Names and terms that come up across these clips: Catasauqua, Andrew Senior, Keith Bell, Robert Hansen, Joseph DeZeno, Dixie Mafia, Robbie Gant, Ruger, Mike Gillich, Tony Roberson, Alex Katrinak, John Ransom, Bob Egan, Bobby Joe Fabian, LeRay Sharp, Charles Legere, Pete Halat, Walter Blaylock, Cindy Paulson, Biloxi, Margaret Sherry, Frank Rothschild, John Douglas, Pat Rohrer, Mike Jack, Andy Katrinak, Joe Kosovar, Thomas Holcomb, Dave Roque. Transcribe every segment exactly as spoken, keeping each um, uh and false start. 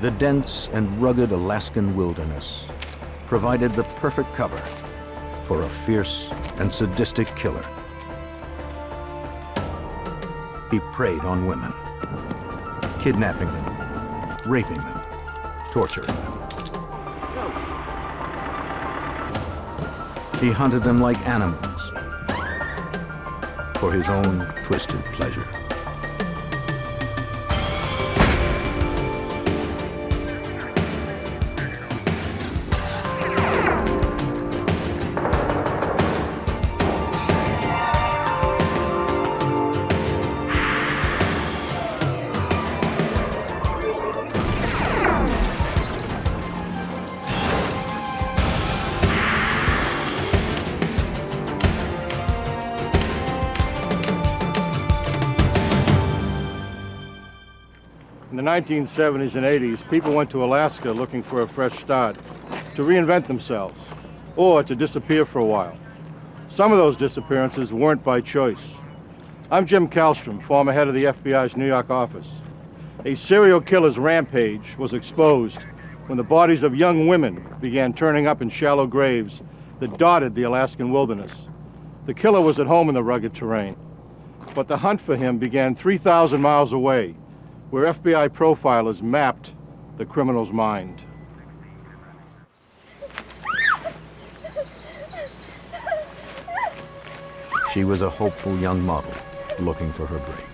The dense and rugged Alaskan wilderness provided the perfect cover for a fierce and sadistic killer. He preyed on women, kidnapping them, raping them, torturing them. He hunted them like animals for his own twisted pleasure. In the nineteen seventies and eighties, people went to Alaska looking for a fresh start, to reinvent themselves, or to disappear for a while. Some of those disappearances weren't by choice. I'm Jim Kallstrom, former head of the F B I's New York office. A serial killer's rampage was exposed when the bodies of young women began turning up in shallow graves that dotted the Alaskan wilderness. The killer was at home in the rugged terrain, but the hunt for him began three thousand miles away, where F B I profilers mapped the criminal's mind. She was a hopeful young model looking for her break.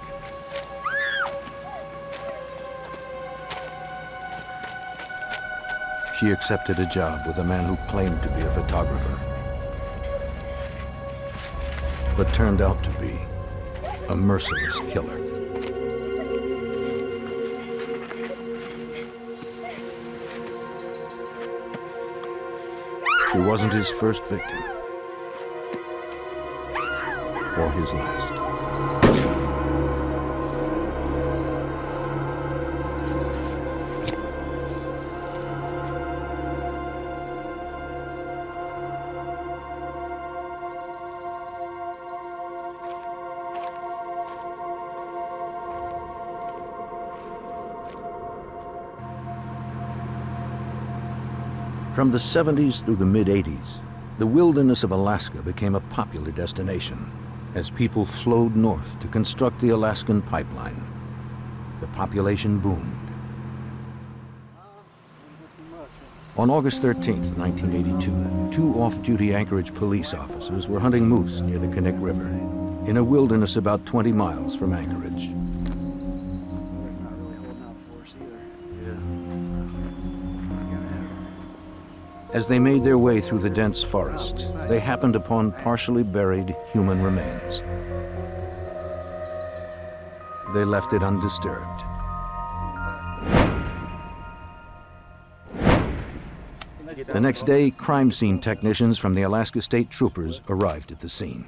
She accepted a job with a man who claimed to be a photographer, but turned out to be a merciless killer. She wasn't his first victim, or his last. From the seventies through the mid-eighties, the wilderness of Alaska became a popular destination as people flowed north to construct the Alaskan pipeline. The population boomed. On August thirteenth, nineteen eighty-two, two off-duty Anchorage police officers were hunting moose near the Kinnick River in a wilderness about twenty miles from Anchorage. As they made their way through the dense forest, they happened upon partially buried human remains. They left it undisturbed. The next day, crime scene technicians from the Alaska State Troopers arrived at the scene.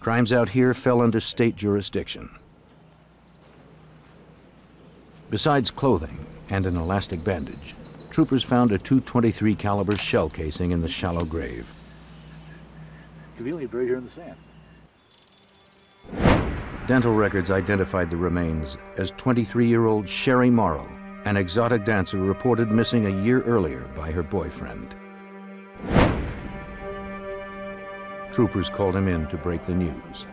Crimes out here fell under state jurisdiction. Besides clothing and an elastic bandage, troopers found a two twenty-three caliber shell casing in the shallow grave. Conveniently buried here in the sand. Dental records identified the remains as twenty-three-year-old Sherry Morrow, an exotic dancer reported missing a year earlier by her boyfriend. Troopers called him in to break the news.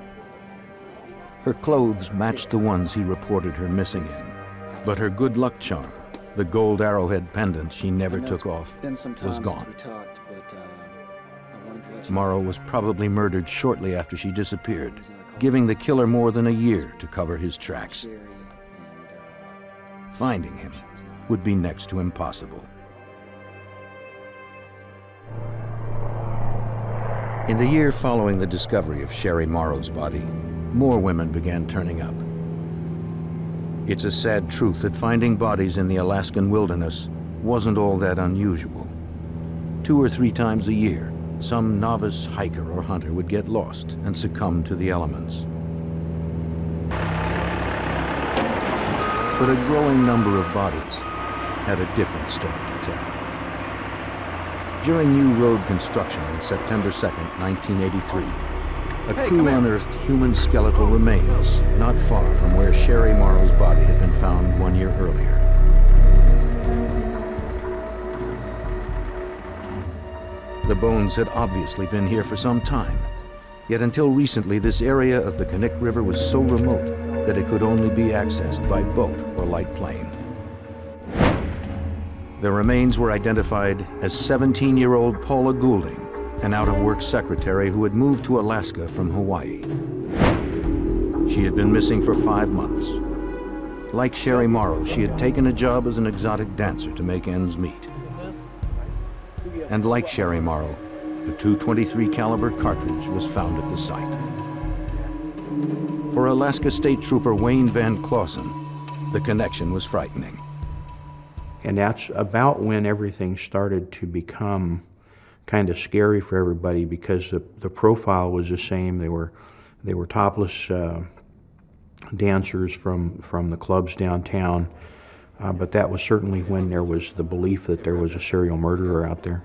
Her clothes matched the ones he reported her missing in, but her good luck charm, the gold arrowhead pendant she never took off, was gone. Talked, but, uh, Morrow was probably murdered shortly after she disappeared, giving the killer more than a year to cover his tracks. Finding him would be next to impossible. In the year following the discovery of Sherry Morrow's body, more women began turning up. It's a sad truth that finding bodies in the Alaskan wilderness wasn't all that unusual. Two or three times a year, some novice hiker or hunter would get lost and succumb to the elements. But a growing number of bodies had a different story to tell. During new road construction on September second, nineteen eighty-three, a crew unearthed human skeletal remains not far from where Sherry Morrow's body had been found one year earlier. The bones had obviously been here for some time, yet until recently this area of the Kanik River was so remote that it could only be accessed by boat or light plane. The remains were identified as seventeen-year-old Paula Goulding, an out-of-work secretary who had moved to Alaska from Hawaii. She had been missing for five months. Like Sherry Morrow, she had taken a job as an exotic dancer to make ends meet. And like Sherry Morrow, a two twenty-three caliber cartridge was found at the site. For Alaska State Trooper Wayne Van Clausen, the connection was frightening. And that's about when everything started to become kind of scary for everybody, because the, the profile was the same. They were, they were topless uh, dancers from, from the clubs downtown, uh, but that was certainly when there was the belief that there was a serial murderer out there.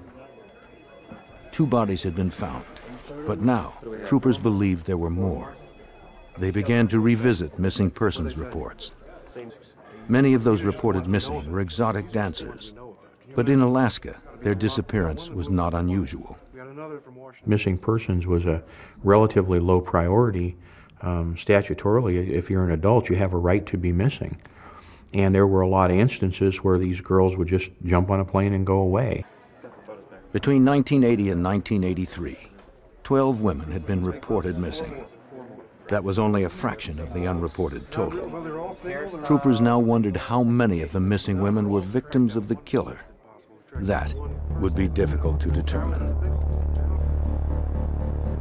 Two bodies had been found, but now troopers believed there were more. They began to revisit missing persons reports. Many of those reported missing were exotic dancers, but in Alaska, their disappearance was not unusual. Missing persons was a relatively low priority. Um, statutorily, if you're an adult, you have a right to be missing. And there were a lot of instances where these girls would just jump on a plane and go away. Between nineteen eighty and nineteen eighty-three, twelve women had been reported missing. That was only a fraction of the unreported total. Troopers now wondered how many of the missing women were victims of the killer. That would be difficult to determine.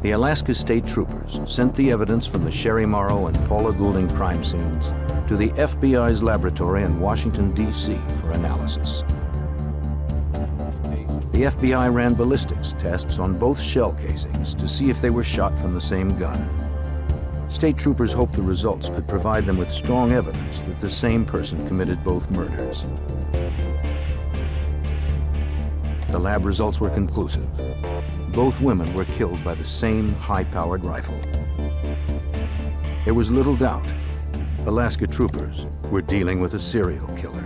The Alaska State Troopers sent the evidence from the Sherry Morrow and Paula Goulding crime scenes to the F B I's laboratory in Washington, D C for analysis. The F B I ran ballistics tests on both shell casings to see if they were shot from the same gun. State troopers hoped the results could provide them with strong evidence that the same person committed both murders. The lab results were conclusive. Both women were killed by the same high-powered rifle. There was little doubt Alaska troopers were dealing with a serial killer.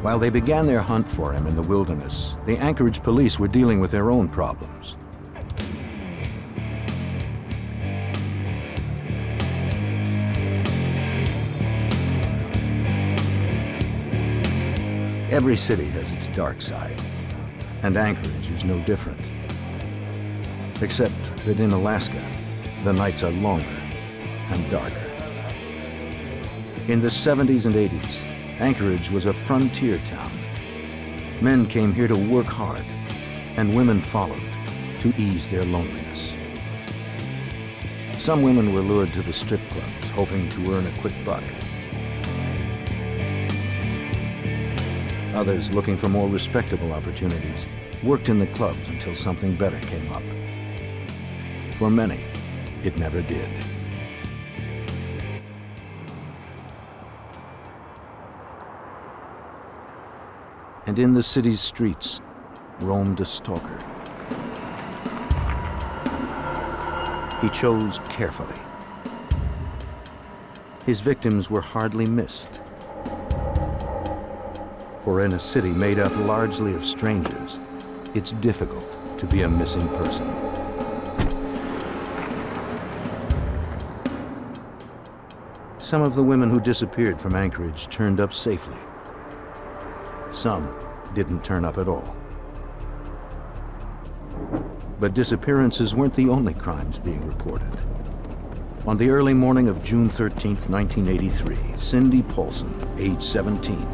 While they began their hunt for him in the wilderness, the Anchorage police were dealing with their own problems. Every city has its dark side, and Anchorage is no different. Except that in Alaska, the nights are longer and darker. In the seventies and eighties, Anchorage was a frontier town. Men came here to work hard, and women followed to ease their loneliness. Some women were lured to the strip clubs, hoping to earn a quick buck. Others, looking for more respectable opportunities, worked in the clubs until something better came up. For many, it never did. And in the city's streets roamed a stalker. He chose carefully. His victims were hardly missed. For in a city made up largely of strangers, it's difficult to be a missing person. Some of the women who disappeared from Anchorage turned up safely. Some didn't turn up at all. But disappearances weren't the only crimes being reported. On the early morning of June thirteenth, nineteen eighty-three, Cindy Paulson, age seventeen,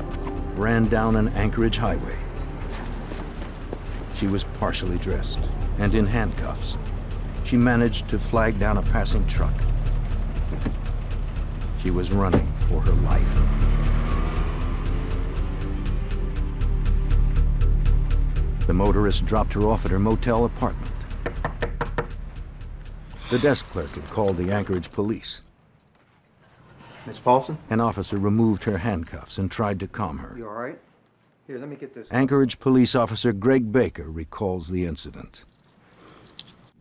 ran down an Anchorage highway. She was partially dressed and in handcuffs. She managed to flag down a passing truck. She was running for her life. The motorist dropped her off at her motel apartment. The desk clerk had called the Anchorage police. Miz Paulson? An officer removed her handcuffs and tried to calm her. You all right? Here, let me get this. Anchorage police officer Greg Baker recalls the incident.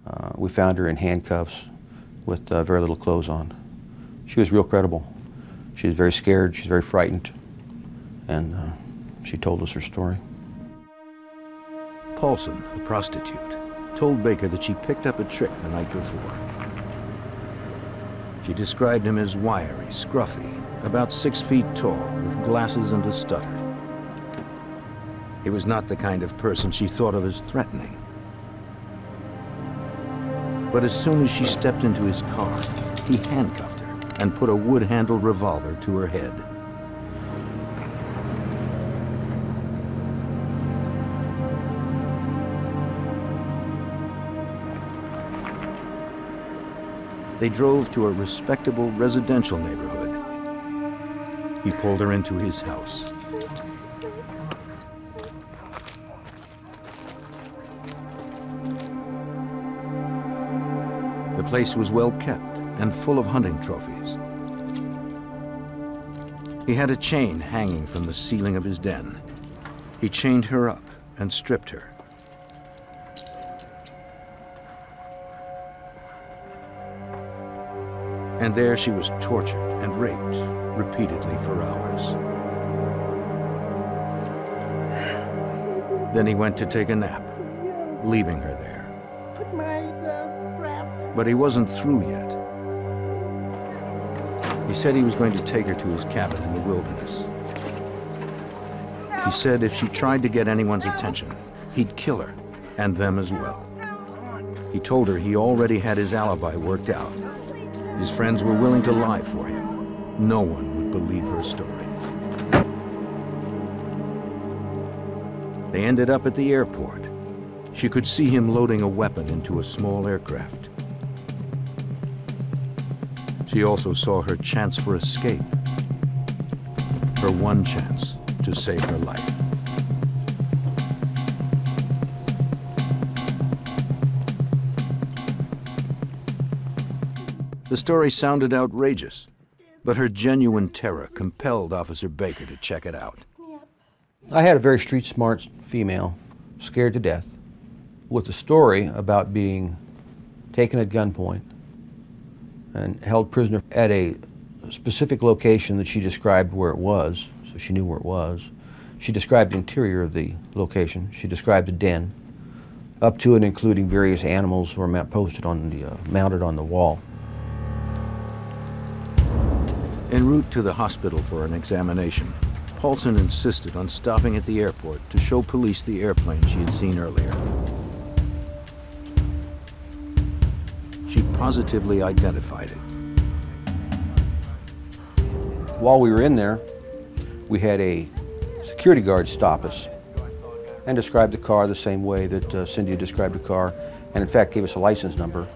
Uh, we found her in handcuffs with uh, very little clothes on. She was real credible. She was very scared, she was very frightened, and uh, she told us her story. Paulson, the prostitute, told Baker that she picked up a trick the night before. She described him as wiry, scruffy, about six feet tall, with glasses and a stutter. He was not the kind of person she thought of as threatening. But as soon as she stepped into his car, he handcuffed her and put a wood-handled revolver to her head. They drove to a respectable residential neighborhood. He pulled her into his house. The place was well kept and full of hunting trophies. He had a chain hanging from the ceiling of his den. He chained her up and stripped her. And there she was tortured and raped repeatedly for hours. Then he went to take a nap, leaving her there. But he wasn't through yet. He said he was going to take her to his cabin in the wilderness. He said if she tried to get anyone's attention, he'd kill her, and them as well. He told her he already had his alibi worked out. His friends were willing to lie for him. No one would believe her story. They ended up at the airport. She could see him loading a weapon into a small aircraft. She also saw her chance for escape, her one chance to save her life. The story sounded outrageous, but her genuine terror compelled Officer Baker to check it out. I had a very street-smart female, scared to death, with a story about being taken at gunpoint and held prisoner at a specific location that she described where it was, so she knew where it was. She described the interior of the location. She described a den, up to and including various animals were posted on the, uh, mounted on the wall. En route to the hospital for an examination, Paulson insisted on stopping at the airport to show police the airplane she had seen earlier. She positively identified it. While we were in there, we had a security guard stop us and describe the car the same way that uh, Cindy described the car, and in fact gave us a license number.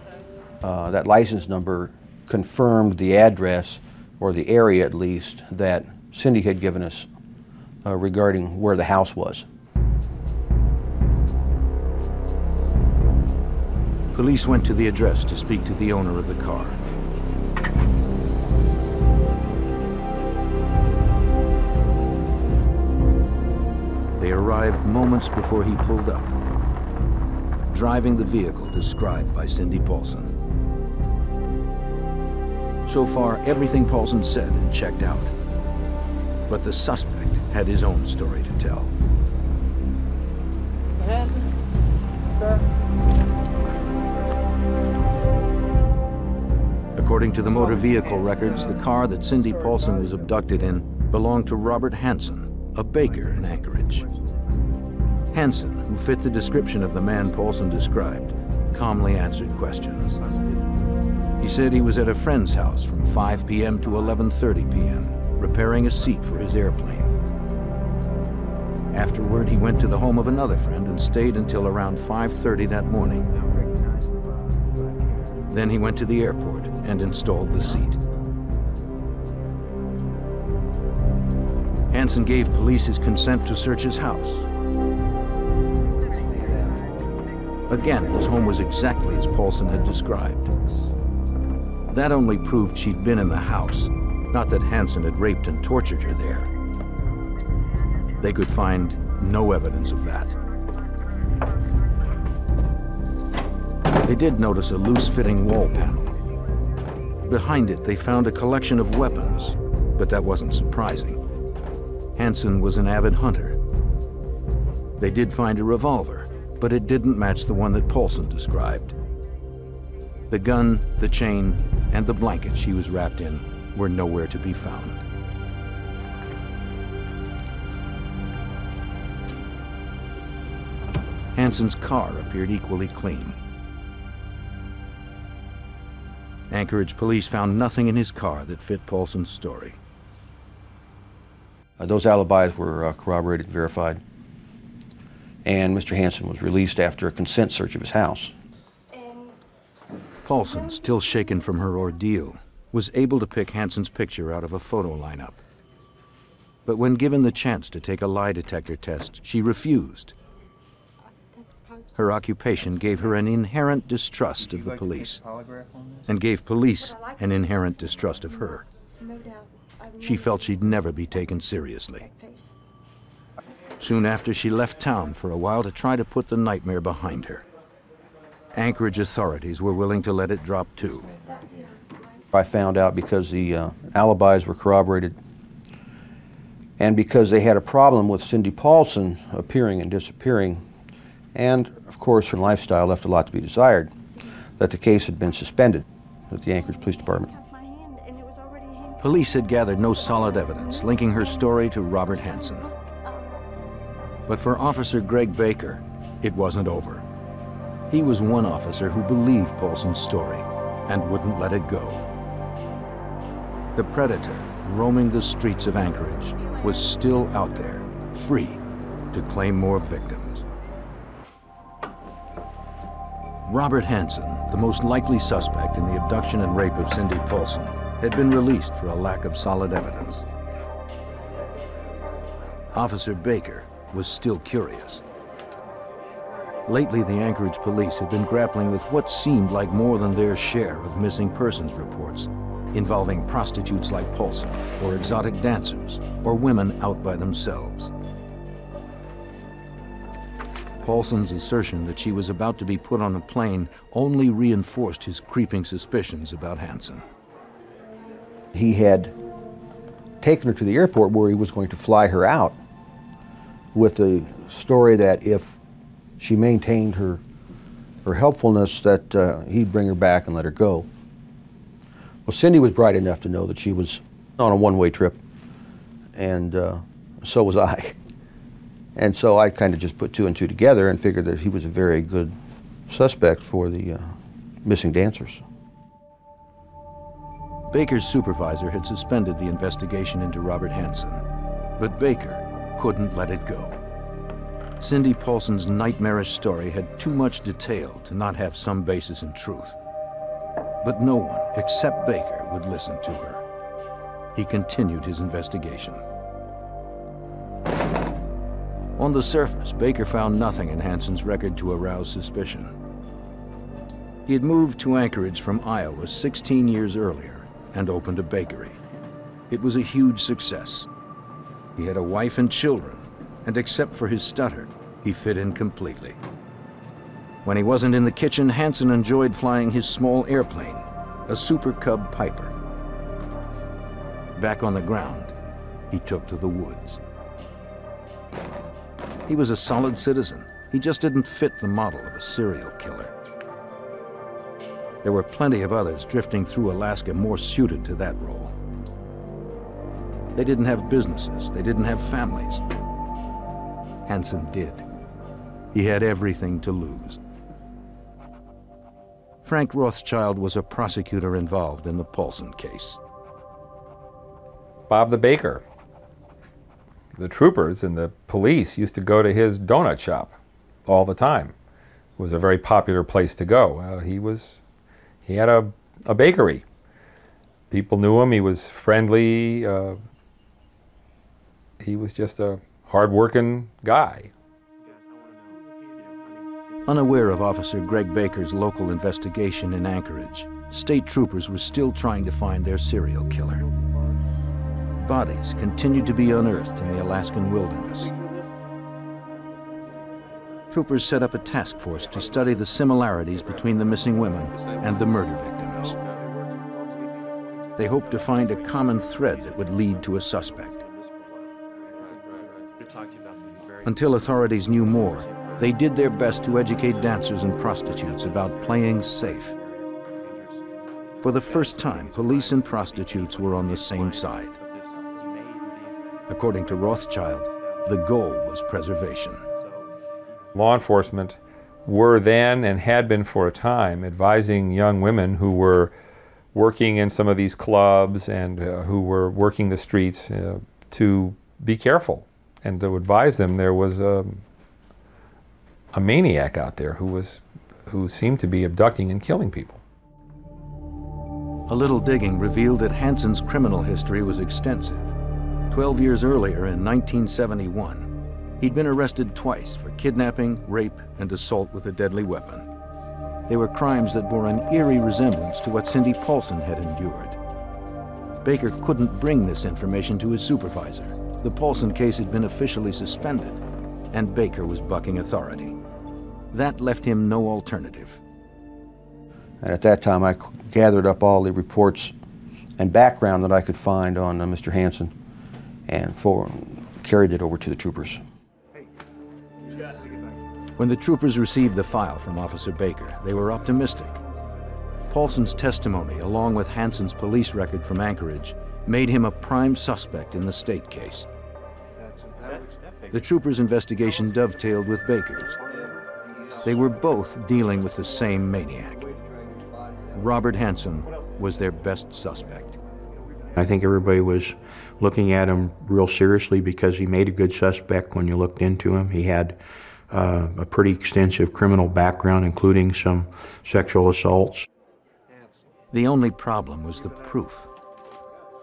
Uh, that license number confirmed the address, or the area at least, that Cindy had given us uh, regarding where the house was. Police went to the address to speak to the owner of the car. They arrived moments before he pulled up, driving the vehicle described by Cindy Paulson. So far, everything Paulson said had checked out, but the suspect had his own story to tell. What happened, sir? According to the motor vehicle records, the car that Cindy Paulson was abducted in belonged to Robert Hansen, a baker in Anchorage. Hansen, who fit the description of the man Paulson described, calmly answered questions. He said he was at a friend's house from five p m to eleven thirty p m, repairing a seat for his airplane. Afterward, he went to the home of another friend and stayed until around five thirty that morning. Then he went to the airport and installed the seat. Hansen gave police his consent to search his house. Again, his home was exactly as Paulson had described. That only proved she'd been in the house, not that Hansen had raped and tortured her there. They could find no evidence of that. They did notice a loose-fitting wall panel. Behind it, they found a collection of weapons, but that wasn't surprising. Hansen was an avid hunter. They did find a revolver, but it didn't match the one that Paulson described. The gun, the chain, and the blanket she was wrapped in were nowhere to be found. Hansen's car appeared equally clean. Anchorage police found nothing in his car that fit Paulson's story. Uh, those alibis were uh, corroborated and verified, and Mister Hansen was released after a consent search of his house. Paulson, still shaken from her ordeal, was able to pick Hansen's picture out of a photo lineup. But when given the chance to take a lie detector test, she refused. Her occupation gave her an inherent distrust of the police and gave police an inherent distrust of her. She felt she'd never be taken seriously. Soon after, she left town for a while to try to put the nightmare behind her. Anchorage authorities were willing to let it drop, too. I found out because the uh, alibis were corroborated and because they had a problem with Cindy Paulson appearing and disappearing, and, of course, her lifestyle left a lot to be desired, that the case had been suspended at the Anchorage Police Department. Police had gathered no solid evidence linking her story to Robert Hansen. But for Officer Greg Baker, it wasn't over. He was one officer who believed Paulson's story and wouldn't let it go. The predator roaming the streets of Anchorage was still out there, free to claim more victims. Robert Hansen, the most likely suspect in the abduction and rape of Cindy Paulson, had been released for a lack of solid evidence. Officer Baker was still curious. Lately, the Anchorage police had been grappling with what seemed like more than their share of missing persons reports involving prostitutes like Paulson, or exotic dancers, or women out by themselves. Paulson's assertion that she was about to be put on a plane only reinforced his creeping suspicions about Hansen. He had taken her to the airport where he was going to fly her out with the story that if she maintained her, her helpfulness, that uh, he'd bring her back and let her go. Well, Cindy was bright enough to know that she was on a one-way trip, and uh, so was I. And so I kind of just put two and two together and figured that he was a very good suspect for the uh, missing dancers. Baker's supervisor had suspended the investigation into Robert Hansen, but Baker couldn't let it go. Cindy Paulson's nightmarish story had too much detail to not have some basis in truth. But no one except Baker would listen to her. He continued his investigation. On the surface, Baker found nothing in Hansen's record to arouse suspicion. He had moved to Anchorage from Iowa sixteen years earlier and opened a bakery. It was a huge success. He had a wife and children, and except for his stutter, he fit in completely. When he wasn't in the kitchen, Hansen enjoyed flying his small airplane, a Super Cub Piper. Back on the ground, he took to the woods. He was a solid citizen. He just didn't fit the model of a serial killer. There were plenty of others drifting through Alaska more suited to that role. They didn't have businesses. They didn't have families. Hansen did. He had everything to lose. Frank Rothschild was a prosecutor involved in the Paulson case. Bob the Baker. The troopers and the police used to go to his donut shop all the time. It was a very popular place to go. Uh, he was, he had a, a bakery. People knew him. He was friendly. Uh, he was just a hard-working guy. Unaware of Officer Greg Baker's local investigation in Anchorage, state troopers were still trying to find their serial killer. Bodies continued to be unearthed in the Alaskan wilderness. Troopers set up a task force to study the similarities between the missing women and the murder victims. They hoped to find a common thread that would lead to a suspect. Until authorities knew more, They did their best to educate dancers and prostitutes about playing safe. For the first time, police and prostitutes were on the same side. According to Rothschild, the goal was preservation. Law enforcement were then and had been for a time advising young women who were working in some of these clubs and uh, who were working the streets uh, to be careful and to advise them there was a, a maniac out there who was who seemed to be abducting and killing people. A little digging revealed that Hansen's criminal history was extensive. Twelve years earlier, in nineteen seventy-one, he'd been arrested twice for kidnapping, rape, and assault with a deadly weapon. They were crimes that bore an eerie resemblance to what Cindy Paulson had endured. Baker couldn't bring this information to his supervisor. The Paulson case had been officially suspended, and Baker was bucking authority. That left him no alternative. And at that time, I gathered up all the reports and background that I could find on uh, Mister Hansen and for, carried it over to the troopers. When the troopers received the file from Officer Baker, they were optimistic. Paulson's testimony, along with Hansen's police record from Anchorage, made him a prime suspect in the state case. The troopers' investigation dovetailed with Baker's. They were both dealing with the same maniac. Robert Hansen was their best suspect. I think everybody was looking at him real seriously because he made a good suspect when you looked into him. He had Uh, a pretty extensive criminal background, including some sexual assaults. The only problem was the proof.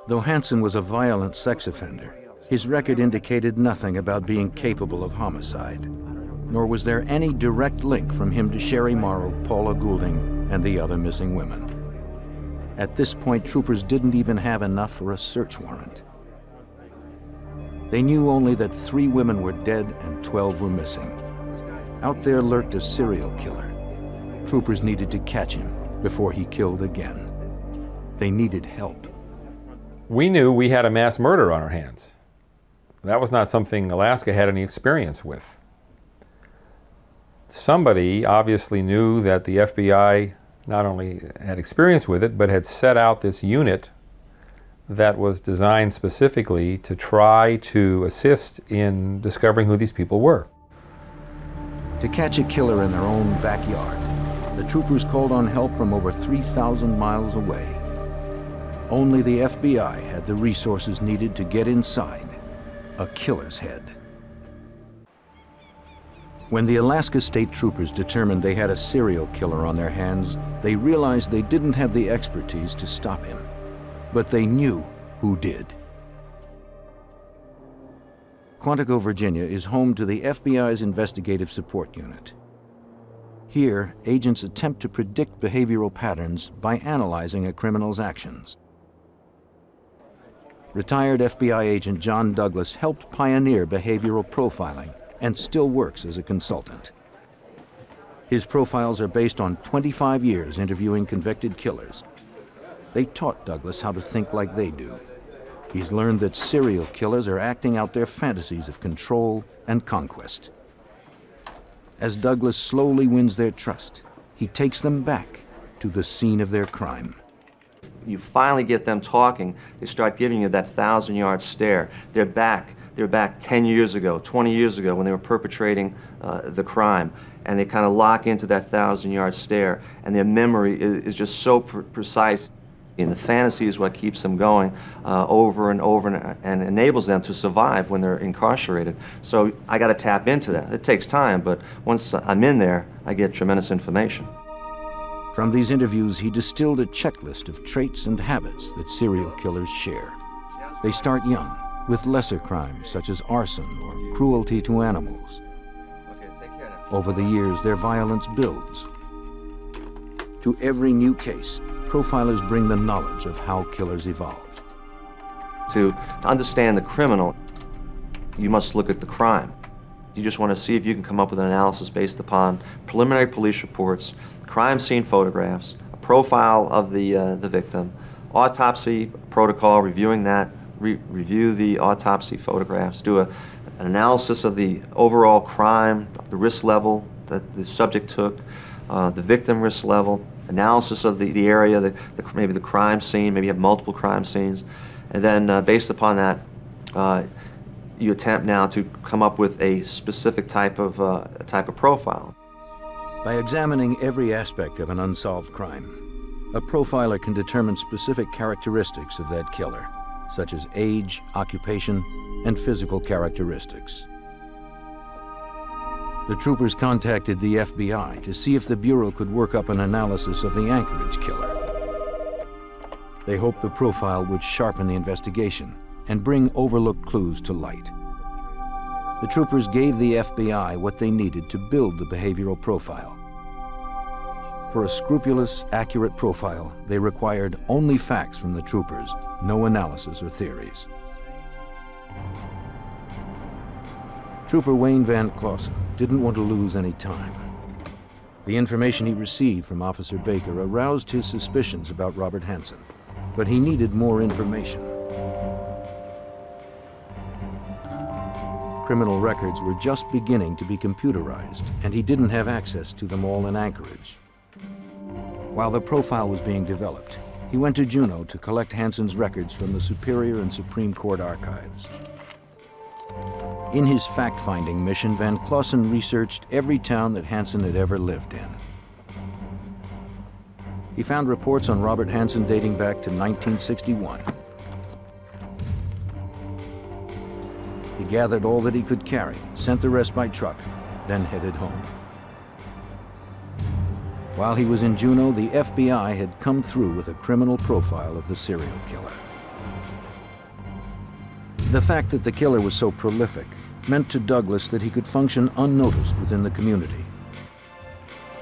Though Hansen was a violent sex offender, his record indicated nothing about being capable of homicide, nor was there any direct link from him to Sherry Morrow, Paula Goulding, and the other missing women. At this point, troopers didn't even have enough for a search warrant. They knew only that three women were dead and twelve were missing. Out there lurked a serial killer. Troopers needed to catch him before he killed again. They needed help. We knew we had a mass murder on our hands. That was not something Alaska had any experience with. Somebody obviously knew that the F B I not only had experience with it, but had set out this unit that was designed specifically to try to assist in discovering who these people were. To catch a killer in their own backyard, the troopers called on help from over three thousand miles away. Only the F B I had the resources needed to get inside a killer's head. When the Alaska State Troopers determined they had a serial killer on their hands, they realized they didn't have the expertise to stop him, but they knew who did. Quantico, Virginia is home to the F B I's Investigative Support Unit. Here, agents attempt to predict behavioral patterns by analyzing a criminal's actions. Retired F B I agent John Douglas helped pioneer behavioral profiling and still works as a consultant. His profiles are based on twenty-five years interviewing convicted killers. They taught Douglas how to think like they do. He's learned that serial killers are acting out their fantasies of control and conquest. As Douglas slowly wins their trust, he takes them back to the scene of their crime. You finally get them talking, they start giving you that thousand-yard stare. They're back, they're back ten years ago, twenty years ago when they were perpetrating uh, the crime. And they kind of lock into that thousand-yard stare, and their memory is, is just so pr- precise. In the fantasy is what keeps them going uh, over and over and, and enables them to survive when they're incarcerated. So I got to tap into that. It takes time, but once I'm in there, I get tremendous information. From these interviews, he distilled a checklist of traits and habits that serial killers share. They start young, with lesser crimes such as arson or cruelty to animals. Over the years, their violence builds. To every new case, profilers bring the knowledge of how killers evolve. To, to understand the criminal, you must look at the crime. You just want to see if you can come up with an analysis based upon preliminary police reports, crime scene photographs, a profile of the, uh, the victim, autopsy protocol, reviewing that, re review the autopsy photographs, do a, an analysis of the overall crime, the risk level that the subject took, uh, the victim risk level, analysis of the, the area, the, the, maybe the crime scene, maybe you have multiple crime scenes. And then uh, based upon that, uh, you attempt now to come up with a specific type of, uh, type of profile. By examining every aspect of an unsolved crime, a profiler can determine specific characteristics of that killer, such as age, occupation, and physical characteristics. The troopers contacted the F B I to see if the Bureau could work up an analysis of the Anchorage killer. They hoped the profile would sharpen the investigation and bring overlooked clues to light. The troopers gave the F B I what they needed to build the behavioral profile. For a scrupulous, accurate profile, they required only facts from the troopers, no analysis or theories. Trooper Wayne Van Clausen didn't want to lose any time. The information he received from Officer Baker aroused his suspicions about Robert Hansen, but he needed more information. Criminal records were just beginning to be computerized, and he didn't have access to them all in Anchorage. While the profile was being developed, he went to Juneau to collect Hansen's records from the Superior and Supreme Court archives. In his fact-finding mission, Van Clausen researched every town that Hansen had ever lived in. He found reports on Robert Hansen dating back to nineteen sixty-one. He gathered all that he could carry, sent the rest by truck, then headed home. While he was in Juneau, the F B I had come through with a criminal profile of the serial killer. The fact that the killer was so prolific meant to Douglas that he could function unnoticed within the community.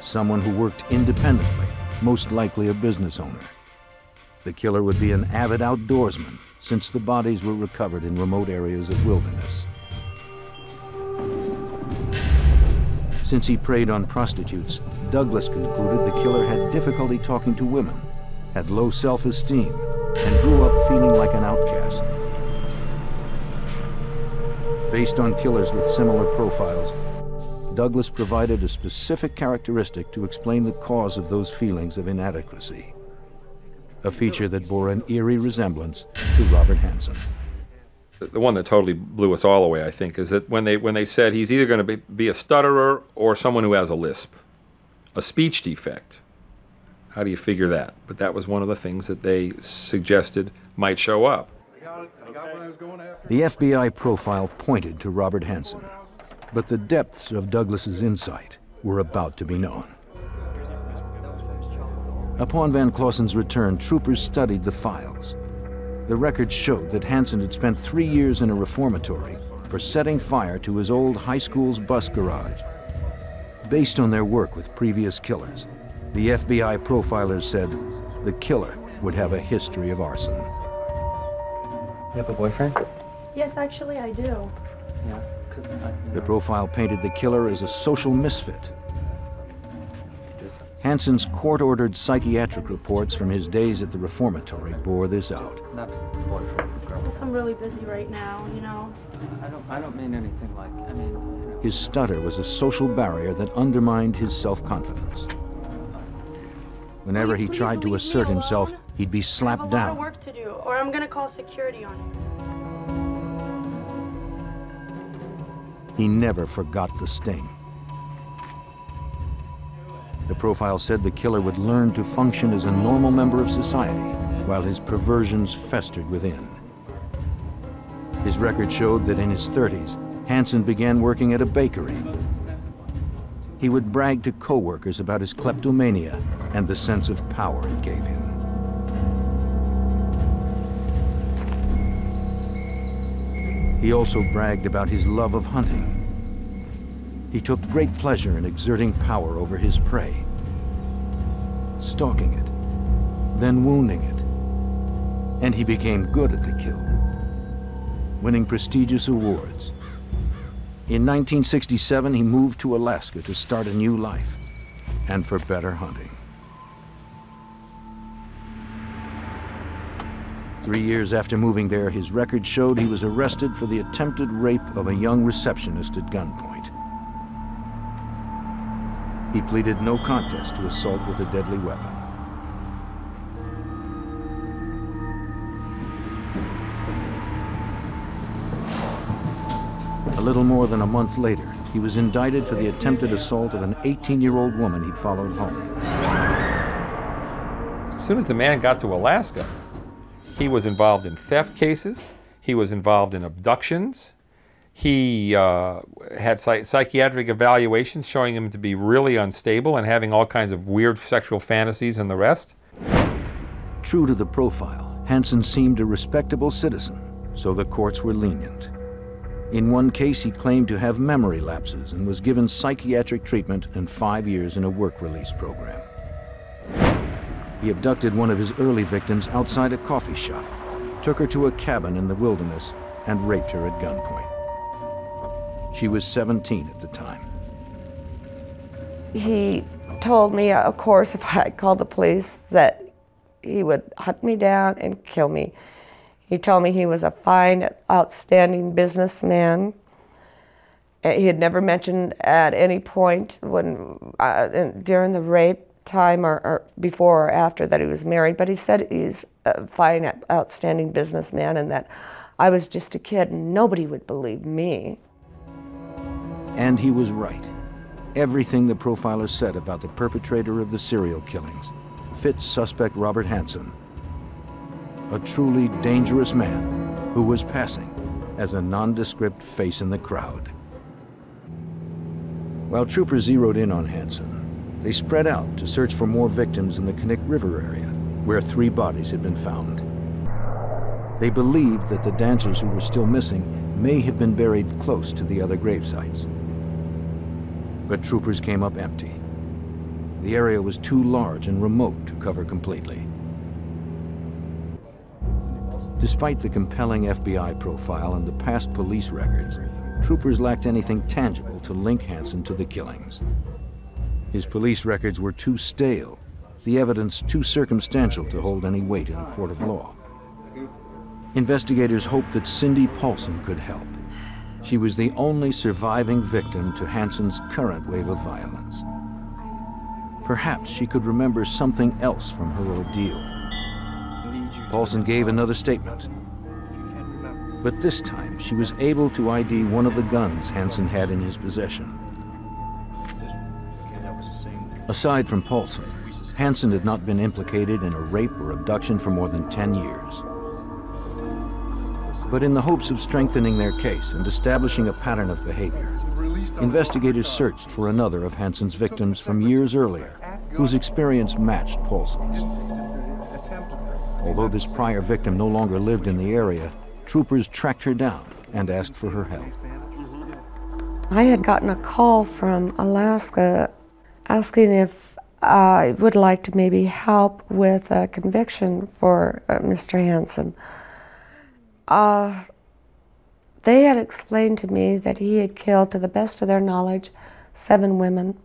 Someone who worked independently, most likely a business owner. The killer would be an avid outdoorsman, since the bodies were recovered in remote areas of wilderness. Since he preyed on prostitutes, Douglas concluded the killer had difficulty talking to women, had low self-esteem, and grew up feeling like an outcast. Based on killers with similar profiles, Douglas provided a specific characteristic to explain the cause of those feelings of inadequacy, a feature that bore an eerie resemblance to Robert Hansen. The one that totally blew us all away, I think, is that when they, when they said he's either going to be, be a stutterer or someone who has a lisp, a speech defect. How do you figure that? But that was one of the things that they suggested might show up. The F B I profile pointed to Robert Hansen, but the depths of Douglas's insight were about to be known. Upon Van Clausen's return, troopers studied the files. The records showed that Hansen had spent three years in a reformatory for setting fire to his old high school's bus garage. Based on their work with previous killers, the F B I profilers said the killer would have a history of arson. You have a boyfriend? Yes, actually, I do. Yeah, because the profile painted the killer as a social misfit. Hansen's court-ordered psychiatric reports from his days at the reformatory bore this out. I'm really busy right now, you know. I don't, I don't mean anything like, I mean, you know. His stutter was a social barrier that undermined his self-confidence. Whenever he tried to assert himself, he'd be slapped down. I have a lot of work to do, or I'm going to call security on you. He never forgot the sting. The profile said the killer would learn to function as a normal member of society while his perversions festered within. His record showed that in his thirties, Hansen began working at a bakery. He would brag to co-workers about his kleptomania and the sense of power it gave him. He also bragged about his love of hunting. He took great pleasure in exerting power over his prey, stalking it, then wounding it, and he became good at the kill, winning prestigious awards. In nineteen sixty-seven, he moved to Alaska to start a new life, and for better hunting. Three years after moving there, his record showed he was arrested for the attempted rape of a young receptionist at gunpoint. He pleaded no contest to assault with a deadly weapon. A little more than a month later, he was indicted for the attempted assault of an eighteen-year-old woman he'd followed home. As soon as the man got to Alaska, he was involved in theft cases, he was involved in abductions, he uh, had psych psychiatric evaluations showing him to be really unstable and having all kinds of weird sexual fantasies and the rest. True to the profile, Hansen seemed a respectable citizen, so the courts were lenient. In one case, he claimed to have memory lapses and was given psychiatric treatment and five years in a work release program. He abducted one of his early victims outside a coffee shop, took her to a cabin in the wilderness, and raped her at gunpoint. She was seventeen at the time. He told me, of course, if I called the police, that he would hunt me down and kill me. He told me he was a fine, outstanding businessman. He had never mentioned at any point when uh, during the rape time or, or before or after that he was married, but he said he's a fine, outstanding businessman and that I was just a kid and nobody would believe me. And he was right. Everything the profiler said about the perpetrator of the serial killings fits suspect Robert Hansen, a truly dangerous man who was passing as a nondescript face in the crowd. While troopers zeroed in on Hansen, they spread out to search for more victims in the Kinnick River area, where three bodies had been found. They believed that the dancers who were still missing may have been buried close to the other gravesites. But troopers came up empty. The area was too large and remote to cover completely. Despite the compelling F B I profile and the past police records, troopers lacked anything tangible to link Hansen to the killings. His police records were too stale, the evidence too circumstantial to hold any weight in a court of law. Investigators hoped that Cindy Paulson could help. She was the only surviving victim to Hansen's current wave of violence. Perhaps she could remember something else from her ordeal. Paulson gave another statement, but this time she was able to I D one of the guns Hansen had in his possession. Aside from Paulson, Hansen had not been implicated in a rape or abduction for more than ten years. But in the hopes of strengthening their case and establishing a pattern of behavior, investigators searched for another of Hansen's victims from years earlier, whose experience matched Paulson's. Although this prior victim no longer lived in the area, troopers tracked her down and asked for her help. I had gotten a call from Alaska asking if I would like to maybe help with a conviction for uh, Mister Hansen. Uh, they had explained to me that he had killed, to the best of their knowledge, seven women.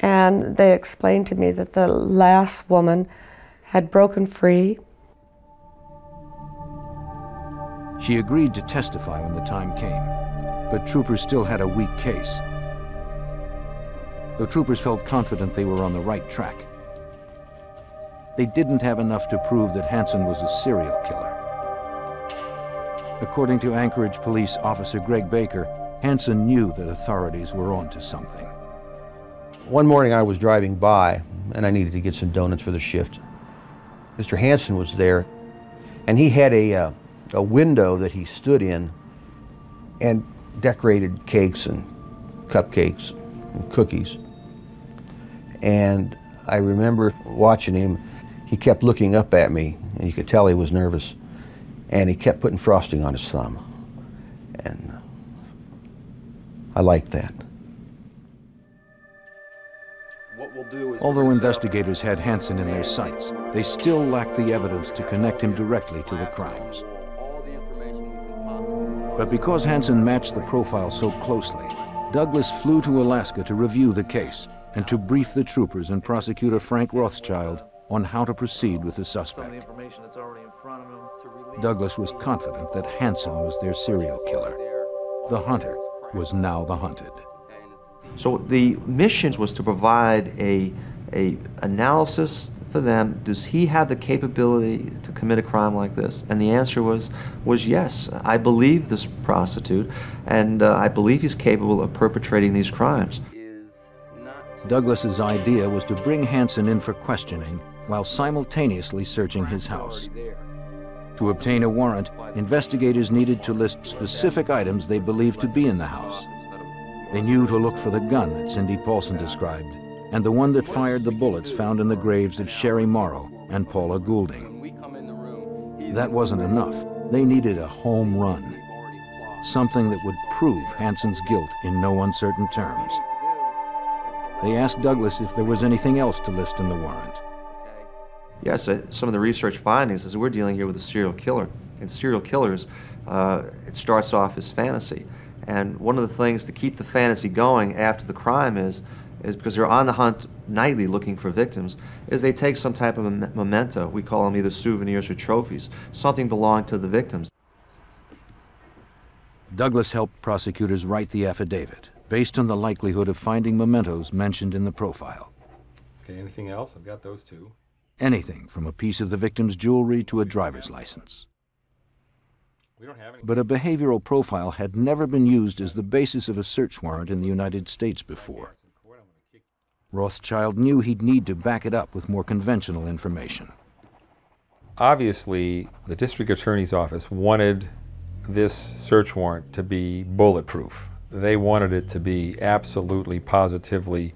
And they explained to me that the last woman had broken free. She agreed to testify when the time came, but troopers still had a weak case. The troopers felt confident they were on the right track. They didn't have enough to prove that Hansen was a serial killer. According to Anchorage Police Officer Greg Baker, Hansen knew that authorities were onto something. One morning I was driving by, and I needed to get some donuts for the shift. Mister Hansen was there, and he had a, uh, a window that he stood in and decorated cakes and cupcakes and cookies. And I remember watching him. He kept looking up at me, and you could tell he was nervous. And he kept putting frosting on his thumb. And I liked that. What we'll do is although investigators had Hansen in their sights, they still lacked the evidence to connect him directly to the crimes. But because Hansen matched the profile so closely, Douglas flew to Alaska to review the case and to brief the troopers and prosecutor Frank Rothschild on how to proceed with the suspect. Douglas was confident that Hansen was their serial killer. The hunter was now the hunted. So the mission was to provide a, a analysis for them. Does he have the capability to commit a crime like this? And the answer was, was yes. I believe this prostitute, and uh, I believe he's capable of perpetrating these crimes. Douglas's idea was to bring Hansen in for questioning while simultaneously searching his house. To obtain a warrant, investigators needed to list specific items they believed to be in the house. They knew to look for the gun that Cindy Paulson described and the one that fired the bullets found in the graves of Sherry Morrow and Paula Goulding. That wasn't enough. They needed a home run, something that would prove Hansen's guilt in no uncertain terms. They asked Douglas if there was anything else to list in the warrant. Yes, uh, some of the research findings is we're dealing here with a serial killer. And serial killers, uh, it starts off as fantasy. And one of the things to keep the fantasy going after the crime is, is because they're on the hunt nightly looking for victims, is they take some type of a memento. We call them either souvenirs or trophies, something belonged to the victims. Douglas helped prosecutors write the affidavit based on the likelihood of finding mementos mentioned in the profile. Okay, anything else? I've got those two. Anything from a piece of the victim's jewelry to a driver's license. We don't have any. But a behavioral profile had never been used as the basis of a search warrant in the United States before. Rothschild knew he'd need to back it up with more conventional information. Obviously, the district attorney's office wanted this search warrant to be bulletproof. They wanted it to be absolutely, positively,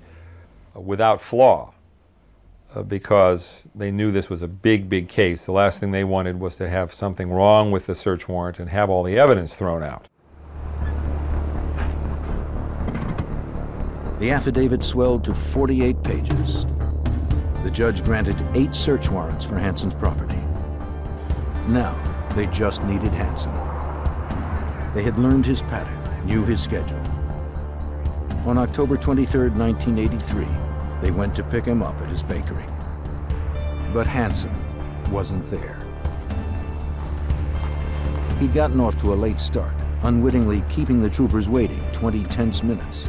uh, without flaw, uh, because they knew this was a big, big case. The last thing they wanted was to have something wrong with the search warrant and have all the evidence thrown out. The affidavit swelled to forty-eight pages. The judge granted eight search warrants for Hansen's property. Now, they just needed Hansen. They had learned his pattern, knew his schedule. On October twenty-third, nineteen eighty-three, they went to pick him up at his bakery. But Hansen wasn't there. He'd gotten off to a late start, unwittingly keeping the troopers waiting twenty tense minutes.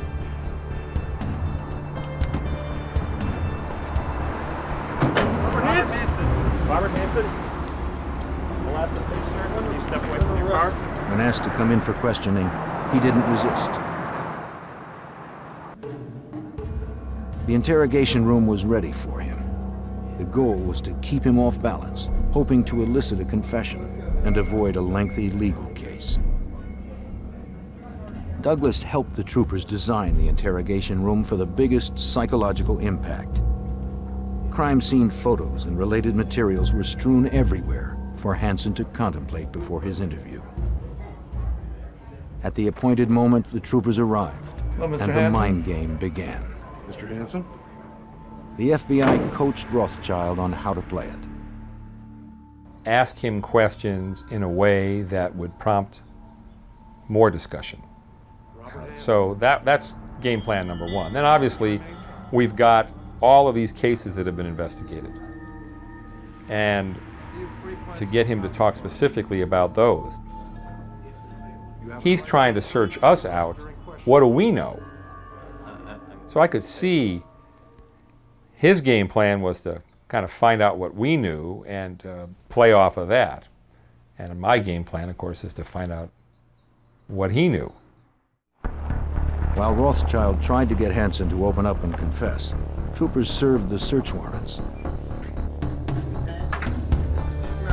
Robert Hansen! Robert Hansen! I'll ask him, please, sir. Will you step away from your car? When asked to come in for questioning, he didn't resist. The interrogation room was ready for him. The goal was to keep him off balance, hoping to elicit a confession and avoid a lengthy legal case. Douglas helped the troopers design the interrogation room for the biggest psychological impact. Crime scene photos and related materials were strewn everywhere for Hansen to contemplate before his interview. At the appointed moment, the troopers arrived, and the mind game began. Mister Hansen? The F B I coached Rothschild on how to play it. Ask him questions in a way that would prompt more discussion. Uh, so that, that's game plan number one. Then obviously, we've got all of these cases that have been investigated. And to get him to talk specifically about those, he's trying to search us out. What do we know? So I could see his game plan was to kind of find out what we knew and uh, play off of that. And my game plan, of course, is to find out what he knew. While Rothschild tried to get Hansen to open up and confess, troopers served the search warrants.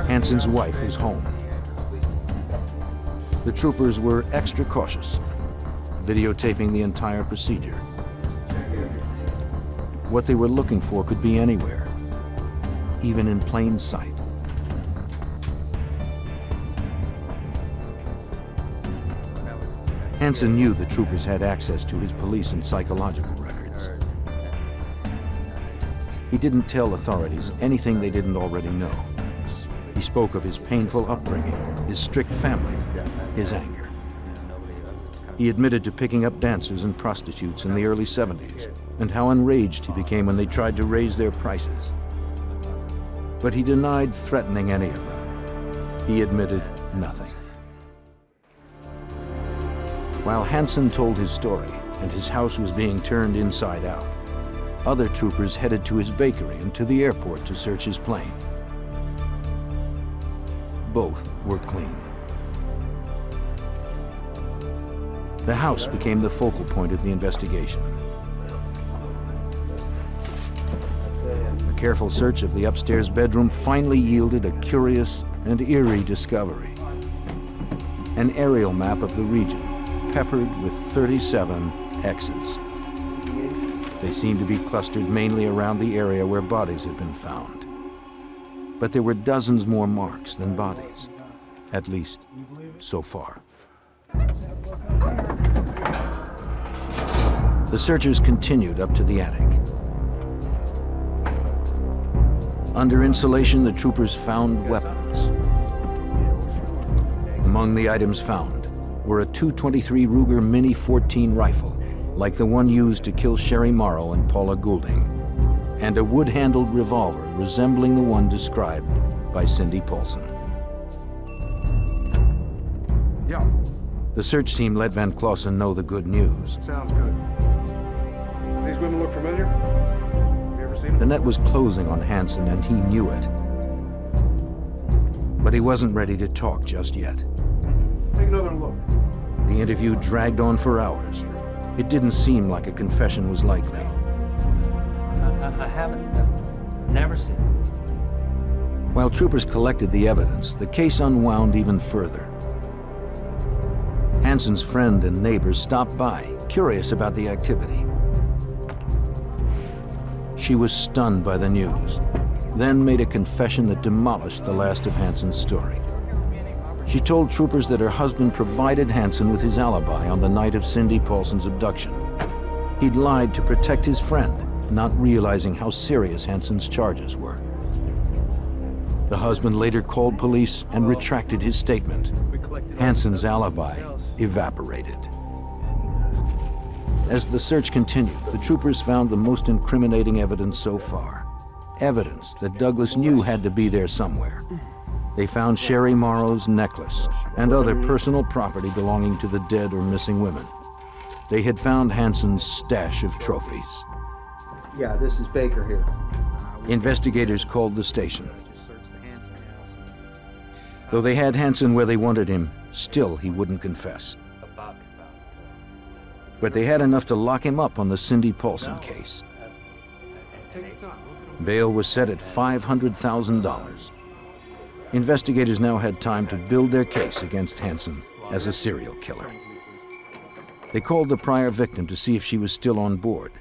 Hansen's wife was home. The troopers were extra cautious, videotaping the entire procedure. What they were looking for could be anywhere, even in plain sight. Hansen knew the troopers had access to his police and psychological records. He didn't tell authorities anything they didn't already know. He spoke of his painful upbringing, his strict family, his anger. He admitted to picking up dancers and prostitutes in the early seventies, and how enraged he became when they tried to raise their prices. but he denied threatening any of them. He admitted nothing. While Hansen told his story and his house was being turned inside out, other troopers headed to his bakery and to the airport to search his plane. Both were clean. The house became the focal point of the investigation. A careful search of the upstairs bedroom finally yielded a curious and eerie discovery. An aerial map of the region, peppered with thirty-seven X's. They seemed to be clustered mainly around the area where bodies had been found. But there were dozens more marks than bodies, at least so far. The searchers continued up to the attic. Under insulation, the troopers found weapons. Among the items found were a two twenty-three Ruger Mini fourteen rifle, like the one used to kill Sherry Morrow and Paula Goulding, and a wood-handled revolver resembling the one described by Cindy Paulson. Yeah. The search team let Van Clausen know the good news. Sounds good. These women look familiar? Have you ever seen them? The net was closing on Hansen, and he knew it. But he wasn't ready to talk just yet. Take another look. The interview dragged on for hours. It didn't seem like a confession was likely. I, I haven't, I've never seen it. While troopers collected the evidence, the case unwound even further. Hansen's friend and neighbors stopped by, curious about the activity. She was stunned by the news, then made a confession that demolished the last of Hansen's story. She told troopers that her husband provided Hansen with his alibi on the night of Cindy Paulson's abduction. He'd lied to protect his friend, not realizing how serious Hansen's charges were. The husband later called police and retracted his statement. Hansen's alibi evaporated. As the search continued, the troopers found the most incriminating evidence so far. Evidence that Douglas knew had to be there somewhere. They found Sherry Morrow's necklace and other personal property belonging to the dead or missing women. They had found Hansen's stash of trophies. Yeah, this is Baker here. Investigators called the station. Though they had Hansen where they wanted him, still he wouldn't confess. But they had enough to lock him up on the Cindy Paulson case. Bail was set at five hundred thousand dollars. Investigators now had time to build their case against Hansen as a serial killer. They called the prior victim to see if she was still on board.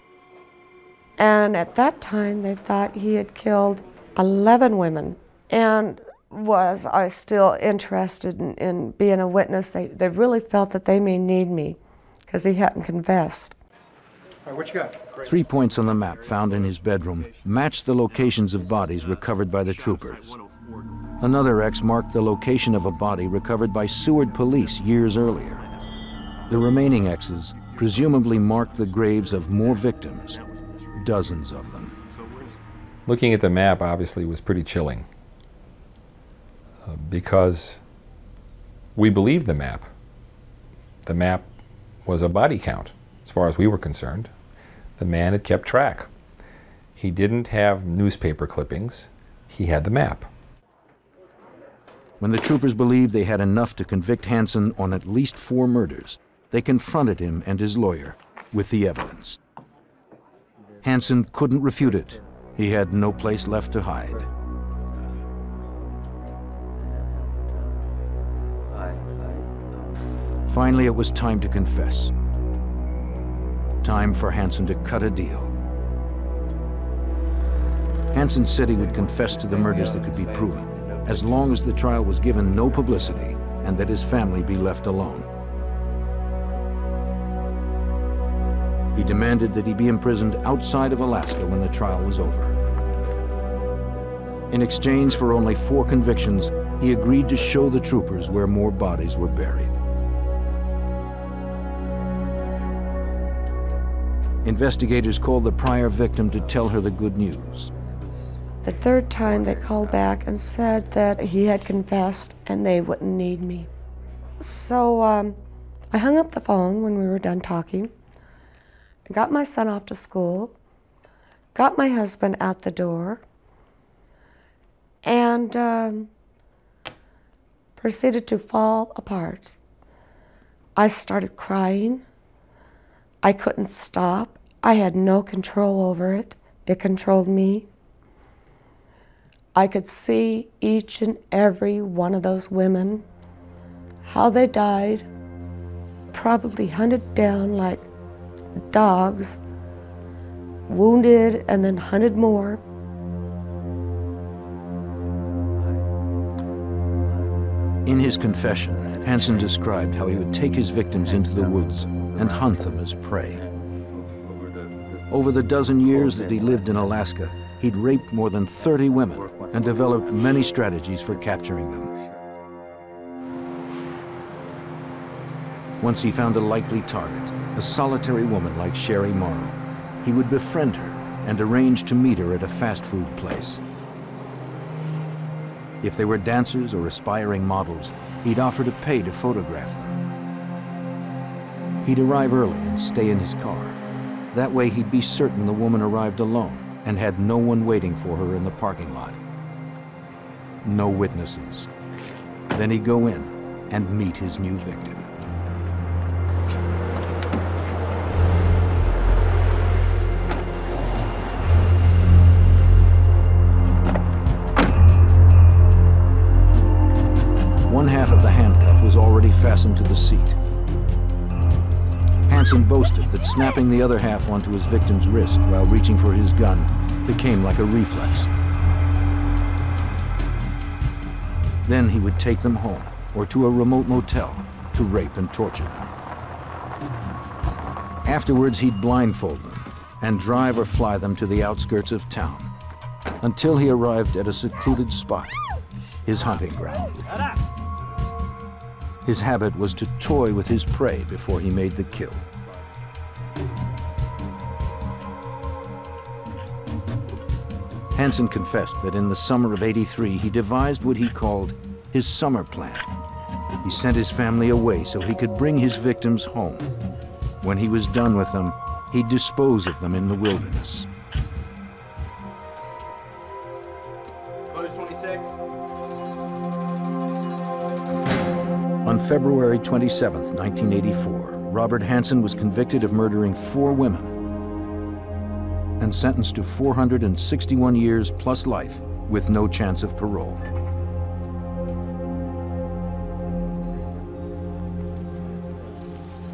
And at that time, they thought he had killed eleven women. And was I still interested in, in being a witness? They, they really felt that they may need me because he hadn't confessed. All right, what you got? Three points on the map found in his bedroom matched the locations of bodies recovered by the troopers. Another X marked the location of a body recovered by Seward police years earlier. The remaining X's presumably marked the graves of more victims, dozens of them. Looking at the map obviously was pretty chilling uh, because we believed the map. The map was a body count as far as we were concerned. The man had kept track. He didn't have newspaper clippings. He had the map. When the troopers believed they had enough to convict Hansen on at least four murders, they confronted him and his lawyer with the evidence. Hansen couldn't refute it. He had no place left to hide. Finally, it was time to confess. Time for Hansen to cut a deal. Hansen said he would confess to the murders that could be proven, as long as the trial was given no publicity and that his family be left alone. He demanded that he be imprisoned outside of Alaska when the trial was over. In exchange for only four convictions, he agreed to show the troopers where more bodies were buried. Investigators called the prior victim to tell her the good news. The third time they called back and said that he had confessed and they wouldn't need me. So um, I hung up the phone when we were done talking, got my son off to school, got my husband out the door, and um, proceeded to fall apart. I started crying. I couldn't stop. I had no control over it. It controlled me. I could see each and every one of those women, how they died, probably hunted down like dogs, wounded and then hunted more. In his confession, Hansen described how he would take his victims into the woods and hunt them as prey. Over the dozen years that he lived in Alaska, he'd raped more than thirty women and developed many strategies for capturing them. Once he found a likely target, a solitary woman like Sherry Morrow, he would befriend her and arrange to meet her at a fast food place. If they were dancers or aspiring models, he'd offer to pay to photograph them. He'd arrive early and stay in his car. That way he'd be certain the woman arrived alone and had no one waiting for her in the parking lot. No witnesses. Then he'd go in and meet his new victim. One half of the handcuff was already fastened to the seat. Hansen boasted that snapping the other half onto his victim's wrist while reaching for his gun became like a reflex. Then he would take them home or to a remote motel to rape and torture them. Afterwards, he'd blindfold them and drive or fly them to the outskirts of town until he arrived at a secluded spot, his hunting ground. His habit was to toy with his prey before he made the kill. Hansen confessed that in the summer of eighty-three, he devised what he called his summer plan. He sent his family away so he could bring his victims home. When he was done with them, he'd dispose of them in the wilderness. On February twenty-seventh, nineteen eighty-four, Robert Hansen was convicted of murdering four women and sentenced to four hundred sixty-one years plus life with no chance of parole.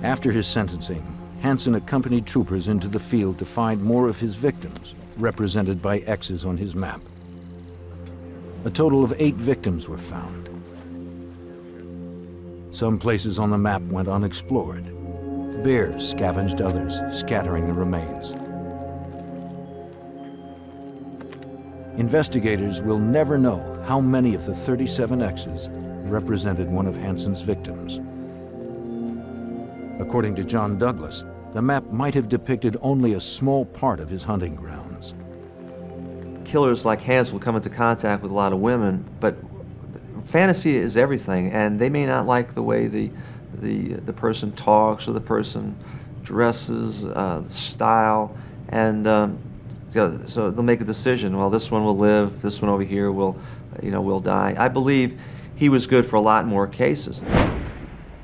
After his sentencing, Hansen accompanied troopers into the field to find more of his victims, represented by X's on his map. A total of eight victims were found. Some places on the map went unexplored. Bears scavenged others, scattering the remains. Investigators will never know how many of the thirty-seven X's represented one of Hansen's victims. According to John Douglas, the map might have depicted only a small part of his hunting grounds. Killers like Hansen will come into contact with a lot of women, but fantasy is everything, and they may not like the way the the the person talks or the person dresses, uh, the style, and um, so they'll make a decision. Well, this one will live. This one over here will, you know, will die. I believe he was good for a lot more cases,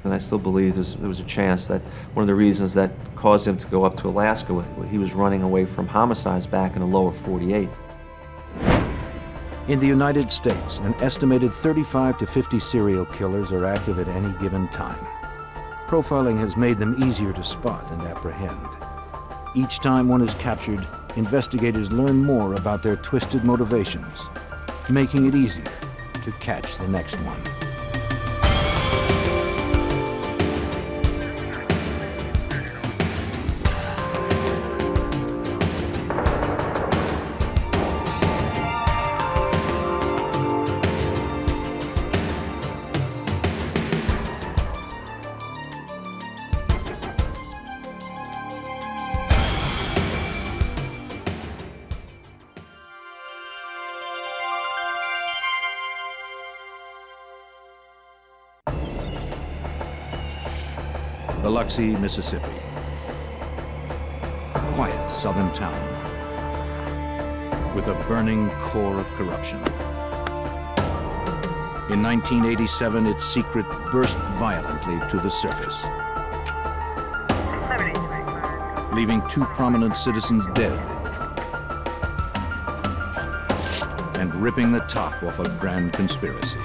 and I still believe there was a chance that one of the reasons that caused him to go up to Alaska with he was running away from homicides back in the lower forty-eight. In the United States, an estimated thirty-five to fifty serial killers are active at any given time. Profiling has made them easier to spot and apprehend. Each time one is captured, investigators learn more about their twisted motivations, making it easier to catch the next one. Biloxi, Mississippi. A quiet southern town with a burning core of corruption. In nineteen eighty-seven, its secret burst violently to the surface, leaving two prominent citizens dead and ripping the top off a grand conspiracy.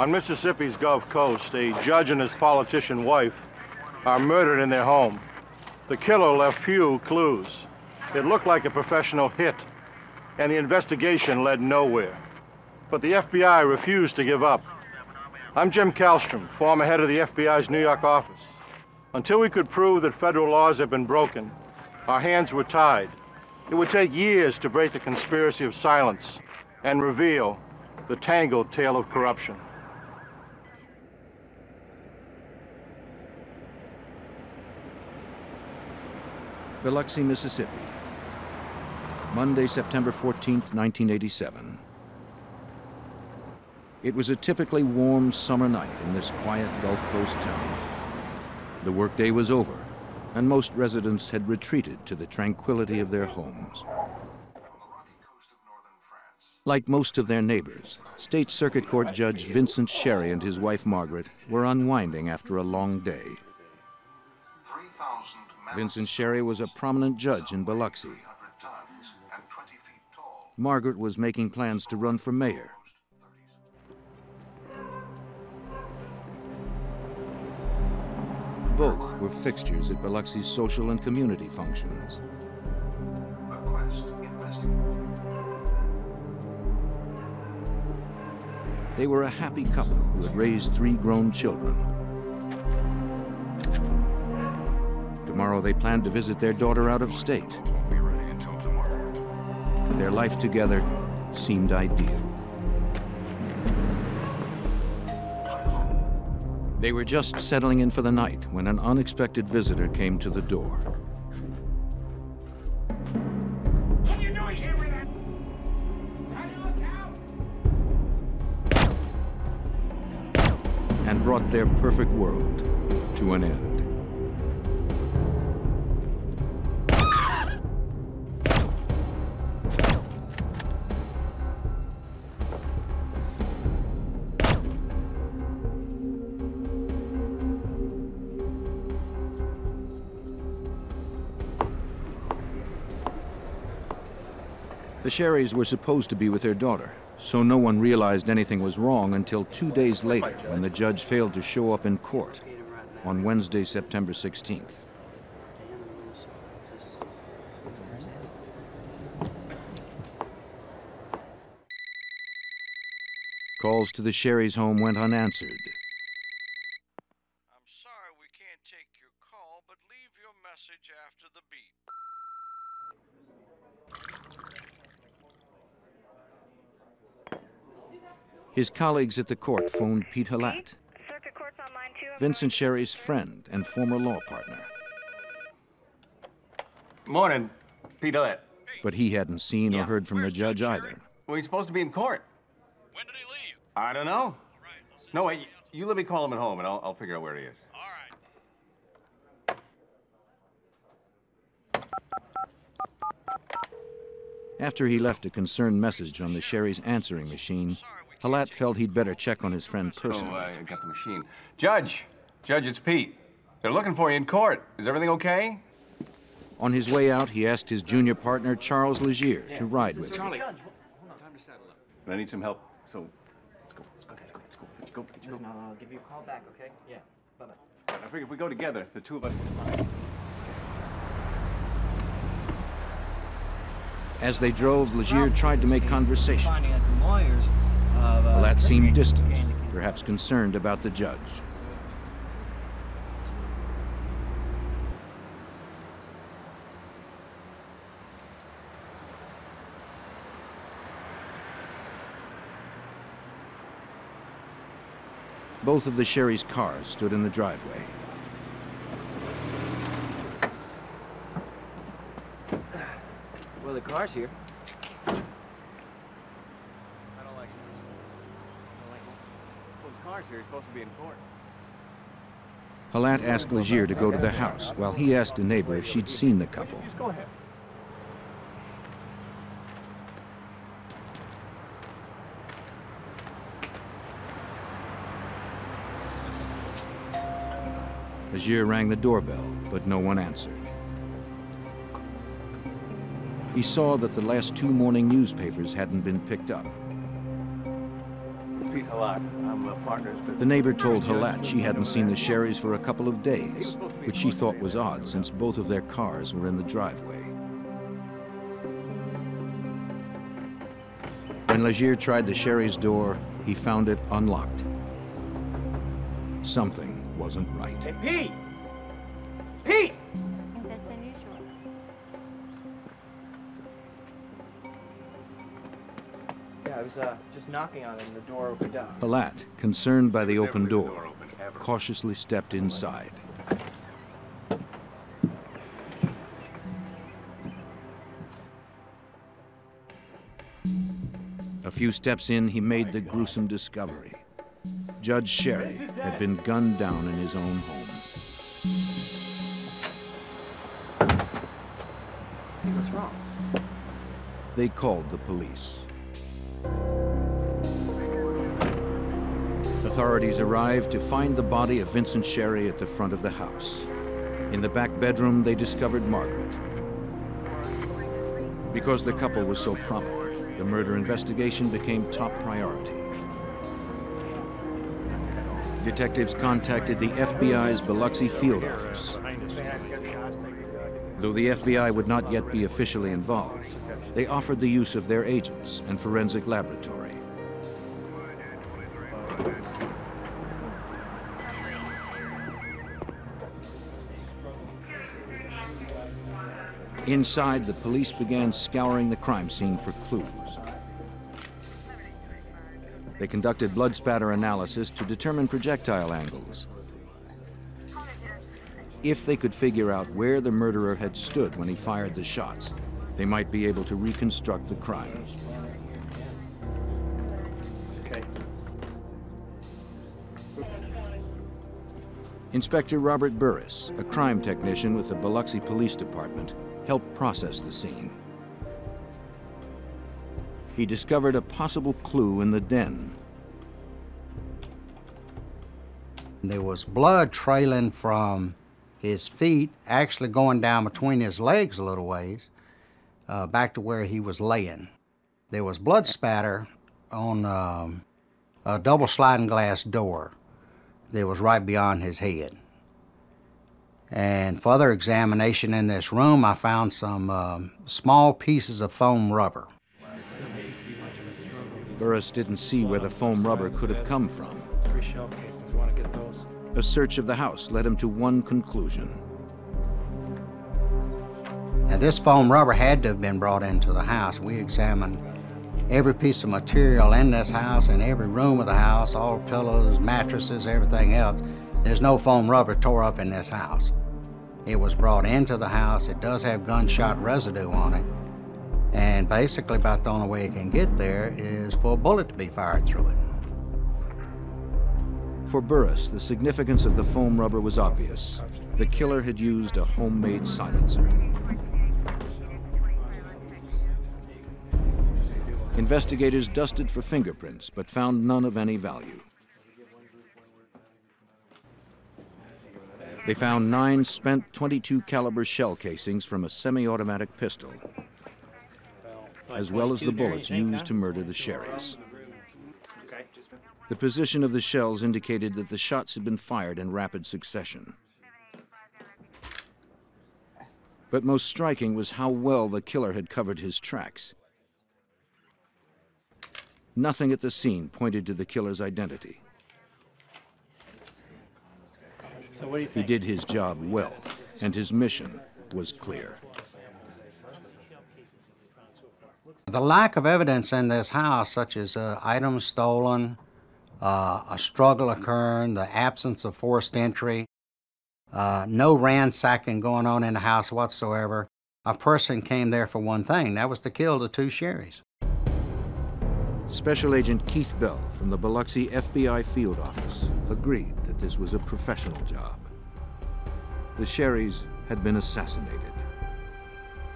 On Mississippi's Gulf Coast, a judge and his politician wife are murdered in their home. The killer left few clues. It looked like a professional hit, and the investigation led nowhere. But the F B I refused to give up. I'm Jim Kallstrom, former head of the F B I's New York office. Until we could prove that federal laws had been broken, our hands were tied. It would take years to break the conspiracy of silence and reveal the tangled tale of corruption. Biloxi, Mississippi, Monday, September fourteenth, nineteen eighty-seven. It was a typically warm summer night in this quiet Gulf Coast town. The workday was over, and most residents had retreated to the tranquility of their homes. Like most of their neighbors, State Circuit Court Judge Vincent Sherry and his wife Margaret were unwinding after a long day. Vincent Sherry was a prominent judge in Biloxi. Margaret was making plans to run for mayor. Both were fixtures at Biloxi's social and community functions. They were a happy couple who had raised three grown children. Tomorrow they planned to visit their daughter out of state. Be ready until tomorrow. Their life together seemed ideal. They were just settling in for the night when an unexpected visitor came to the door. What are you doing here with that? Look out! And brought their perfect world to an end. The Sherrys were supposed to be with their daughter, so no one realized anything was wrong until two days later when the judge failed to show up in court on Wednesday, September sixteenth. Calls to the Sherrys' home went unanswered. I'm sorry we can't take your call, but leave your message after the beep. His colleagues at the court phoned Pete Halat, Vincent Sherry's friend and former law partner. Morning, Pete Halat. But he hadn't seen yeah. or heard from Where's the judge Sherry? Either. Well, he's supposed to be in court. When did he leave? I don't know. All right, we'll no, wait, you let me call him at home and I'll, I'll figure out where he is. All right. After he left a concerned message on the Sherry's answering machine, Halat felt he'd better check on his friend personally. Oh, I got the machine. Judge, Judge, it's Pete. They're looking for you in court. Is everything okay? On his way out, he asked his junior partner, Charles Legere, yeah. to ride with him. Charlie, hold on, time to saddle up. I need some help, so let's go, let's go, let's go, let's go, let's go. Let's go. Listen, I'll give you a call back, okay? Yeah, bye-bye. I figure if we go together, the two of us can fly. As they drove, Legere tried to make conversation. Well, that seemed distant, perhaps concerned about the judge. Both of the Sherry's cars stood in the driveway. Well, the car's here. I don't like it. I don't like it. Well, his car's here. He's supposed to be in court. Halat asked Legere to go to the house, while he asked a neighbor if she'd seen the couple. Just go ahead. Legere rang the doorbell, but no one answered. He saw that the last two morning newspapers hadn't been picked up. Pete Halat, I'm a partner. The neighbor told Halat she hadn't seen the Sherrys for a couple of days, which she thought was odd since both of their cars were in the driveway. When Legere tried the Sherry's door, he found it unlocked. Something wasn't right. Hey, Pete! Pete! I think that's unusual. Yeah, I was uh, just knocking on it and the door opened up. Halat, concerned by the open door, cautiously stepped inside. A few steps in, he made the gruesome discovery. Judge Sherry had been gunned down in his own home. Hey, what's wrong? They called the police. Authorities arrived to find the body of Vincent Sherry at the front of the house. In the back bedroom, they discovered Margaret. Because the couple was so prominent, the murder investigation became top priority. Detectives contacted the F B I's Biloxi field office. Though the F B I would not yet be officially involved, they offered the use of their agents and forensic laboratory. Inside, the police began scouring the crime scene for clues. They conducted blood spatter analysis to determine projectile angles. If they could figure out where the murderer had stood when he fired the shots, they might be able to reconstruct the crime. Okay. Inspector Robert Burris, a crime technician with the Biloxi Police Department, helped process the scene. He discovered a possible clue in the den. There was blood trailing from his feet, actually going down between his legs a little ways, uh, back to where he was laying. There was blood spatter on um, a double sliding glass door that was right beyond his head. And further examination in this room, I found some um, small pieces of foam rubber. Burris didn't see where the foam rubber could have come from. A search of the house led him to one conclusion. Now, this foam rubber had to have been brought into the house. We examined every piece of material in this house, in every room of the house, all pillows, mattresses, everything else. There's no foam rubber tore up in this house. It was brought into the house. It does have gunshot residue on it. And basically, about the only way it can get there is for a bullet to be fired through it. For Burris, the significance of the foam rubber was obvious. The killer had used a homemade silencer. Investigators dusted for fingerprints, but found none of any value. They found nine spent twenty-two caliber shell casings from a semi-automatic pistol, as well as the bullets used to murder the Sherrys. The position of the shells indicated that the shots had been fired in rapid succession. But most striking was how well the killer had covered his tracks. Nothing at the scene pointed to the killer's identity. So what do you think? He did his job well, and his mission was clear. The lack of evidence in this house, such as uh, items stolen, uh, a struggle occurring, the absence of forced entry, uh, no ransacking going on in the house whatsoever. A person came there for one thing, that was to kill the two Sherrys. Special Agent Keith Bell from the Biloxi F B I field office agreed that this was a professional job. The Sherrys had been assassinated.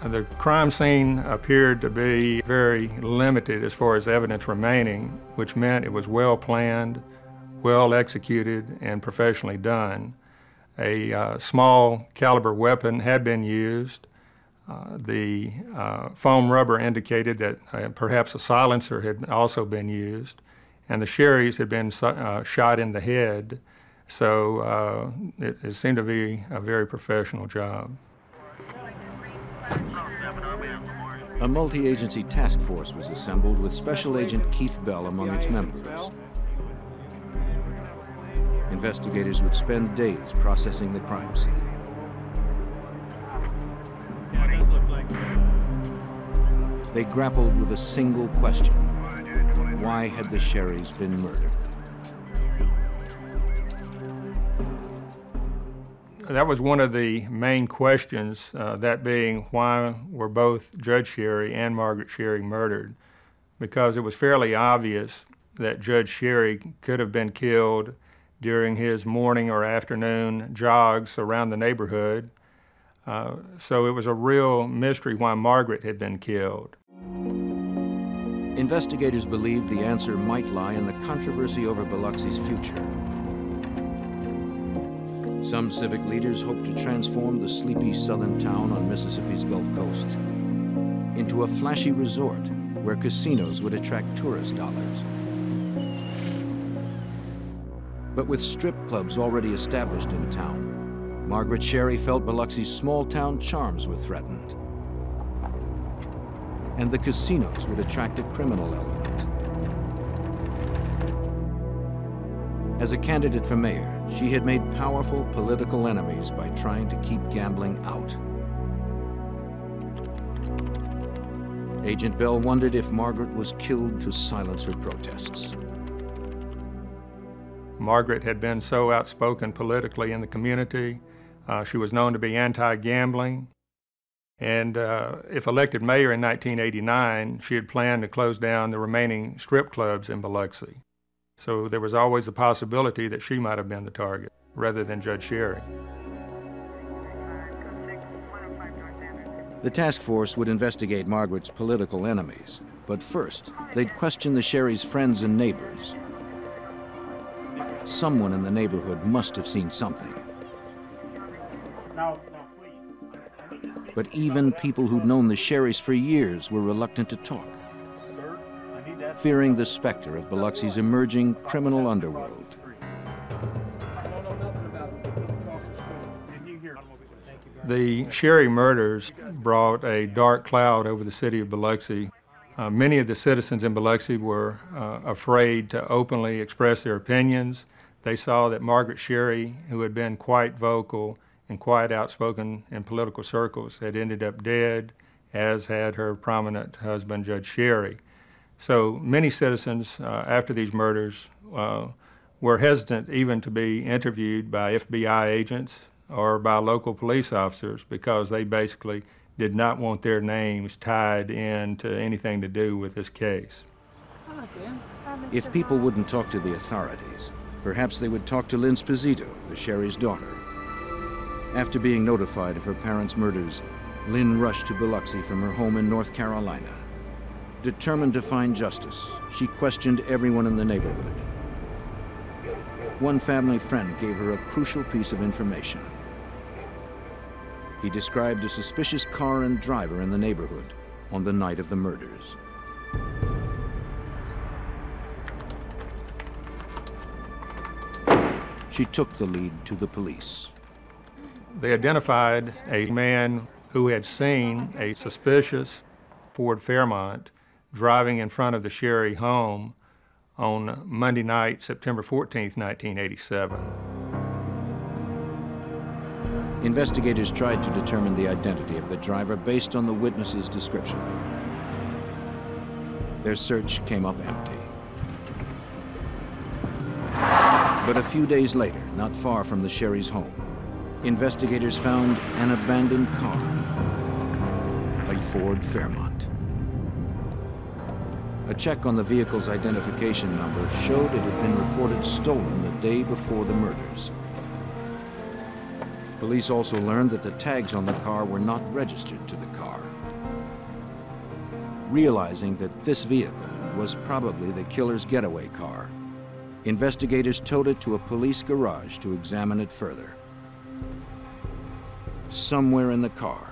The crime scene appeared to be very limited as far as evidence remaining, which meant it was well planned, well executed, and professionally done. A uh, small caliber weapon had been used. Uh, the uh, foam rubber indicated that uh, perhaps a silencer had also been used, and the Sherrys had been uh, shot in the head. So uh, it, it seemed to be a very professional job. A multi-agency task force was assembled with Special Agent Keith Bell among its members. Investigators would spend days processing the crime scene. They grappled with a single question. Why had the Sherrys been murdered? That was one of the main questions, uh, that being why were both Judge Sherry and Margaret Sherry murdered? Because it was fairly obvious that Judge Sherry could have been killed during his morning or afternoon jogs around the neighborhood. Uh, so it was a real mystery why Margaret had been killed. Investigators believed the answer might lie in the controversy over Biloxi's future. Some civic leaders hoped to transform the sleepy southern town on Mississippi's Gulf Coast into a flashy resort where casinos would attract tourist dollars. But with strip clubs already established in town, Margaret Sherry felt Biloxi's small-town charms were threatened. And the casinos would attract a criminal element. As a candidate for mayor, she had made powerful political enemies by trying to keep gambling out. Agent Bell wondered if Margaret was killed to silence her protests. Margaret had been so outspoken politically in the community. Uh, she was known to be anti-gambling. And uh, if elected mayor in nineteen eighty-nine, she had planned to close down the remaining strip clubs in Biloxi. So there was always the possibility that she might have been the target, rather than Judge Sherry. The task force would investigate Margaret's political enemies, but first, they'd question the Sherry's friends and neighbors. Someone in the neighborhood must have seen something. But even people who'd known the Sherrys for years were reluctant to talk, fearing the specter of Biloxi's emerging criminal underworld. The Sherry murders brought a dark cloud over the city of Biloxi. Uh, many of the citizens in Biloxi were uh, afraid to openly express their opinions. They saw that Margaret Sherry, who had been quite vocal and quite outspoken in political circles, had ended up dead, as had her prominent husband, Judge Sherry. So many citizens, uh, after these murders, uh, were hesitant even to be interviewed by F B I agents or by local police officers because they basically did not want their names tied in to anything to do with this case. If people wouldn't talk to the authorities, perhaps they would talk to Lynn Sposito, the Sherry's daughter. After being notified of her parents' murders, Lynn rushed to Biloxi from her home in North Carolina. Determined to find justice, she questioned everyone in the neighborhood. One family friend gave her a crucial piece of information. He described a suspicious car and driver in the neighborhood on the night of the murders. She took the lead to the police. They identified a man who had seen a suspicious Ford Fairmont driving in front of the Sherry home on Monday night, September fourteenth, nineteen eighty-seven. investigators tried to determine the identity of the driver based on the witness's description. Their search came up empty. But a few days later, not far from the Sherry's home, investigators found an abandoned car, a Ford Fairmont. A check on the vehicle's identification number showed it had been reported stolen the day before the murders. Police also learned that the tags on the car were not registered to the car. Realizing that this vehicle was probably the killer's getaway car, investigators towed it to a police garage to examine it further. Somewhere in the car,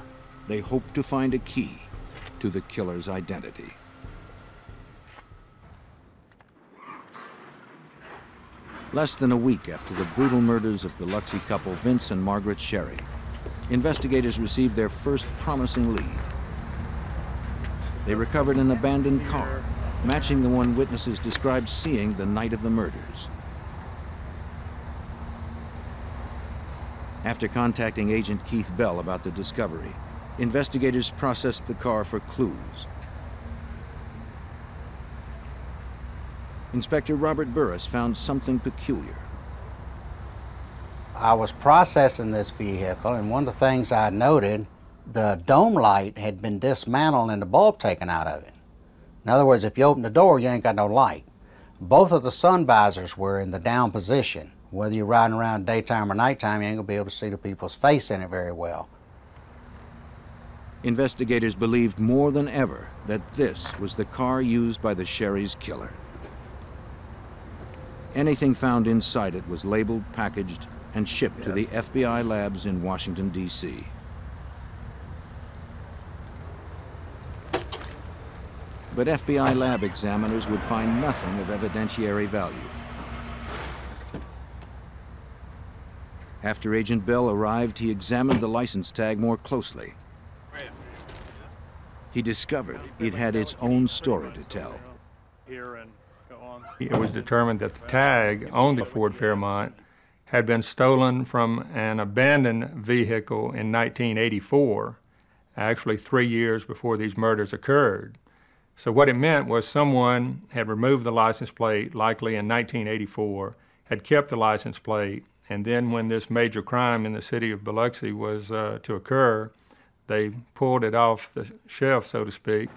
they hoped to find a key to the killer's identity. Less than a week after the brutal murders of Biloxi couple Vince and Margaret Sherry, investigators received their first promising lead. They recovered an abandoned car, matching the one witnesses described seeing the night of the murders. After contacting Agent Keith Bell about the discovery, investigators processed the car for clues. Inspector Robert Burris found something peculiar. I was processing this vehicle, and one of the things I noted, the dome light had been dismantled and the bulb taken out of it. In other words, if you open the door, you ain't got no light. Both of the sun visors were in the down position. Whether you're riding around daytime or nighttime, you ain't gonna be able to see the people's face in it very well. Investigators believed more than ever that this was the car used by the Sherry's killer. Anything found inside it was labeled, packaged, and shipped yeah. to the F B I labs in Washington, D C But F B I lab examiners would find nothing of evidentiary value. After Agent Bell arrived, he examined the license tag more closely. He discovered it had its own story to tell. It was determined that the tag on the Ford Fairmont had been stolen from an abandoned vehicle in nineteen eighty-four, actually three years before these murders occurred. So what it meant was someone had removed the license plate, likely in nineteen eighty-four, had kept the license plate, and then when this major crime in the city of Biloxi was uh, to occur, they pulled it off the shelf, so to speak.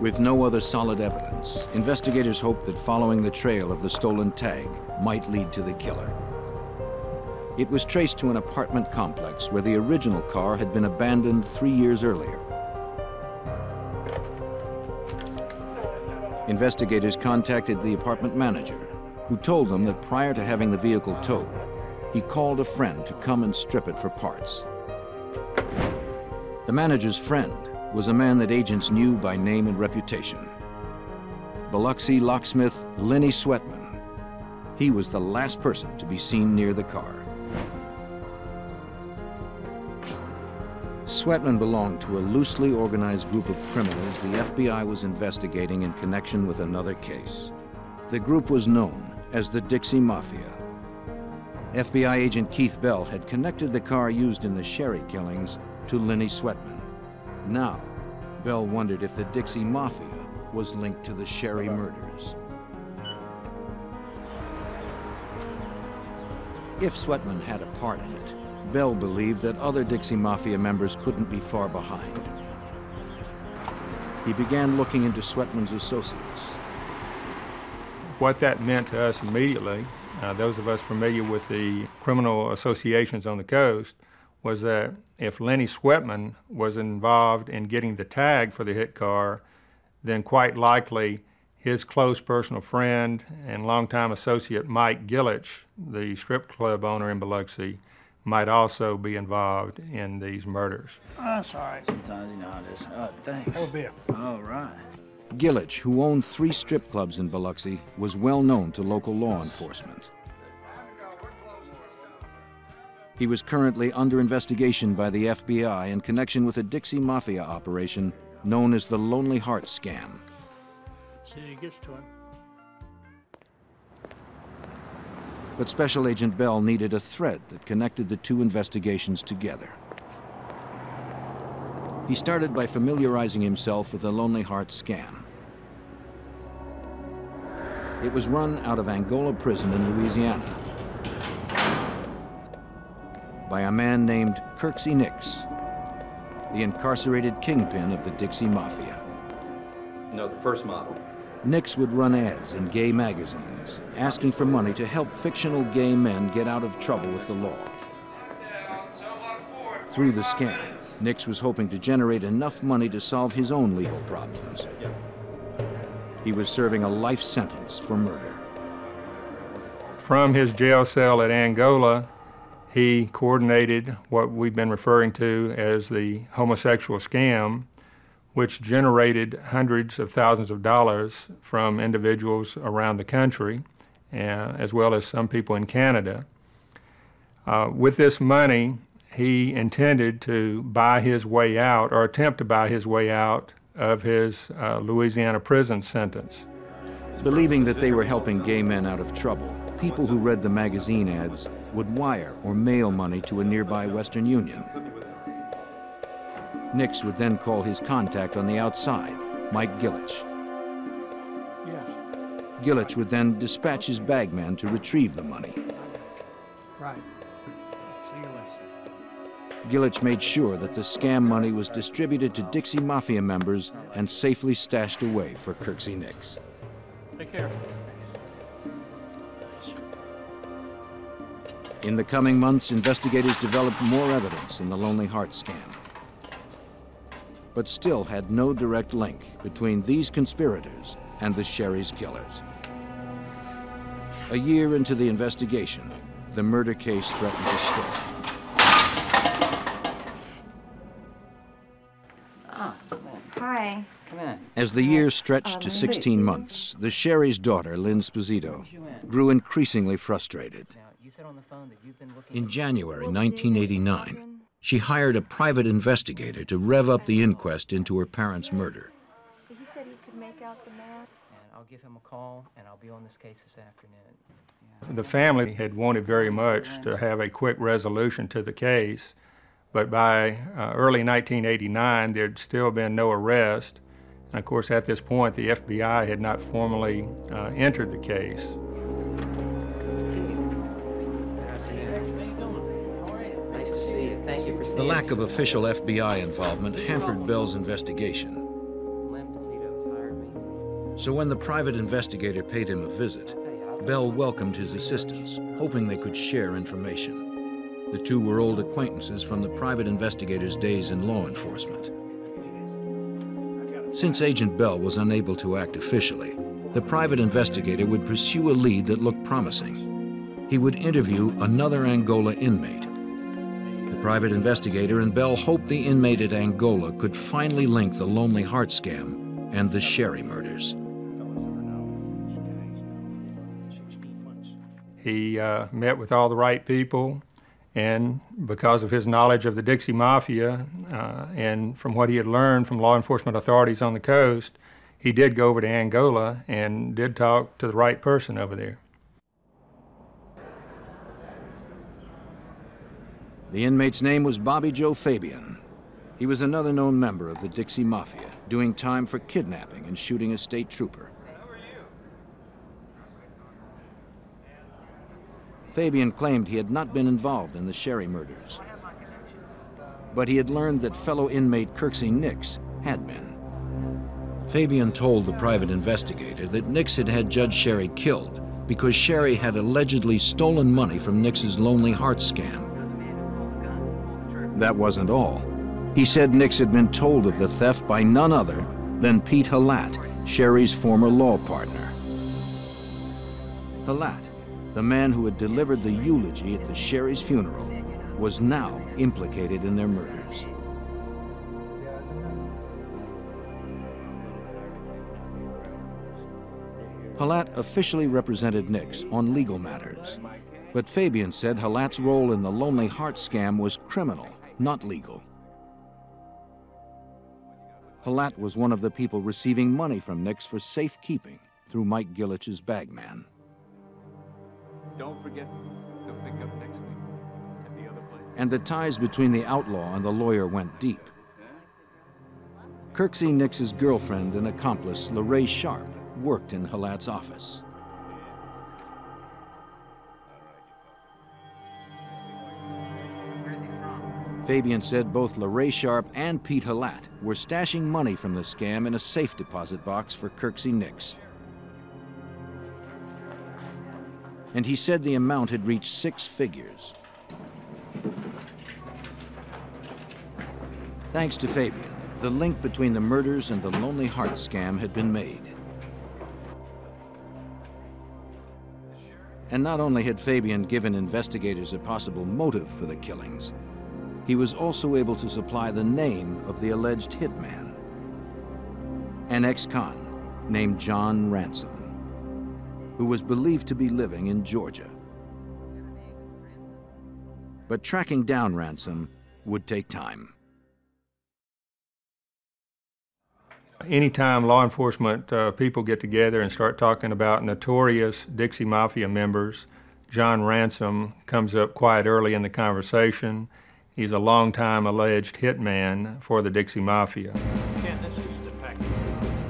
With no other solid evidence, investigators hoped that following the trail of the stolen tag might lead to the killer. It was traced to an apartment complex where the original car had been abandoned three years earlier. Investigators contacted the apartment manager, who told them that prior to having the vehicle towed, he called a friend to come and strip it for parts. The manager's friend was a man that agents knew by name and reputation. Biloxi locksmith Lenny Sweatman. He was the last person to be seen near the car. Sweatman belonged to a loosely organized group of criminals the F B I was investigating in connection with another case. The group was known as the Dixie Mafia. F B I agent Keith Bell had connected the car used in the Sherry killings to Lenny Sweatman. Now, Bell wondered if the Dixie Mafia was linked to the Sherry murders. If Sweatman had a part in it, Bell believed that other Dixie Mafia members couldn't be far behind. He began looking into Sweatman's associates. What that meant to us immediately, uh, those of us familiar with the criminal associations on the coast, was that if Lenny Sweatman was involved in getting the tag for the hit car, then quite likely his close personal friend and longtime associate Mike Gillich, the strip club owner in Biloxi, might also be involved in these murders. Oh, that's all right. Sometimes, you know, I just, oh, thanks. Have a beer. All right. Gillich, who owned three strip clubs in Biloxi, was well known to local law enforcement. He was currently under investigation by the F B I in connection with a Dixie Mafia operation known as the Lonely Heart Scam. See, he gets to him. But Special Agent Bell needed a thread that connected the two investigations together. He started by familiarizing himself with the Lonely Heart scan. It was run out of Angola Prison in Louisiana by a man named Kirksey Nix, the incarcerated kingpin of the Dixie Mafia. No, the first model. Nix would run ads in gay magazines, asking for money to help fictional gay men get out of trouble with the law. Through the scam, Nix was hoping to generate enough money to solve his own legal problems. He was serving a life sentence for murder. From his jail cell at Angola, he coordinated what we've been referring to as the homosexual scam, which generated hundreds of thousands of dollars from individuals around the country, uh, as well as some people in Canada. Uh, with this money, he intended to buy his way out, or attempt to buy his way out, of his uh, Louisiana prison sentence. Believing that they were helping gay men out of trouble, people who read the magazine ads would wire or mail money to a nearby Western Union. Nix would then call his contact on the outside, Mike Gillich. Yeah. Gillich would then dispatch his bagman to retrieve the money. Right. See you later. Gillich made sure that the scam money was distributed to Dixie Mafia members and safely stashed away for Kirksey Nix. Take care. In the coming months, investigators developed more evidence in the Lonely Heart scam, but still had no direct link between these conspirators and the Sherry's killers. A year into the investigation, the murder case threatened to stall. Ah, come in. Hi. Come in. As the year stretched to sixteen months, the Sherry's daughter, Lynn Sposito, grew increasingly frustrated. In January nineteen eighty-nine, she hired a private investigator to rev up the inquest into her parents' murder. He said he could make out the man. And I'll give him a call, and I'll be on this case this afternoon. The family had wanted very much to have a quick resolution to the case, but by uh, early nineteen eighty-nine, there'd still been no arrest. And of course, at this point, the F B I had not formally uh, entered the case. The lack of official F B I involvement hampered Bell's investigation. So when the private investigator paid him a visit, Bell welcomed his assistants, hoping they could share information. The two were old acquaintances from the private investigator's days in law enforcement. Since Agent Bell was unable to act officially, the private investigator would pursue a lead that looked promising. He would interview another Angola inmate. The private investigator and Bell hoped the inmate at Angola could finally link the Lonely Heart scam and the Sherry murders. He uh, met with all the right people, and because of his knowledge of the Dixie Mafia uh, and from what he had learned from law enforcement authorities on the coast, he did go over to Angola and did talk to the right person over there. The inmate's name was Bobby Joe Fabian. He was another known member of the Dixie Mafia, doing time for kidnapping and shooting a state trooper. Fabian claimed he had not been involved in the Sherry murders, but he had learned that fellow inmate Kirksey Nix had been. Fabian told the private investigator that Nix had had Judge Sherry killed because Sherry had allegedly stolen money from Nix's Lonely Heart scam. That wasn't all. He said Nix had been told of the theft by none other than Pete Halat, Sherry's former law partner. Halat, the man who had delivered the eulogy at the Sherry's funeral, was now implicated in their murders. Halat officially represented Nix on legal matters, but Fabian said Halat's role in the Lonely Heart scam was criminal, not legal. Halat was one of the people receiving money from Nix for safekeeping through Mike Gillich's bagman. Don't forget to pick up next week at the other place. And the ties between the outlaw and the lawyer went deep. Kirksey Nix's girlfriend and accomplice, LeRay Sharp, worked in Halat's office. Fabian said both LeRay Sharp and Pete Halat were stashing money from the scam in a safe deposit box for Kirksey Nix. And he said the amount had reached six figures. Thanks to Fabian, the link between the murders and the Lonely Heart scam had been made. And not only had Fabian given investigators a possible motive for the killings, he was also able to supply the name of the alleged hitman, an ex-con named John Ransom, who was believed to be living in Georgia. But tracking down Ransom would take time. Anytime law enforcement uh, people get together and start talking about notorious Dixie Mafia members, John Ransom comes up quite early in the conversation. He's a longtime alleged hitman for the Dixie Mafia.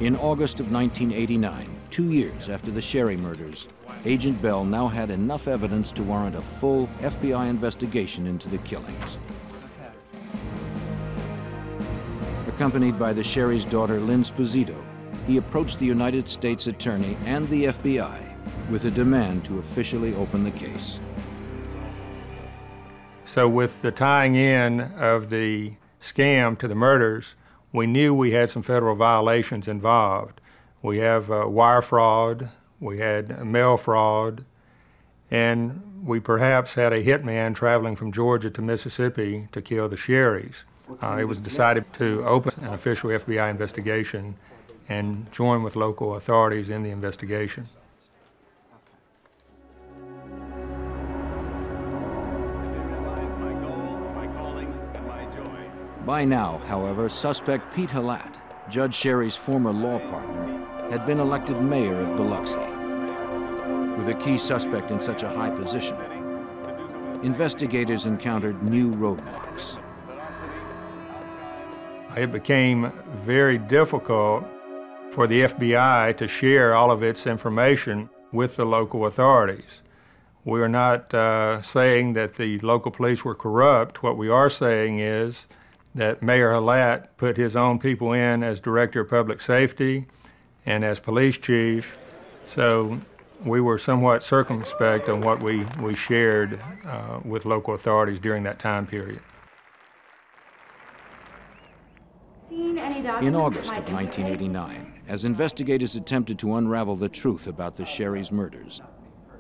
In August of nineteen eighty-nine, two years after the Sherry murders, Agent Bell now had enough evidence to warrant a full F B I investigation into the killings. Accompanied by the Sherry's daughter, Lynn Sposito, he approached the United States Attorney and the F B I with a demand to officially open the case. So with the tying in of the scam to the murders, we knew we had some federal violations involved. We have uh, wire fraud, we had mail fraud, and we perhaps had a hitman traveling from Georgia to Mississippi to kill the Sherrys. Uh, it was decided to open an official F B I investigation and join with local authorities in the investigation. By now, however, suspect Pete Halat, Judge Sherry's former law partner, had been elected mayor of Biloxi. With a key suspect in such a high position, investigators encountered new roadblocks. It became very difficult for the F B I to share all of its information with the local authorities. We are not uh, saying that the local police were corrupt. What we are saying is that Mayor Halat put his own people in as Director of Public Safety and as police chief, so we were somewhat circumspect on what we, we shared uh, with local authorities during that time period. In August of nineteen eighty-nine, as investigators attempted to unravel the truth about the Sherry's murders,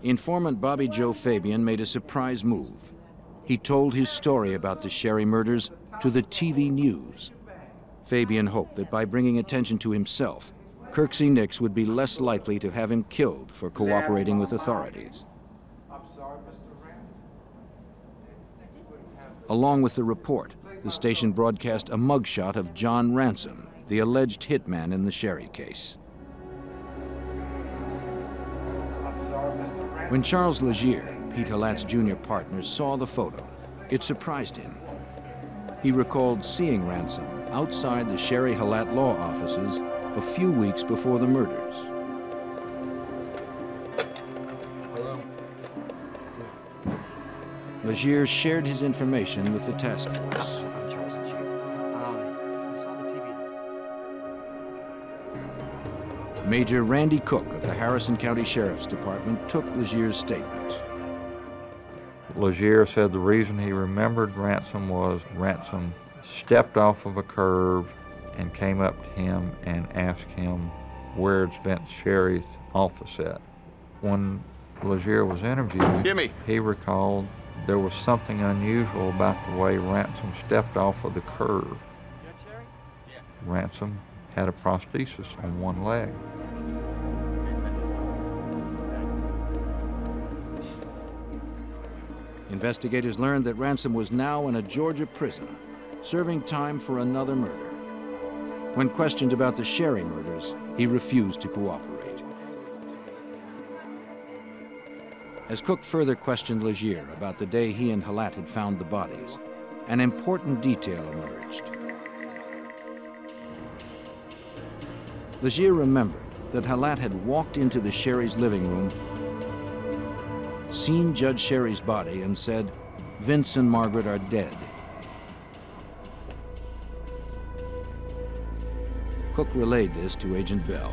informant Bobby Joe Fabian made a surprise move. He told his story about the Sherry murders to the T V news. Fabian hoped that by bringing attention to himself, Kirksey Nix would be less likely to have him killed for cooperating with authorities. Along with the report, the station broadcast a mugshot of John Ransom, the alleged hitman in the Sherry case. When Charles Legere, Pete Halat's junior partner, saw the photo, it surprised him. He recalled seeing Ransom outside the Sherry Halat law offices a few weeks before the murders. Hello. Legere shared his information with the task force. Major Randy Cook of the Harrison County Sheriff's Department took Legere's statement. Legere said the reason he remembered Ransom was Ransom stepped off of a curve and came up to him and asked him, "Where's Vince Sherry's office at?" When Legere was interviewed, Jimmy. he recalled there was something unusual about the way Ransom stepped off of the curve. Yeah. Ransom had a prosthesis on one leg. Investigators learned that Ransom was now in a Georgia prison, serving time for another murder. When questioned about the Sherry murders, he refused to cooperate. As Cook further questioned Legere about the day he and Halat had found the bodies, an important detail emerged. Legere remembered that Halat had walked into the Sherry's living room, seen Judge Sherry's body, and said, "Vince and Margaret are dead." Cook relayed this to Agent Bell.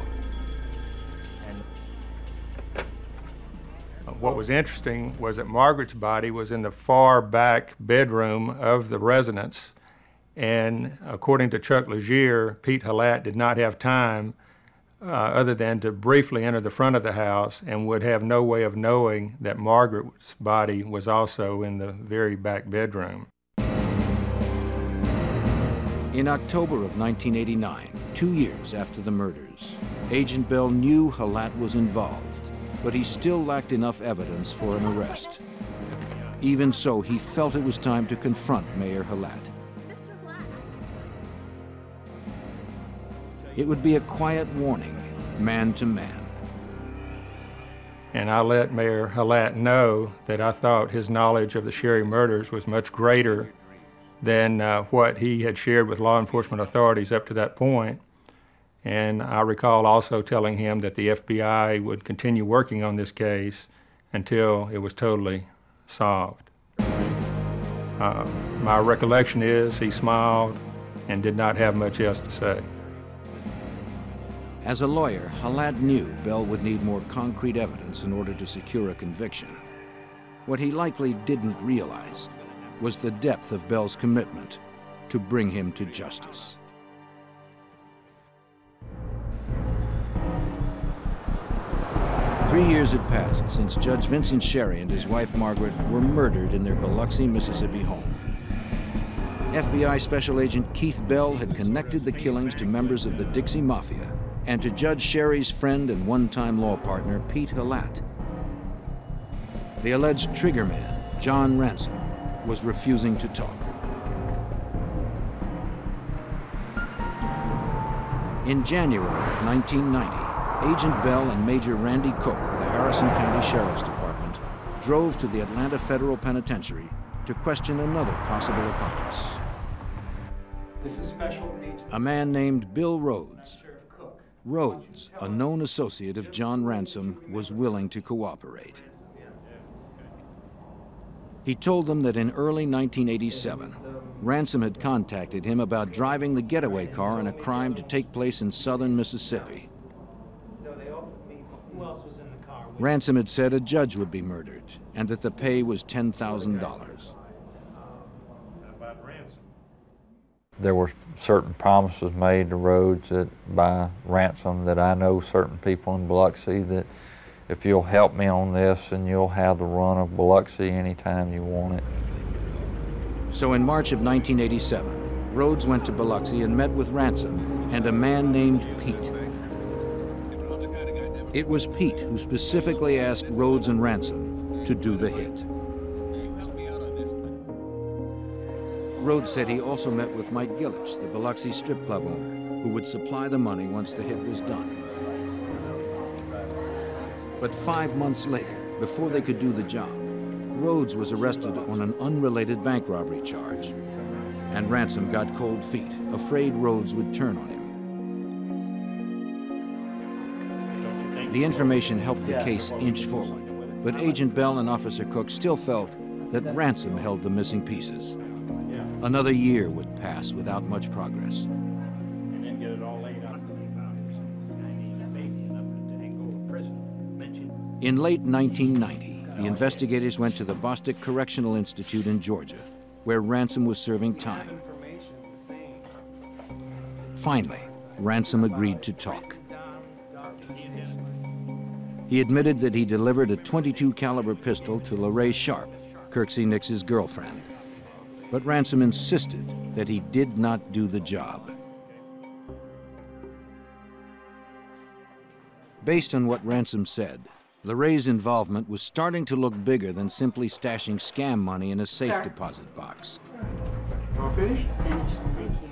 What was interesting was that Margaret's body was in the far back bedroom of the residence, and according to Chuck Legere, Pete Halat did not have time uh, other than to briefly enter the front of the house and would have no way of knowing that Margaret's body was also in the very back bedroom. In October of nineteen eighty-nine, two years after the murders, Agent Bell knew Halat was involved, but he still lacked enough evidence for an arrest. Even so, he felt it was time to confront Mayor Halat. It would be a quiet warning, man to man. And I let Mayor Halat know that I thought his knowledge of the Sherry murders was much greater than uh, what he had shared with law enforcement authorities up to that point. And I recall also telling him that the F B I would continue working on this case until it was totally solved. Uh, my recollection is he smiled and did not have much else to say. As a lawyer, Halat knew Bell would need more concrete evidence in order to secure a conviction. What he likely didn't realize was the depth of Bell's commitment to bring him to justice. Three years had passed since Judge Vincent Sherry and his wife Margaret were murdered in their Biloxi, Mississippi home. F B I Special Agent Keith Bell had connected the killings to members of the Dixie Mafia and to Judge Sherry's friend and one-time law partner, Pete Halat. The alleged triggerman, John Ransom, was refusing to talk. In January of nineteen ninety, Agent Bell and Major Randy Cook of the Harrison County Sheriff's Department drove to the Atlanta Federal Penitentiary to question another possible accomplice. This is Special Agent. A man named Bill Rhodes. Rhodes, a known associate of John Ransom, was willing to cooperate. He told them that in early nineteen eighty-seven, Ransom had contacted him about driving the getaway car in a crime to take place in southern Mississippi. Ransom had said a judge would be murdered and that the pay was ten thousand dollars. There were certain promises made to Rhodes that by Ransom that I know certain people in Biloxi that if you'll help me on this and you'll have the run of Biloxi anytime you want it. So in March of nineteen eighty-seven, Rhodes went to Biloxi and met with Ransom and a man named Pete. It was Pete who specifically asked Rhodes and Ransom to do the hit. Rhodes said he also met with Mike Gillich, the Biloxi strip club owner, who would supply the money once the hit was done. But five months later, before they could do the job, Rhodes was arrested on an unrelated bank robbery charge, and Ransom got cold feet, afraid Rhodes would turn on him. The information helped the case inch forward, but Agent Bell and Officer Cook still felt that Ransom held the missing pieces. Another year would pass without much progress. In late nineteen ninety, the investigators went to the Bostick Correctional Institute in Georgia, where Ransom was serving time. Finally, Ransom agreed to talk. He admitted that he delivered a twenty-two caliber pistol to LeRay Sharp, Kirksey Nix's girlfriend. But Ransom insisted that he did not do the job. Based on what Ransom said, LeRay's involvement was starting to look bigger than simply stashing scam money in a safe Sir. deposit box. All finished? Finished, thank you.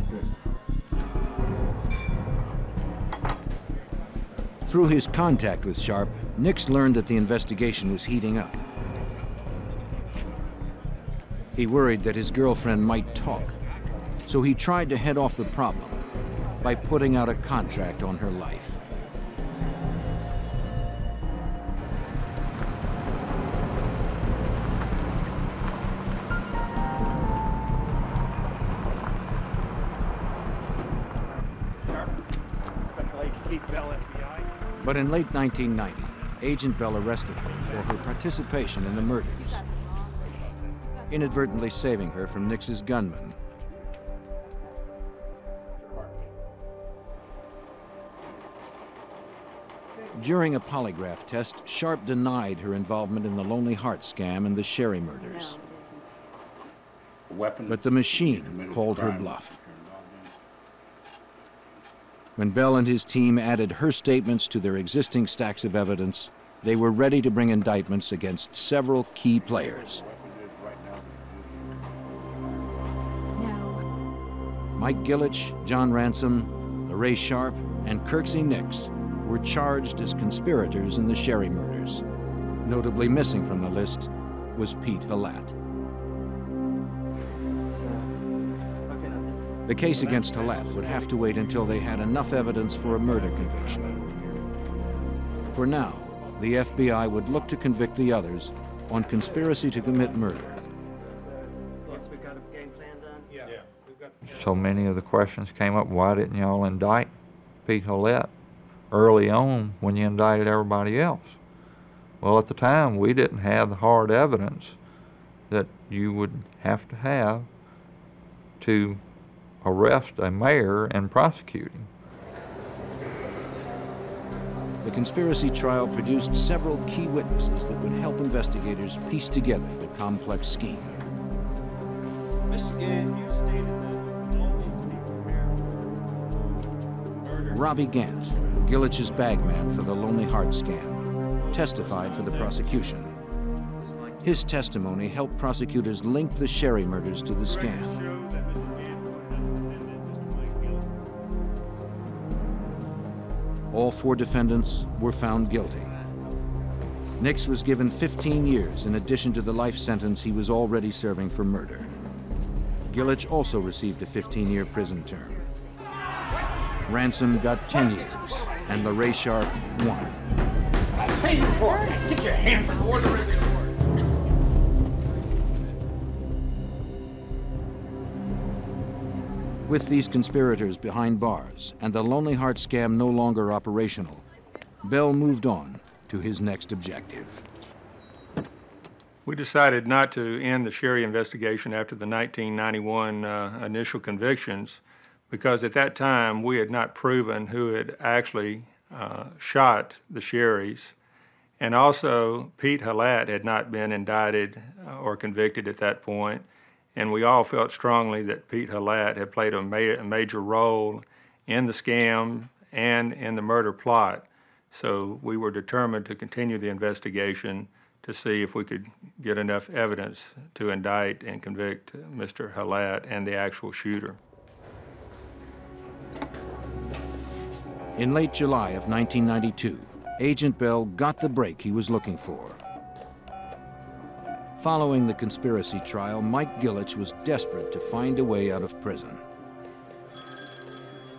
Through his contact with Sharp, Nix learned that the investigation was heating up He worried that his girlfriend might talk, so he tried to head off the problem by putting out a contract on her life. But in late nineteen ninety, Agent Bell arrested her for her participation in the murders, inadvertently saving her from Nix's gunman. During a polygraph test, Sharp denied her involvement in the Lonely Heart scam and the Sherry murders. But the machine called her bluff. When Bell and his team added her statements to their existing stacks of evidence, they were ready to bring indictments against several key players. No. Mike Gillich, John Ransom, LeRay Sharp, and Kirksey Nix were charged as conspirators in the Sherry murders. Notably missing from the list was Pete Halat. The case against Halat would have to wait until they had enough evidence for a murder conviction. For now, the F B I would look to convict the others on conspiracy to commit murder. So many of the questions came up, why didn't y'all indict Pete Halat early on when you indicted everybody else? Well, at the time, we didn't have the hard evidence that you would have to have to arrest a mayor and prosecute him. The conspiracy trial produced several key witnesses that would help investigators piece together the complex scheme. Mister Gant, you stated that all these people here. Robbie Gant, Gillich's bagman for the Lonely Heart scam, testified for the prosecution. His testimony helped prosecutors link the Sherry murders to the scam. All four defendants were found guilty. Nix was given fifteen years in addition to the life sentence he was already serving for murder. Gillich also received a fifteen year prison term. Ransom got ten years, and LeRay Sharp, one. I'll pay you for it. Get your hands on order in the court. With these conspirators behind bars and the Lonely Heart scam no longer operational, Bell moved on to his next objective. We decided not to end the Sherry investigation after the nineteen ninety-one uh, initial convictions because at that time we had not proven who had actually uh, shot the Sherrys, and also Pete Halat had not been indicted or convicted at that point. And we all felt strongly that Pete Halat had played a, ma a major role in the scam and in the murder plot. So we were determined to continue the investigation to see if we could get enough evidence to indict and convict Mister Halat and the actual shooter. In late July of nineteen ninety-two, Agent Bell got the break he was looking for. Following the conspiracy trial, Mike Gillich was desperate to find a way out of prison.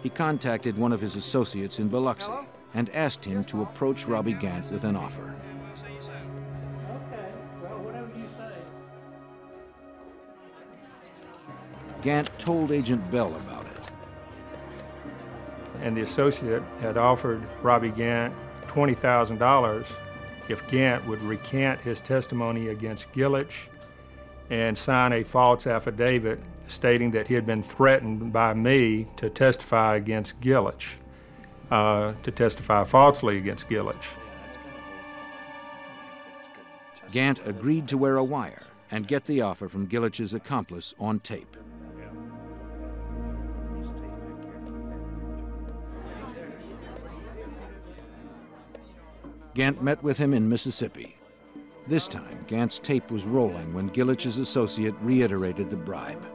He contacted one of his associates in Biloxi and asked him to approach Robbie Gant with an offer. Gant told Agent Bell about it. And the associate had offered Robbie Gant twenty thousand dollars if Gant would recant his testimony against Gillich and sign a false affidavit stating that he had been threatened by me to testify against Gillich, uh, to testify falsely against Gillich. Gant agreed to wear a wire and get the offer from Gillich's accomplice on tape. Gant met with him in Mississippi. This time, Gant's tape was rolling when Gillich's associate reiterated the bribe.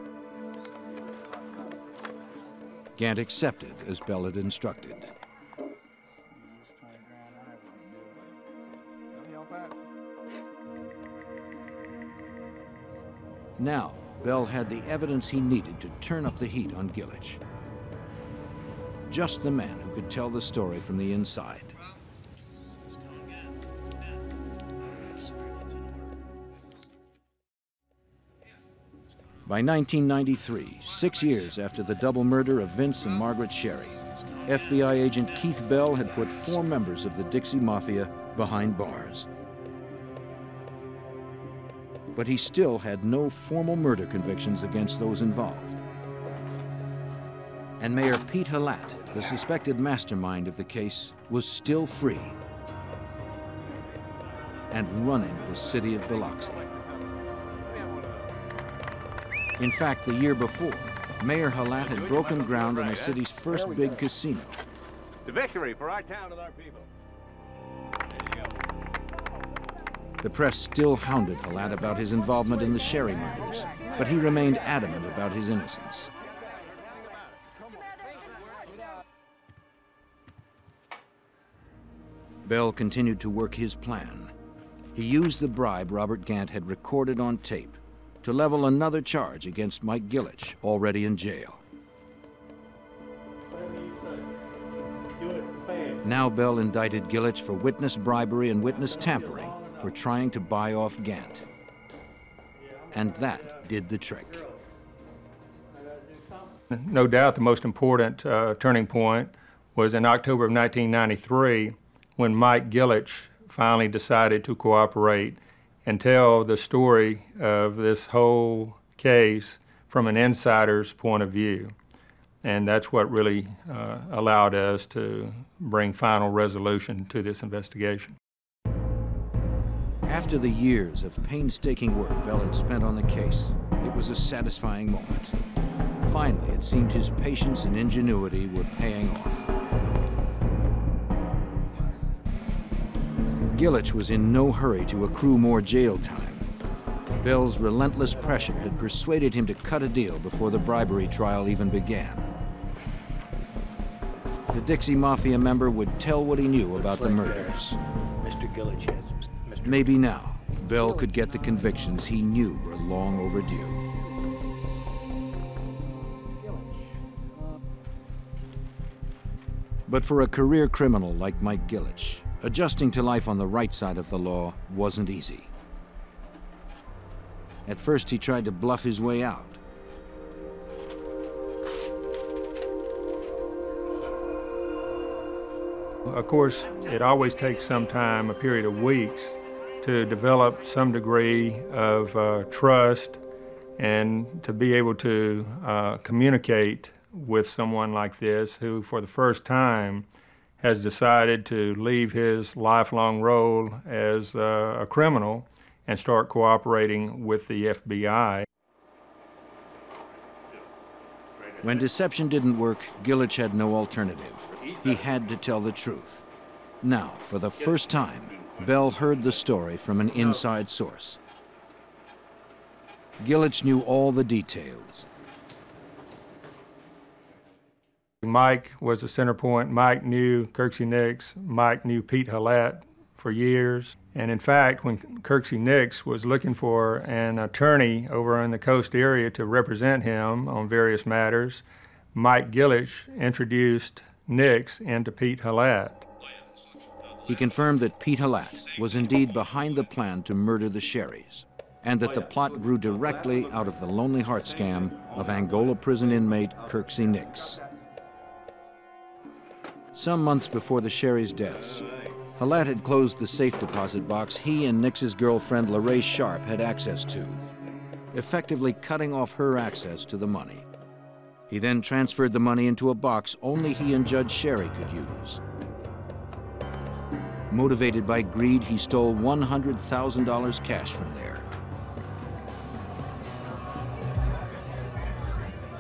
Gant accepted as Bell had instructed. Now, Bell had the evidence he needed to turn up the heat on Gillich. Just the man who could tell the story from the inside. By nineteen ninety-three, six years after the double murder of Vince and Margaret Sherry, F B I agent Keith Bell had put four members of the Dixie Mafia behind bars. But he still had no formal murder convictions against those involved. And Mayor Pete Halat, the suspected mastermind of the case, was still free and running the city of Biloxi. In fact, the year before, Mayor Halat had broken ground on the city's first big casino. The victory for our town and our people. There you go. The press still hounded Halat about his involvement in the Sherry murders, but he remained adamant about his innocence. Bell continued to work his plan. He used the bribe Robert Gant had recorded on tape to level another charge against Mike Gillich, already in jail. Now Bell indicted Gillich for witness bribery and witness tampering for trying to buy off Gant. And that did the trick. No doubt the most important uh, turning point was in October of nineteen ninety-three when Mike Gillich finally decided to cooperate and tell the story of this whole case from an insider's point of view. And that's what really uh, allowed us to bring final resolution to this investigation. After the years of painstaking work Bell had spent on the case, it was a satisfying moment. Finally, it seemed his patience and ingenuity were paying off. Gillich was in no hurry to accrue more jail time. Bell's relentless pressure had persuaded him to cut a deal before the bribery trial even began. The Dixie Mafia member would tell what he knew about the murders. Maybe now, Bell could get the convictions he knew were long overdue. But for a career criminal like Mike Gillich, adjusting to life on the right side of the law wasn't easy. At first, he tried to bluff his way out. Of course, it always takes some time, a period of weeks, to develop some degree of uh, trust and to be able to uh, communicate with someone like this who, for the first time, has decided to leave his lifelong role as uh, a criminal and start cooperating with the F B I. When deception didn't work, Gillich had no alternative. He had to tell the truth. Now, for the first time, Bell heard the story from an inside source. Gillich knew all the details. Mike was the center point. Mike knew Kirksey Nix. Mike knew Pete Halat for years. And in fact, when Kirksey Nix was looking for an attorney over in the coast area to represent him on various matters, Mike Gillich introduced Nix into Pete Halat. He confirmed that Pete Halat was indeed behind the plan to murder the Sherrys, and that the plot grew directly out of the Lonely Heart scam of Angola prison inmate Kirksey Nix. Some months before the Sherry's deaths, Halat had closed the safe deposit box he and Nix's girlfriend LeRay Sharp had access to, effectively cutting off her access to the money. He then transferred the money into a box only he and Judge Sherry could use. Motivated by greed, he stole one hundred thousand dollars cash from there.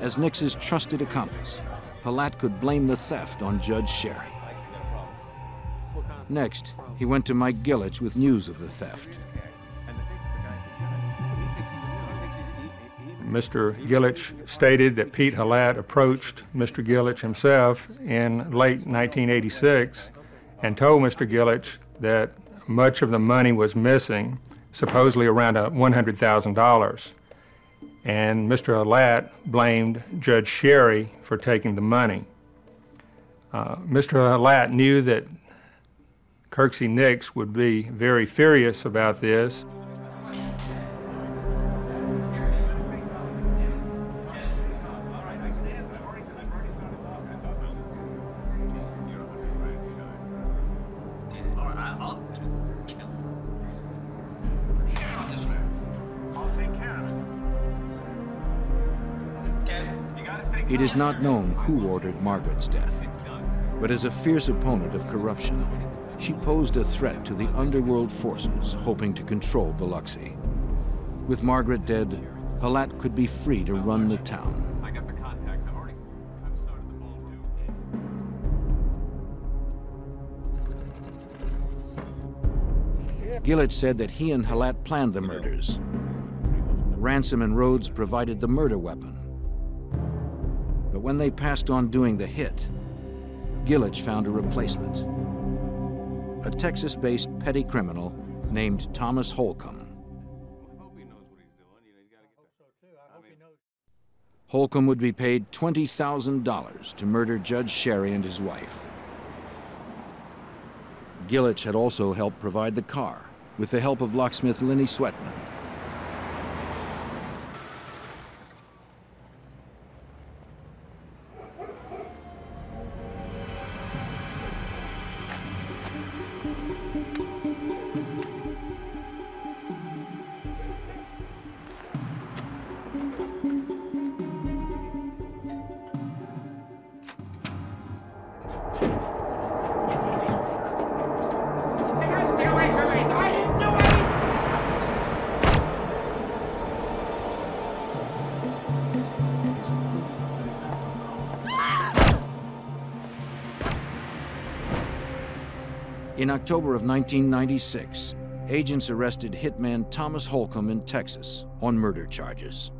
As Nix's trusted accomplice, Halat could blame the theft on Judge Sherry. Next, he went to Mike Gillich with news of the theft. Mister Gillich stated that Pete Halat approached Mister Gillich himself in late nineteen eighty-six and told Mister Gillich that much of the money was missing, supposedly around one hundred thousand dollars. and Mister Halat blamed Judge Sherry for taking the money. Uh, Mister Halat knew that Kirksey Nix would be very furious about this. It is not known who ordered Margaret's death, but as a fierce opponent of corruption, she posed a threat to the underworld forces hoping to control Biloxi. With Margaret dead, Halat could be free to run the town. Gillich said that he and Halat planned the murders. Ransom and Rhodes provided the murder weapon. But when they passed on doing the hit, Gillich found a replacement. A Texas-based petty criminal named Thomas Holcomb. Holcomb would be paid twenty thousand dollars to murder Judge Sherry and his wife. Gillich had also helped provide the car with the help of locksmith Lenny Sweatman. In October of nineteen ninety-six, agents arrested hitman Thomas Holcomb in Texas on murder charges.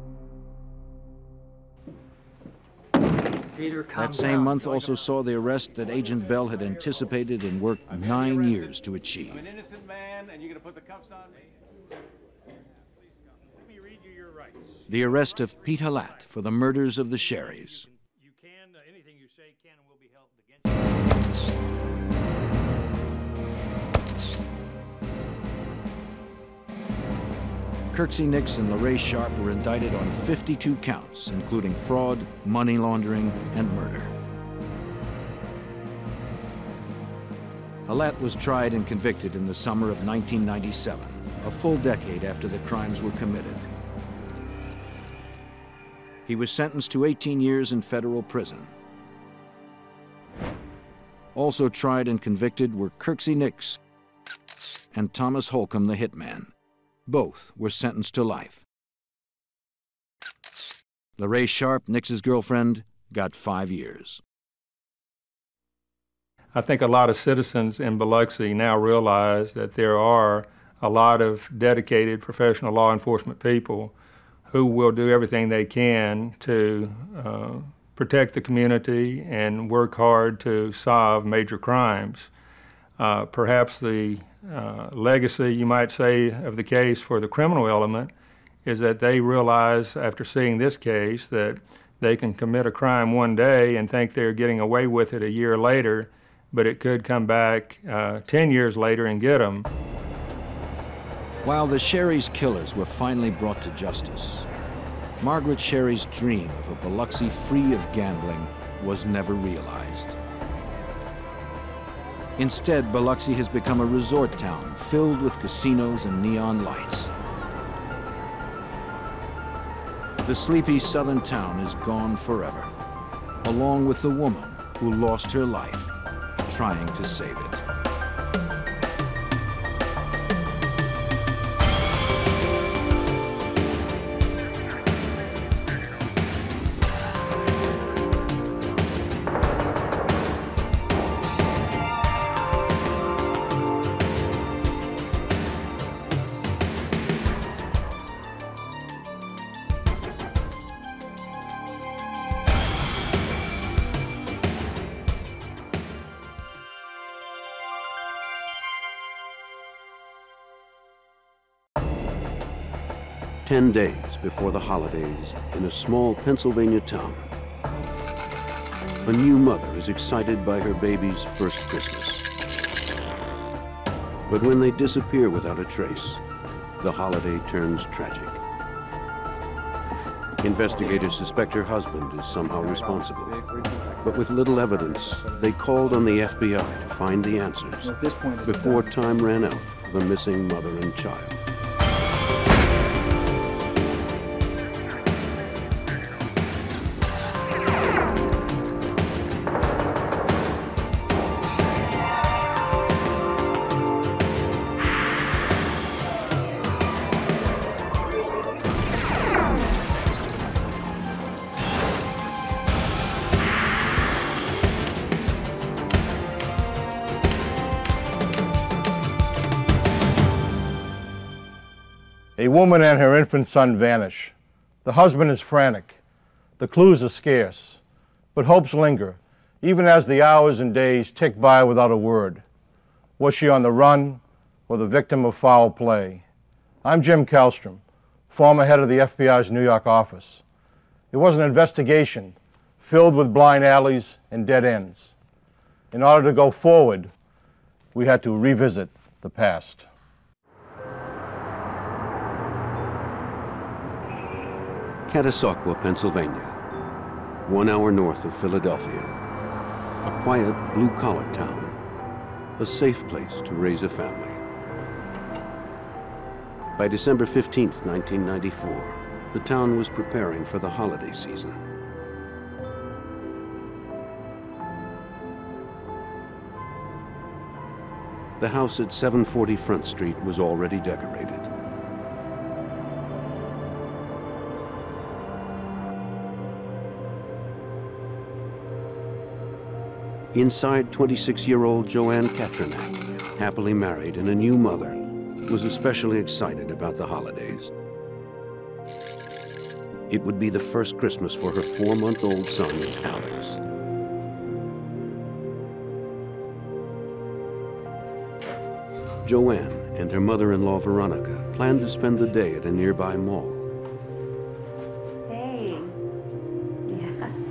Peter, that same down. month also saw the arrest that Agent Bell had anticipated and worked nine years to achieve. I'm an innocent man, and you're gonna put the cuffs on me? Let me read you your rights. The arrest of Pete Halat for the murders of the Sherrys. You can, you can uh, anything you say can and will be held against you. Kirksey Nix and LeRay Sharp were indicted on fifty-two counts, including fraud, money laundering, and murder. Halat was tried and convicted in the summer of nineteen ninety-seven, a full decade after the crimes were committed. He was sentenced to eighteen years in federal prison. Also tried and convicted were Kirksey Nix and Thomas Holcomb, the hitman. Both were sentenced to life. LeRay Sharp, Nix's girlfriend, got five years. I think a lot of citizens in Biloxi now realize that there are a lot of dedicated professional law enforcement people who will do everything they can to uh, protect the community and work hard to solve major crimes. Uh, perhaps the uh, legacy, you might say, of the case for the criminal element is that they realize after seeing this case that they can commit a crime one day and think they're getting away with it a year later, but it could come back uh, ten years later and get them. While the Sherry's killers were finally brought to justice, Margaret Sherry's dream of a Biloxi free of gambling was never realized. Instead, Biloxi has become a resort town filled with casinos and neon lights. The sleepy southern town is gone forever, along with the woman who lost her life trying to save it. ten days before the holidays in a small Pennsylvania town. A new mother is excited by her baby's first Christmas. But when they disappear without a trace, the holiday turns tragic. Investigators suspect her husband is somehow responsible. But with little evidence, they called on the F B I to find the answers before time ran out for the missing mother and child. The woman and her infant son vanish. The husband is frantic. The clues are scarce, but hopes linger, even as the hours and days tick by without a word. Was she on the run or the victim of foul play? I'm Jim Kallstrom, former head of the F B I's New York office. It was an investigation filled with blind alleys and dead ends. In order to go forward, we had to revisit the past. Catasauqua, Pennsylvania, one hour north of Philadelphia, a quiet blue-collar town, a safe place to raise a family. By December fifteenth, nineteen ninety-four, the town was preparing for the holiday season. The house at seven forty Front Street was already decorated. Inside, twenty-six-year-old Joann Katrinak, happily married and a new mother, was especially excited about the holidays. It would be the first Christmas for her four-month-old son, Alex. Joann and her mother-in-law, Veronica, planned to spend the day at a nearby mall.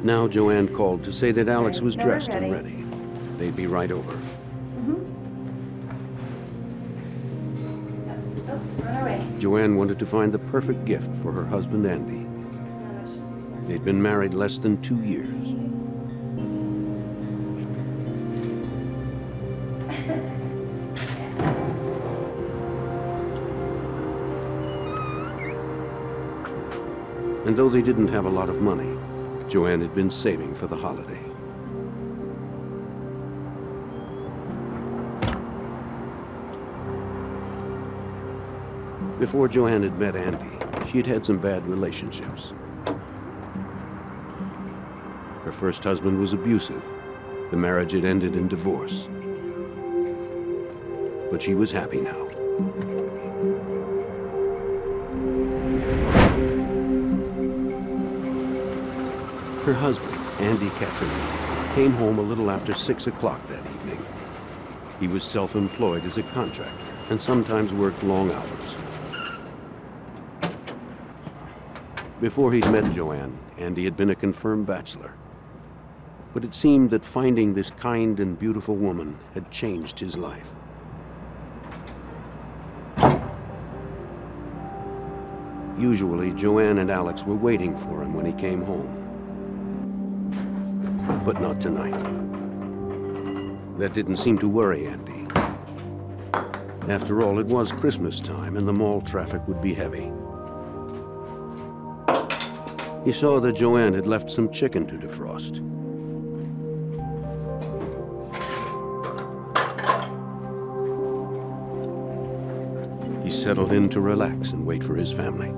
Now Joann called to say that Alex was dressed and ready. They'd be right over. Mm-hmm. Joann wanted to find the perfect gift for her husband, Andy. They'd been married less than two years. And though they didn't have a lot of money, Joann had been saving for the holiday. Before Joann had met Andy, she had had some bad relationships. Her first husband was abusive. The marriage had ended in divorce. But she was happy now. Her husband, Andy Katrinak, came home a little after six o'clock that evening. He was self-employed as a contractor and sometimes worked long hours. Before he'd met Joann, Andy had been a confirmed bachelor. But it seemed that finding this kind and beautiful woman had changed his life. Usually, Joann and Alex were waiting for him when he came home. But not tonight. That didn't seem to worry Andy. After all, it was Christmas time and the mall traffic would be heavy. He saw that Joann had left some chicken to defrost. He settled in to relax and wait for his family.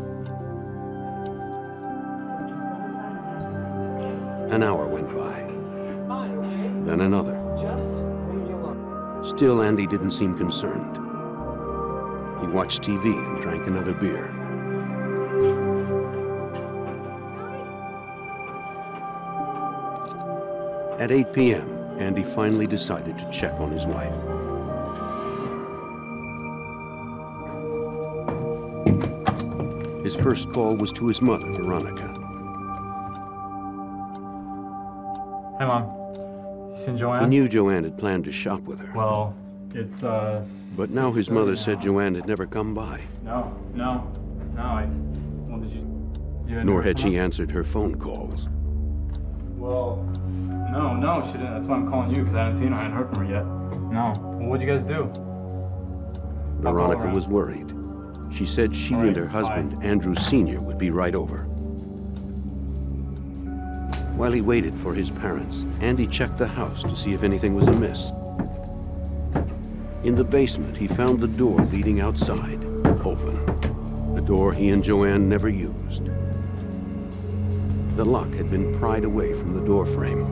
An hour went by. Then another. Still, Andy didn't seem concerned. He watched T V and drank another beer. At eight p m, Andy finally decided to check on his wife. His first call was to his mother, Veronica. Hi, Mom. You seen Joann? He knew Joann had planned to shop with her. Well, it's, uh... But now his mother now. said Joann had never come by. No, no, no, I... Well, did you... you Nor had she up? answered her phone calls. Well, no, no, she didn't. That's why I'm calling you, because I haven't seen her. I hadn't heard from her yet. No. Well, what'd you guys do? Veronica was worried. She said she right, and her husband, bye. Andrew Senior, would be right over. While he waited for his parents, Andy checked the house to see if anything was amiss. In the basement, he found the door leading outside open, a door he and Joann never used. The lock had been pried away from the door frame.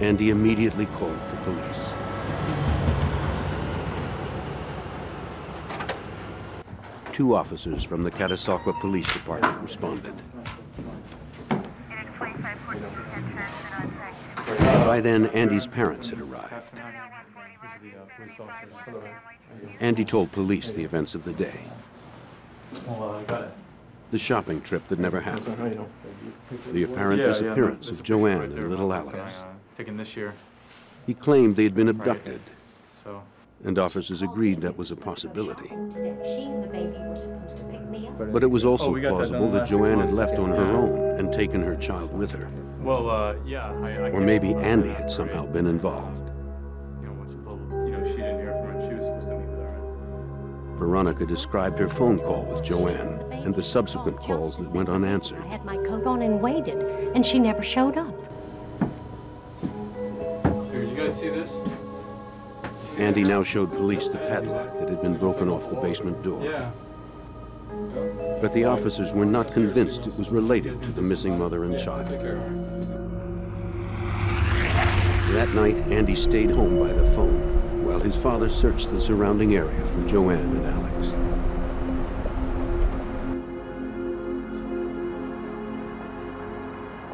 Andy immediately called the police. Two officers from the Catasauqua Police Department responded. By then, Andy's parents had arrived. Andy told police the events of the day. The shopping trip that never happened. The apparent disappearance of Joann and little Alex. Taken this year. He claimed they had been abducted, right. so. and officers agreed that was a possibility. She and the baby were supposed to pick me up. But it was also oh, plausible that, that Joann had left on her own and taken her child with her. Well, uh, yeah. I, I or maybe Andy had somehow been involved. You know, she, told, you know, she didn't hear from her. She was supposed to meet with her. Veronica described her phone call with Joann and the subsequent calls that went unanswered. I had my coat on and waited, and she never showed up. See this? See Andy this? now showed police the padlock that had been broken off the basement door. Yeah. But the officers were not convinced it was related to the missing mother and child. That night, Andy stayed home by the phone while his father searched the surrounding area for Joann and Alex.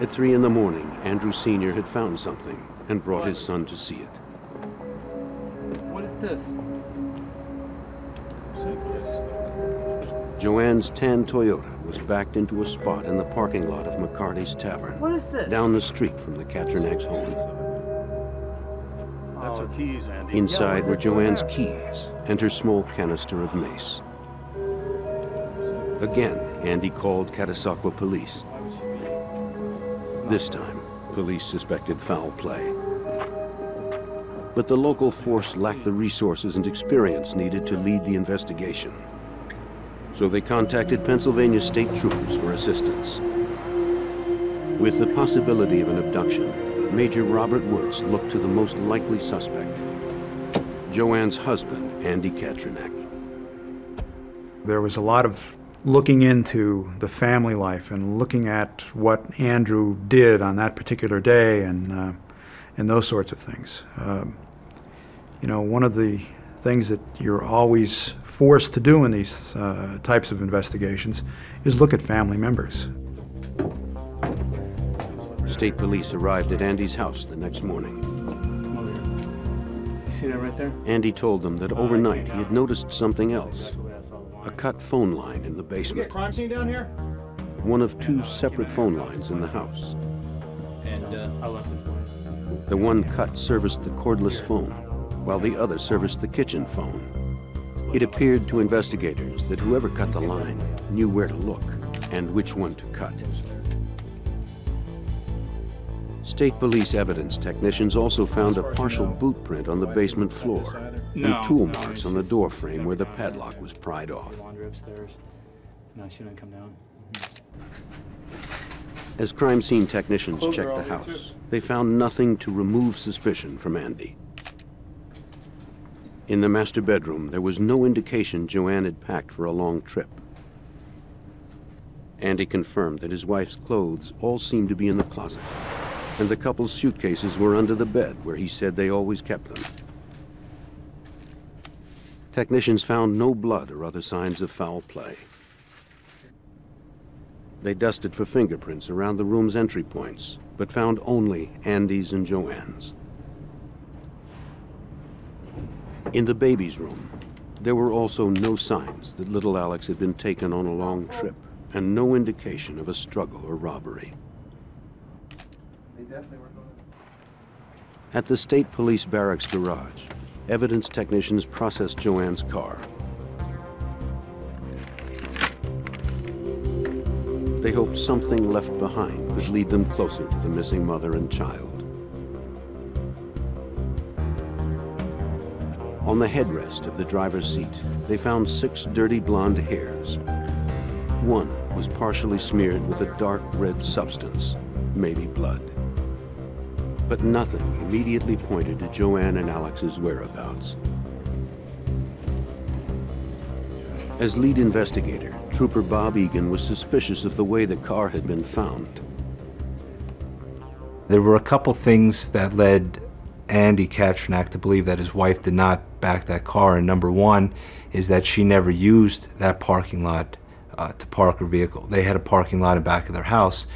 At three in the morning, Andrew Senior had found something and brought his son to see it. What is this? Joanne's tan Toyota was backed into a spot in the parking lot of McCarty's Tavern. What is this? Down the street from the Katrinak's home. That's her keys, Andy. Inside were Joanne's keys and her small canister of mace. Again, Andy called Catasauqua police. This time, police suspected foul play. But the local force lacked the resources and experience needed to lead the investigation. So they contacted Pennsylvania state troopers for assistance. With the possibility of an abduction, Major Robert Woods looked to the most likely suspect, Joanne's husband, Andy Katrinak. There was a lot of looking into the family life and looking at what Andrew did on that particular day and uh, and those sorts of things. Um, you know, one of the things that you're always forced to do in these uh, types of investigations is look at family members. State police arrived at Andy's house the next morning. You see that right there? Andy told them that overnight he had noticed something else. A cut phone line in the basement. Is there a crime scene down here? One of two separate phone lines in the house. And uh, I left it. The one cut serviced the cordless phone, while the other serviced the kitchen phone. It appeared to investigators that whoever cut the line knew where to look and which one to cut. State police evidence technicians also found a partial boot print on the basement floor. No, and tool no, marks on the door frame where the padlock was pried off. No, she didn't come down. Mm-hmm. As crime scene technicians Close checked the house, they found nothing to remove suspicion from Andy. In the master bedroom, there was no indication Joann had packed for a long trip. Andy confirmed that his wife's clothes all seemed to be in the closet, and the couple's suitcases were under the bed where he said they always kept them. Technicians found no blood or other signs of foul play. They dusted for fingerprints around the room's entry points, but found only Andy's and Joann's. In the baby's room, There were also no signs that little Alex had been taken on a long trip, and no indication of a struggle or robbery. They definitely were going. At the State Police Barracks garage, evidence technicians processed Joanne's car. They hoped something left behind could lead them closer to the missing mother and child. On the headrest of the driver's seat, they found six dirty blonde hairs. One was partially smeared with a dark red substance, maybe blood. But nothing immediately pointed to Joann and Alex's whereabouts. As lead investigator, Trooper Bob Egan was suspicious of the way the car had been found. There were a couple things that led Andy Katrinak to believe that his wife did not back that car, and number one is that she never used that parking lot uh, to park her vehicle. They had a parking lot in back of their house,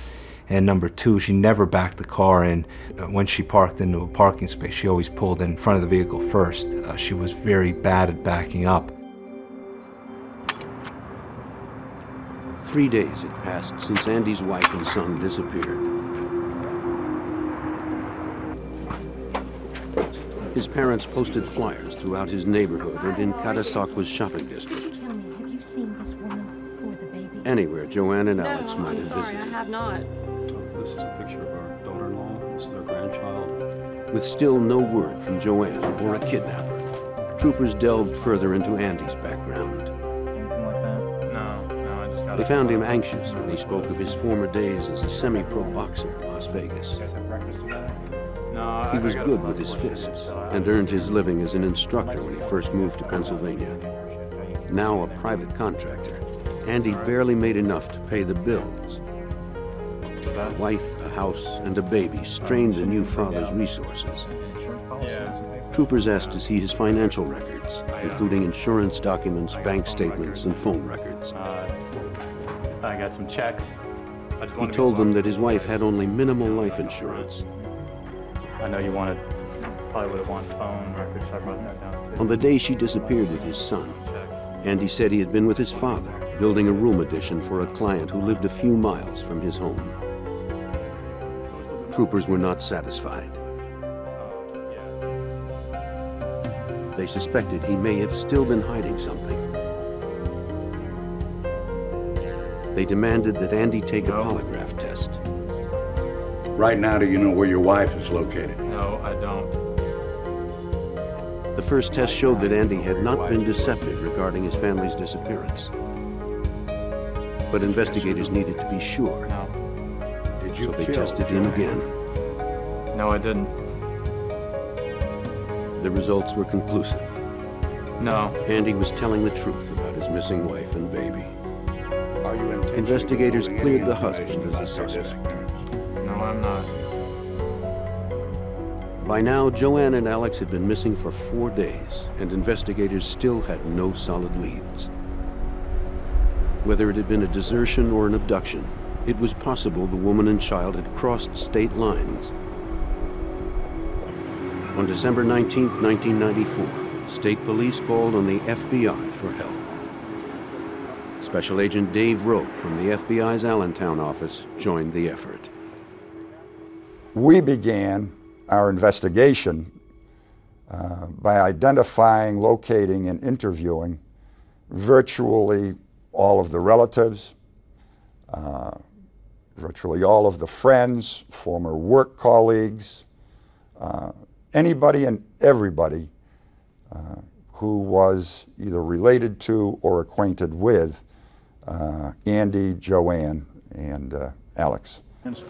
and number two, she never backed the car in. Uh, when she parked into a parking space, she always pulled in front of the vehicle first. Uh, she was very bad at backing up. Three days had passed since Andy's wife and son disappeared. His parents posted flyers throughout his neighborhood and in Catasauqua's shopping district. Tell me, have you seen this woman or the baby? Anywhere Joann and Alex no, might have visited. Sorry, I have not. This is a picture of our daughter-in-law. This is our grandchild. With still no word from Joann or a kidnapper, troopers delved further into Andy's background. They found him anxious when he spoke of his former days as a semi-pro boxer in Las Vegas. He was good with his fists and earned his living as an instructor when he first moved to Pennsylvania. Now a private contractor, Andy barely made enough to pay the bills. A wife, a house, and a baby strained the new father's resources. Troopers asked to see his financial records, including insurance documents, bank statements, and phone records. I got some checks. I just he told them that his wife had only minimal life insurance. I know you wanted, probably would have wanted phone records, so I brought that down too. On the day she disappeared with his son, Andy said he had been with his father, building a room addition for a client who lived a few miles from his home. Troopers were not satisfied. They suspected he may have still been hiding something. They demanded that Andy take no. a polygraph test. Right now, do you know where your wife is located? No, I don't. The first test showed that Andy had not been deceptive regarding his family's disappearance. But investigators needed to be sure. No. Did you so they tested him again. No, I didn't. The results were conclusive. No. Andy was telling the truth about his missing wife and baby. Investigators cleared the husband as a suspect. No, I'm not. By now, Joann and Alex had been missing for four days, and investigators still had no solid leads. Whether it had been a desertion or an abduction, it was possible the woman and child had crossed state lines. On December nineteenth, nineteen ninety-four, state police called on the F B I for help. Special Agent Dave Roque from the F B I's Allentown office joined the effort. We began our investigation uh, by identifying, locating, and interviewing virtually all of the relatives, uh, virtually all of the friends, former work colleagues, uh, anybody and everybody uh, who was either related to or acquainted with Uh, Andy, Joann, and uh, Alex.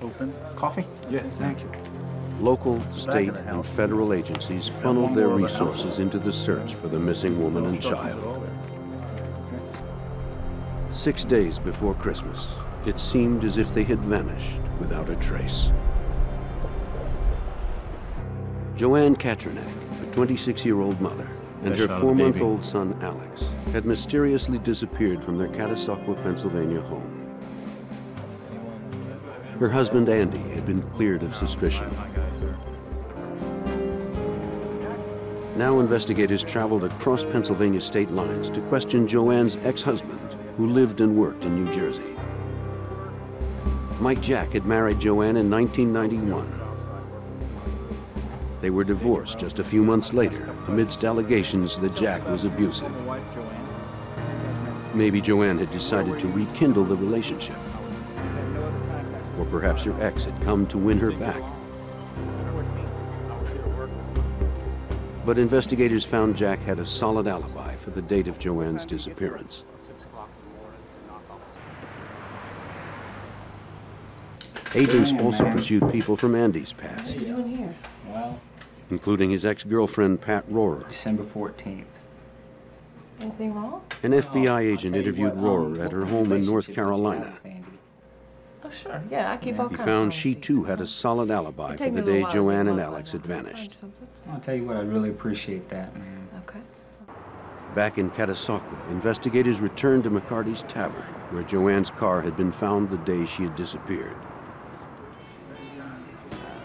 Open. Coffee? Yes, thank you. Local, state, and federal agencies funneled their resources into the search for the missing woman and child. Six days before Christmas, it seemed as if they had vanished without a trace. Joann Katrinak, a twenty-six-year-old mother, and her four-month-old son, Alex, had mysteriously disappeared from their Catasauqua, Pennsylvania home. Her husband, Andy, had been cleared of suspicion. Now investigators traveled across Pennsylvania state lines to question Joann's ex-husband, who lived and worked in New Jersey. Mike Jack had married Joann in nineteen ninety-one. They were divorced just a few months later, amidst allegations that Jack was abusive. Maybe Joann had decided to rekindle the relationship. Or perhaps her ex had come to win her back. But investigators found Jack had a solid alibi for the date of Joann's disappearance. Agents also pursued people from Andy's past, including his ex-girlfriend, Pat Rohrer. December fourteenth. Anything wrong? An F B I agent interviewed Rohrer at her home in North Carolina. Oh, sure. Yeah, I keep all kinds of things. He found she, too, had a solid alibi for the day Joann and Alex had vanished. I'll tell you what, I really appreciate that, man. Okay. Back in Catasauqua, investigators returned to McCarty's Tavern, where Joann's car had been found the day she had disappeared.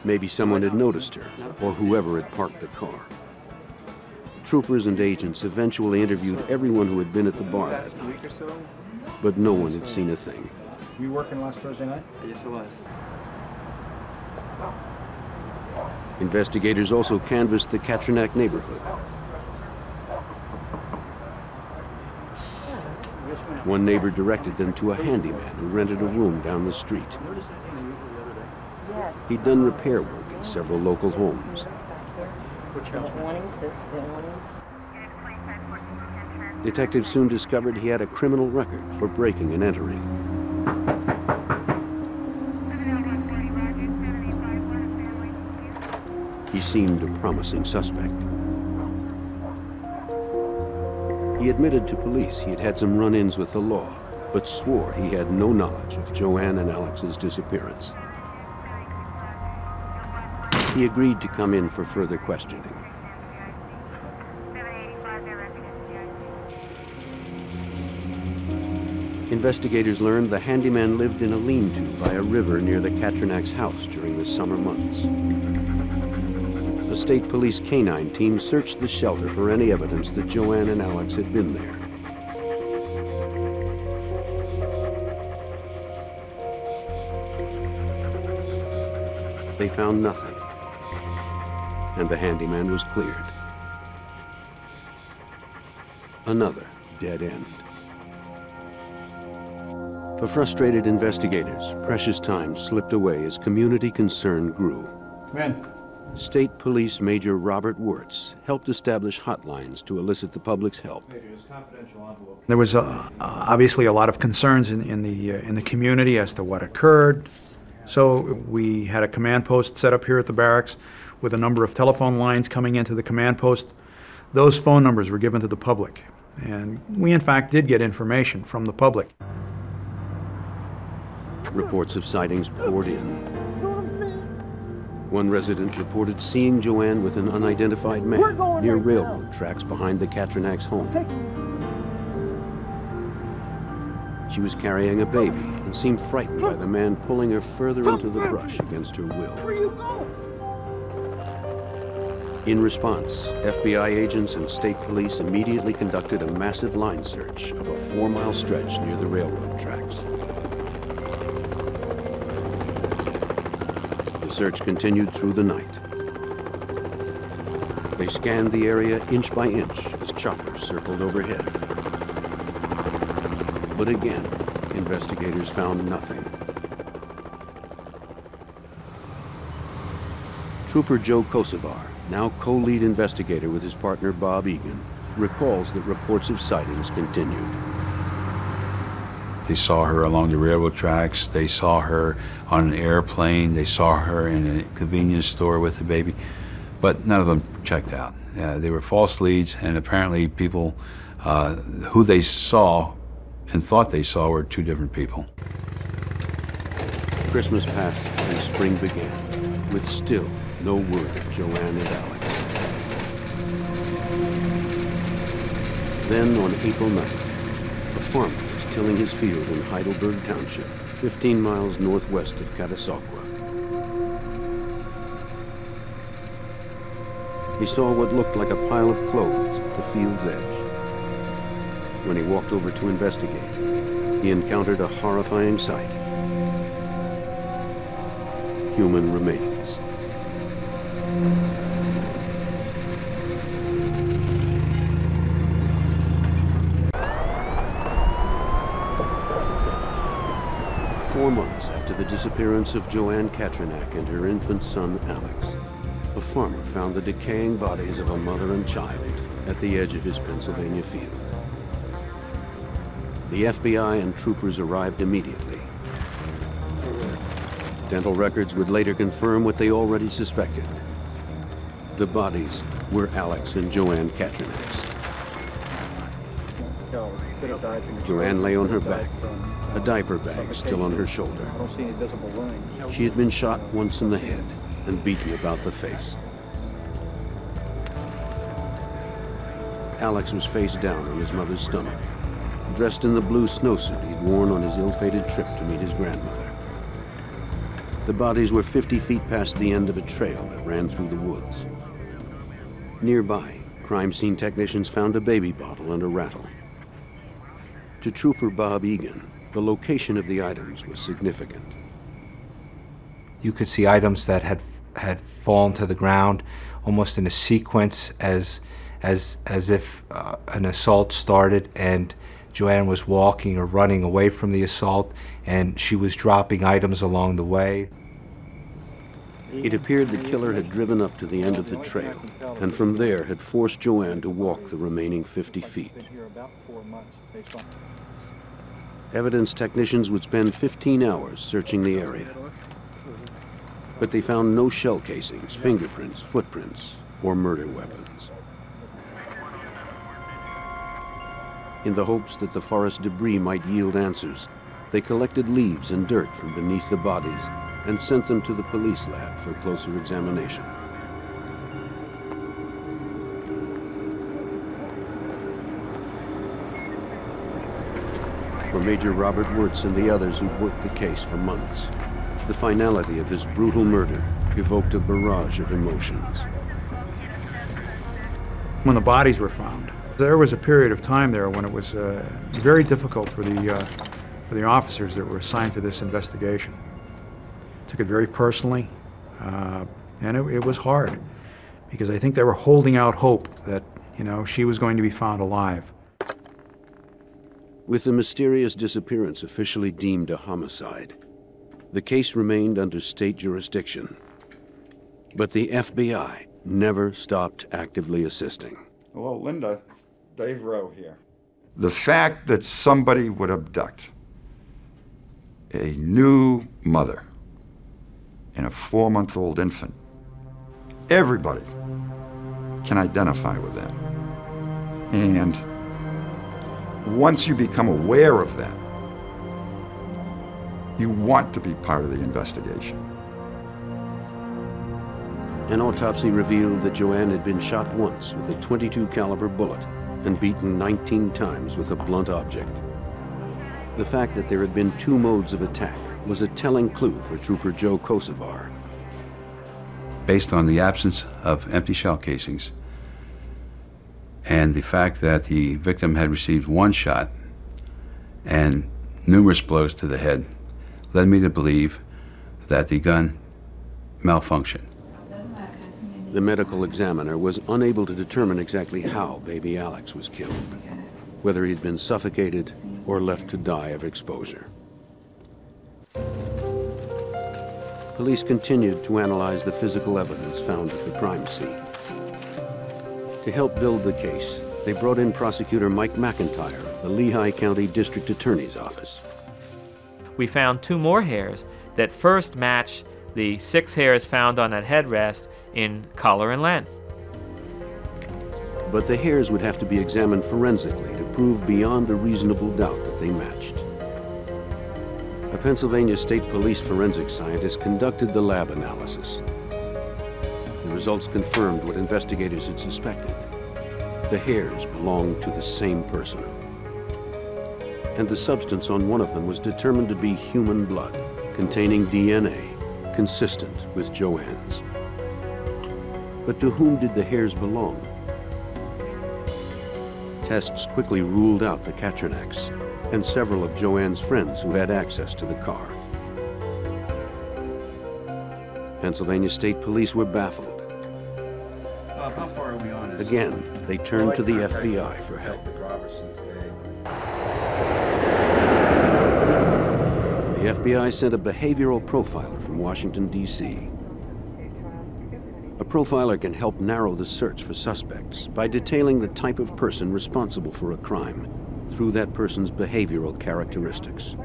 Maybe someone had noticed her, or whoever had parked the car. Troopers and agents eventually interviewed everyone who had been at the bar that night, but no one had seen a thing. Were you working last Thursday night? Yes, I was. Investigators also canvassed the Katrinak neighborhood. One neighbor directed them to a handyman who rented a room down the street. He'd done repair work in several local homes. Detectives soon discovered he had a criminal record for breaking and entering. He seemed a promising suspect. He admitted to police he had had some run-ins with the law, but swore he had no knowledge of Joann and Alex's disappearance. He agreed to come in for further questioning. Investigators learned the handyman lived in a lean-to by a river near the Katrinak's house during the summer months. A state police canine team searched the shelter for any evidence that Joann and Alex had been there. They found nothing. And the handyman was cleared. Another dead end. For frustrated investigators, precious time slipped away as community concern grew. Man. State Police Major Robert Wirtz helped establish hotlines to elicit the public's help. There was uh, obviously a lot of concerns in, in, the, uh, in the community as to what occurred. So we had a command post set up here at the barracks, with a number of telephone lines coming into the command post. Those phone numbers were given to the public, and we in fact did get information from the public. Reports of sightings poured in. One resident reported seeing Joann with an unidentified man near railroad tracks behind the Katrinak's home. She was carrying a baby and seemed frightened by the man pulling her further into the brush against her will. In response, F B I agents and state police immediately conducted a massive line search of a four-mile stretch near the railroad tracks. The search continued through the night. They scanned the area inch by inch as choppers circled overhead. But again, investigators found nothing. Trooper Joe Kosovar, now co-lead investigator with his partner Bob Egan, recalls that reports of sightings continued. They saw her along the railroad tracks. They saw her on an airplane. They saw her in a convenience store with the baby, but none of them checked out. Uh, they were false leads, and apparently people uh, who they saw and thought they saw were two different people. Christmas passed and spring began, with still no word of Joann and Alex. Then on April ninth, a farmer was tilling his field in Heidelberg Township, fifteen miles northwest of Catasauqua. he saw what looked like a pile of clothes at the field's edge. When he walked over to investigate, he encountered a horrifying sight. Human remains. Four months after the disappearance of Joann Katrinak and her infant son, Alex, a farmer found the decaying bodies of a mother and child at the edge of his Pennsylvania field. The F B I and troopers arrived immediately. Dental records would later confirm what they already suspected. The bodies were Alex and Joann Katrinak's. Joann lay on her back, a diaper bag still on her shoulder. I don't see any visible lines. She had been shot once in the head and beaten about the face. Alex was face down on his mother's stomach, dressed in the blue snowsuit he'd worn on his ill-fated trip to meet his grandmother. The bodies were fifty feet past the end of a trail that ran through the woods. Nearby, crime scene technicians found a baby bottle and a rattle. To Trooper Bob Egan, the location of the items was significant. You could see items that had had fallen to the ground almost in a sequence, as as as if uh, an assault started and Joann was walking or running away from the assault, and she was dropping items along the way. It appeared the killer had driven up to the end of the trail and from there had forced Joann to walk the remaining fifty feet. Evidence technicians would spend fifteen hours searching the area, but they found no shell casings, fingerprints, footprints, or murder weapons. In the hopes that the forest debris might yield answers, they collected leaves and dirt from beneath the bodies and sent them to the police lab for closer examination. For Major Robert Wirtz and the others who'd worked the case for months, the finality of this brutal murder evoked a barrage of emotions. When the bodies were found, there was a period of time there when it was uh, very difficult for the, uh, for the officers that were assigned to this investigation. Took it very personally, uh, and it, it was hard because I think they were holding out hope that, you know, she was going to be found alive. With the mysterious disappearance officially deemed a homicide, the case remained under state jurisdiction. But the F B I never stopped actively assisting. Hello, Linda. Dave Rowe here. The fact that somebody would abduct a new mother and a four-month-old infant, everybody can identify with that. And once you become aware of that, you want to be part of the investigation. An autopsy revealed that Joann had been shot once with a twenty-two caliber bullet and beaten nineteen times with a blunt object. The fact that there had been two modes of attack was a telling clue for Trooper Joe Kosovar. Based on the absence of empty shell casings and the fact that the victim had received one shot and numerous blows to the head, led me to believe that the gun malfunctioned. The medical examiner was unable to determine exactly how baby Alex was killed, whether he'd been suffocated or left to die of exposure. Police continued to analyze the physical evidence found at the crime scene. To help build the case, they brought in prosecutor Mike McIntyre of the Lehigh County District Attorney's Office. We found two more hairs that first matched the six hairs found on that headrest in color and length. But the hairs would have to be examined forensically to prove beyond a reasonable doubt that they matched. A Pennsylvania State Police forensic scientist conducted the lab analysis. The results confirmed what investigators had suspected. The hairs belonged to the same person. And the substance on one of them was determined to be human blood, containing D N A consistent with Joann's. But to whom did the hairs belong? Tests quickly ruled out the Katrinaks and several of Joanne's friends who had access to the car. Pennsylvania State Police were baffled. Bob, how far are we on this? Again, they turned to the F B I for help. The F B I sent a behavioral profiler from Washington, D C A profiler can help narrow the search for suspects by detailing the type of person responsible for a crime through that person's behavioral characteristics.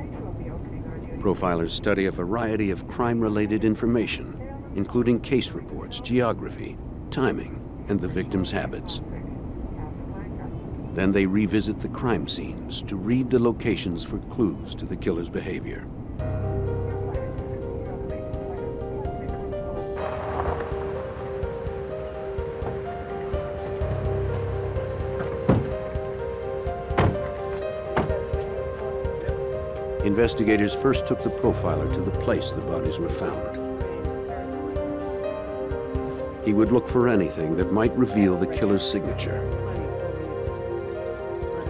Profilers study a variety of crime-related information, including case reports, geography, timing, and the victim's habits. Then they revisit the crime scenes to read the locations for clues to the killer's behavior. Investigators first took the profiler to the place the bodies were found. He would look for anything that might reveal the killer's signature.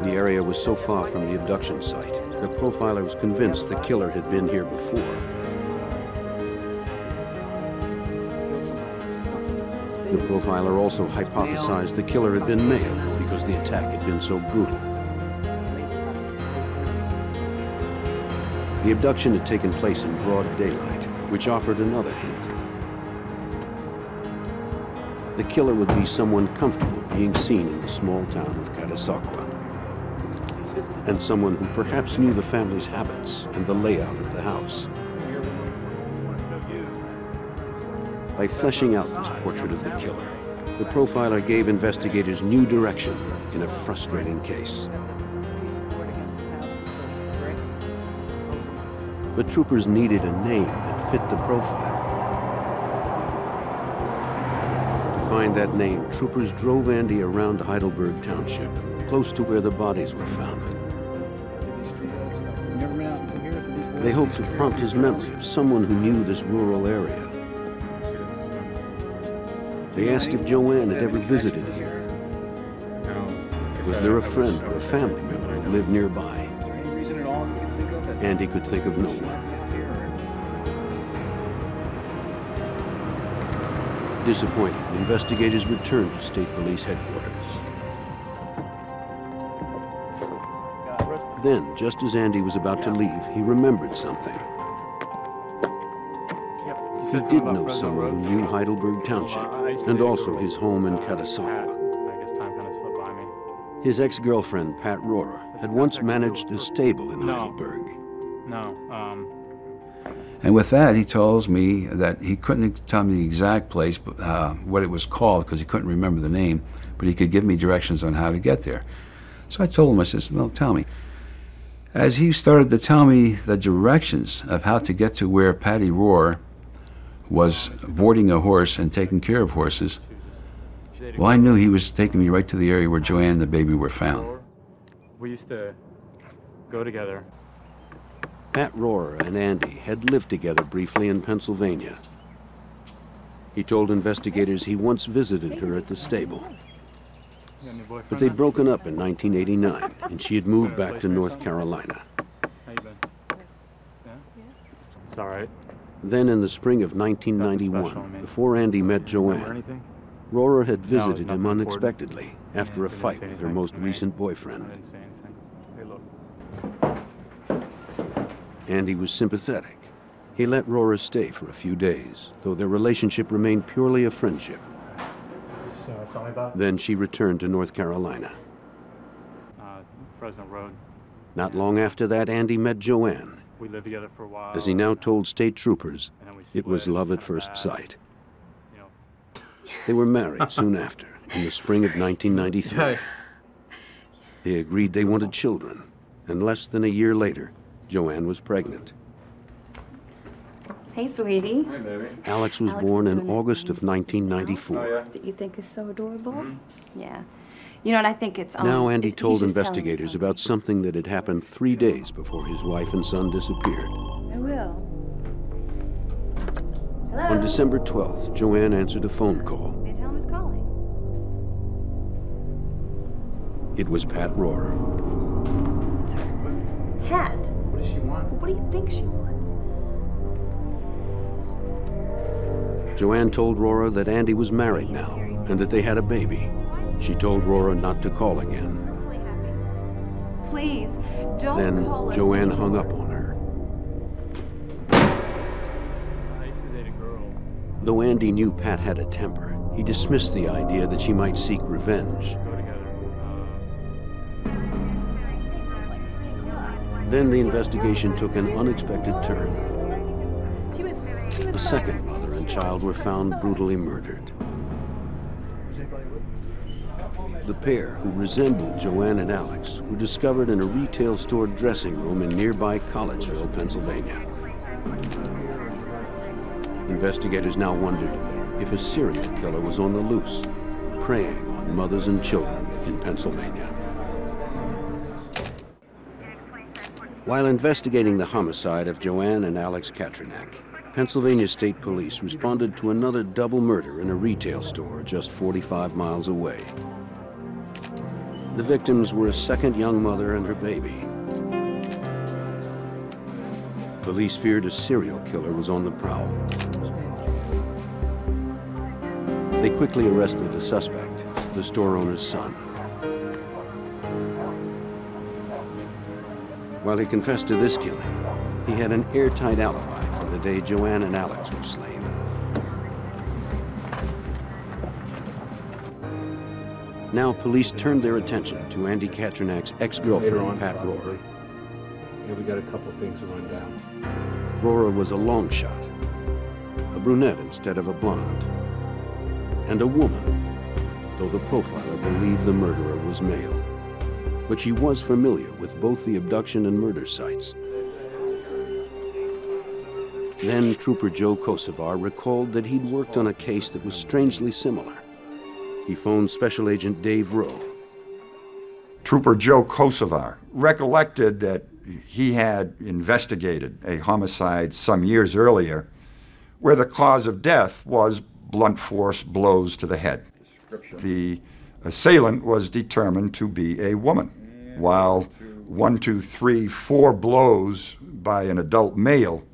The area was so far from the abduction site, the profiler was convinced the killer had been here before. The profiler also hypothesized the killer had been male because the attack had been so brutal. The abduction had taken place in broad daylight, which offered another hint. The killer would be someone comfortable being seen in the small town of Catasauqua, and someone who perhaps knew the family's habits and the layout of the house. By fleshing out this portrait of the killer, the profiler gave investigators new direction in a frustrating case. But troopers needed a name that fit the profile. To find that name, troopers drove Andy around Heidelberg Township, close to where the bodies were found. They hoped to prompt his memory of someone who knew this rural area. They asked if Joann had ever visited here. Was there a friend or a family member who lived nearby? Andy could think of no one. Disappointed, investigators returned to State Police headquarters. Then, just as Andy was about to leave, he remembered something. He did know someone who knew Heidelberg Township and also his home in Catasauqua. His ex-girlfriend, Pat Rohrer, had once managed a stable in Heidelberg. No. Um. And with that, he tells me that he couldn't tell me the exact place, uh, what it was called, because he couldn't remember the name, but he could give me directions on how to get there. So I told him, I said, well, tell me. As he started to tell me the directions of how to get to where Patty Rohrer was boarding a horse and taking care of horses, well, I knew he was taking me right to the area where Joann and the baby were found. We used to go together. Pat Rohrer and Andy had lived together briefly in Pennsylvania. He told investigators he once visited her at the stable. But they'd broken up in nineteen eighty-nine, and she had moved back to North Carolina. How you been? Yeah? It's all right. Then in the spring of nineteen ninety-one, before Andy met Joann, Rohrer had visited him unexpectedly after a fight with her most recent boyfriend. Andy was sympathetic. He let Rohrer stay for a few days, though their relationship remained purely a friendship. So tell me about it. Then she returned to North Carolina. Uh, Fresno Road. Not long after that, Andy met Joann. We lived together for a while. As he now told state troopers, it was love at first sight. You know. They were married soon after, in the spring of nineteen ninety-three. They agreed they wanted children, and less than a year later, Joann was pregnant. Hey, sweetie. Hey, baby. Alex was Alex born in amazing. August of nineteen ninety-four. Oh, yeah. That you think is so adorable? Mm-hmm. Yeah. You know what, I think it's... Um, now Andy it's, told investigators about something that had happened three days before his wife and son disappeared. I will. Hello? On December twelfth, Joann answered a phone call. May I tell him It was Pat Rohrer. It's her hat. What does she want? What do you think she wants? Joann told Rohrer that Andy was married now and that they had a baby. She told Rohrer not to call again. Please, don't then call us. Joann hung up on her. Though Andy knew Pat had a temper, he dismissed the idea that she might seek revenge. Then the investigation took an unexpected turn. The second mother and child were found brutally murdered. The pair, who resembled Joann and Alex, were discovered in a retail store dressing room in nearby Collegeville, Pennsylvania. Investigators now wondered if a serial killer was on the loose, preying on mothers and children in Pennsylvania. While investigating the homicide of Joann and Alex Katrinak, Pennsylvania State Police responded to another double murder in a retail store just forty-five miles away. The victims were a second young mother and her baby. Police feared a serial killer was on the prowl. They quickly arrested the suspect, the store owner's son. While he confessed to this killing, he had an airtight alibi for the day Joann and Alex were slain. Now police turned their attention to Andy Katrinak's ex-girlfriend, Pat Rohrer. Yeah, we got a couple things to run down. Rohrer was a long shot, a brunette instead of a blonde, and a woman, though the profiler believed the murderer was male. But she was familiar with both the abduction and murder sites. Then Trooper Joe Kosovar recalled that he'd worked on a case that was strangely similar. He phoned Special Agent Dave Roque. Trooper Joe Kosovar recollected that he had investigated a homicide some years earlier where the cause of death was blunt force blows to the head. The assailant was determined to be a woman, while one, two, three, four blows by an adult male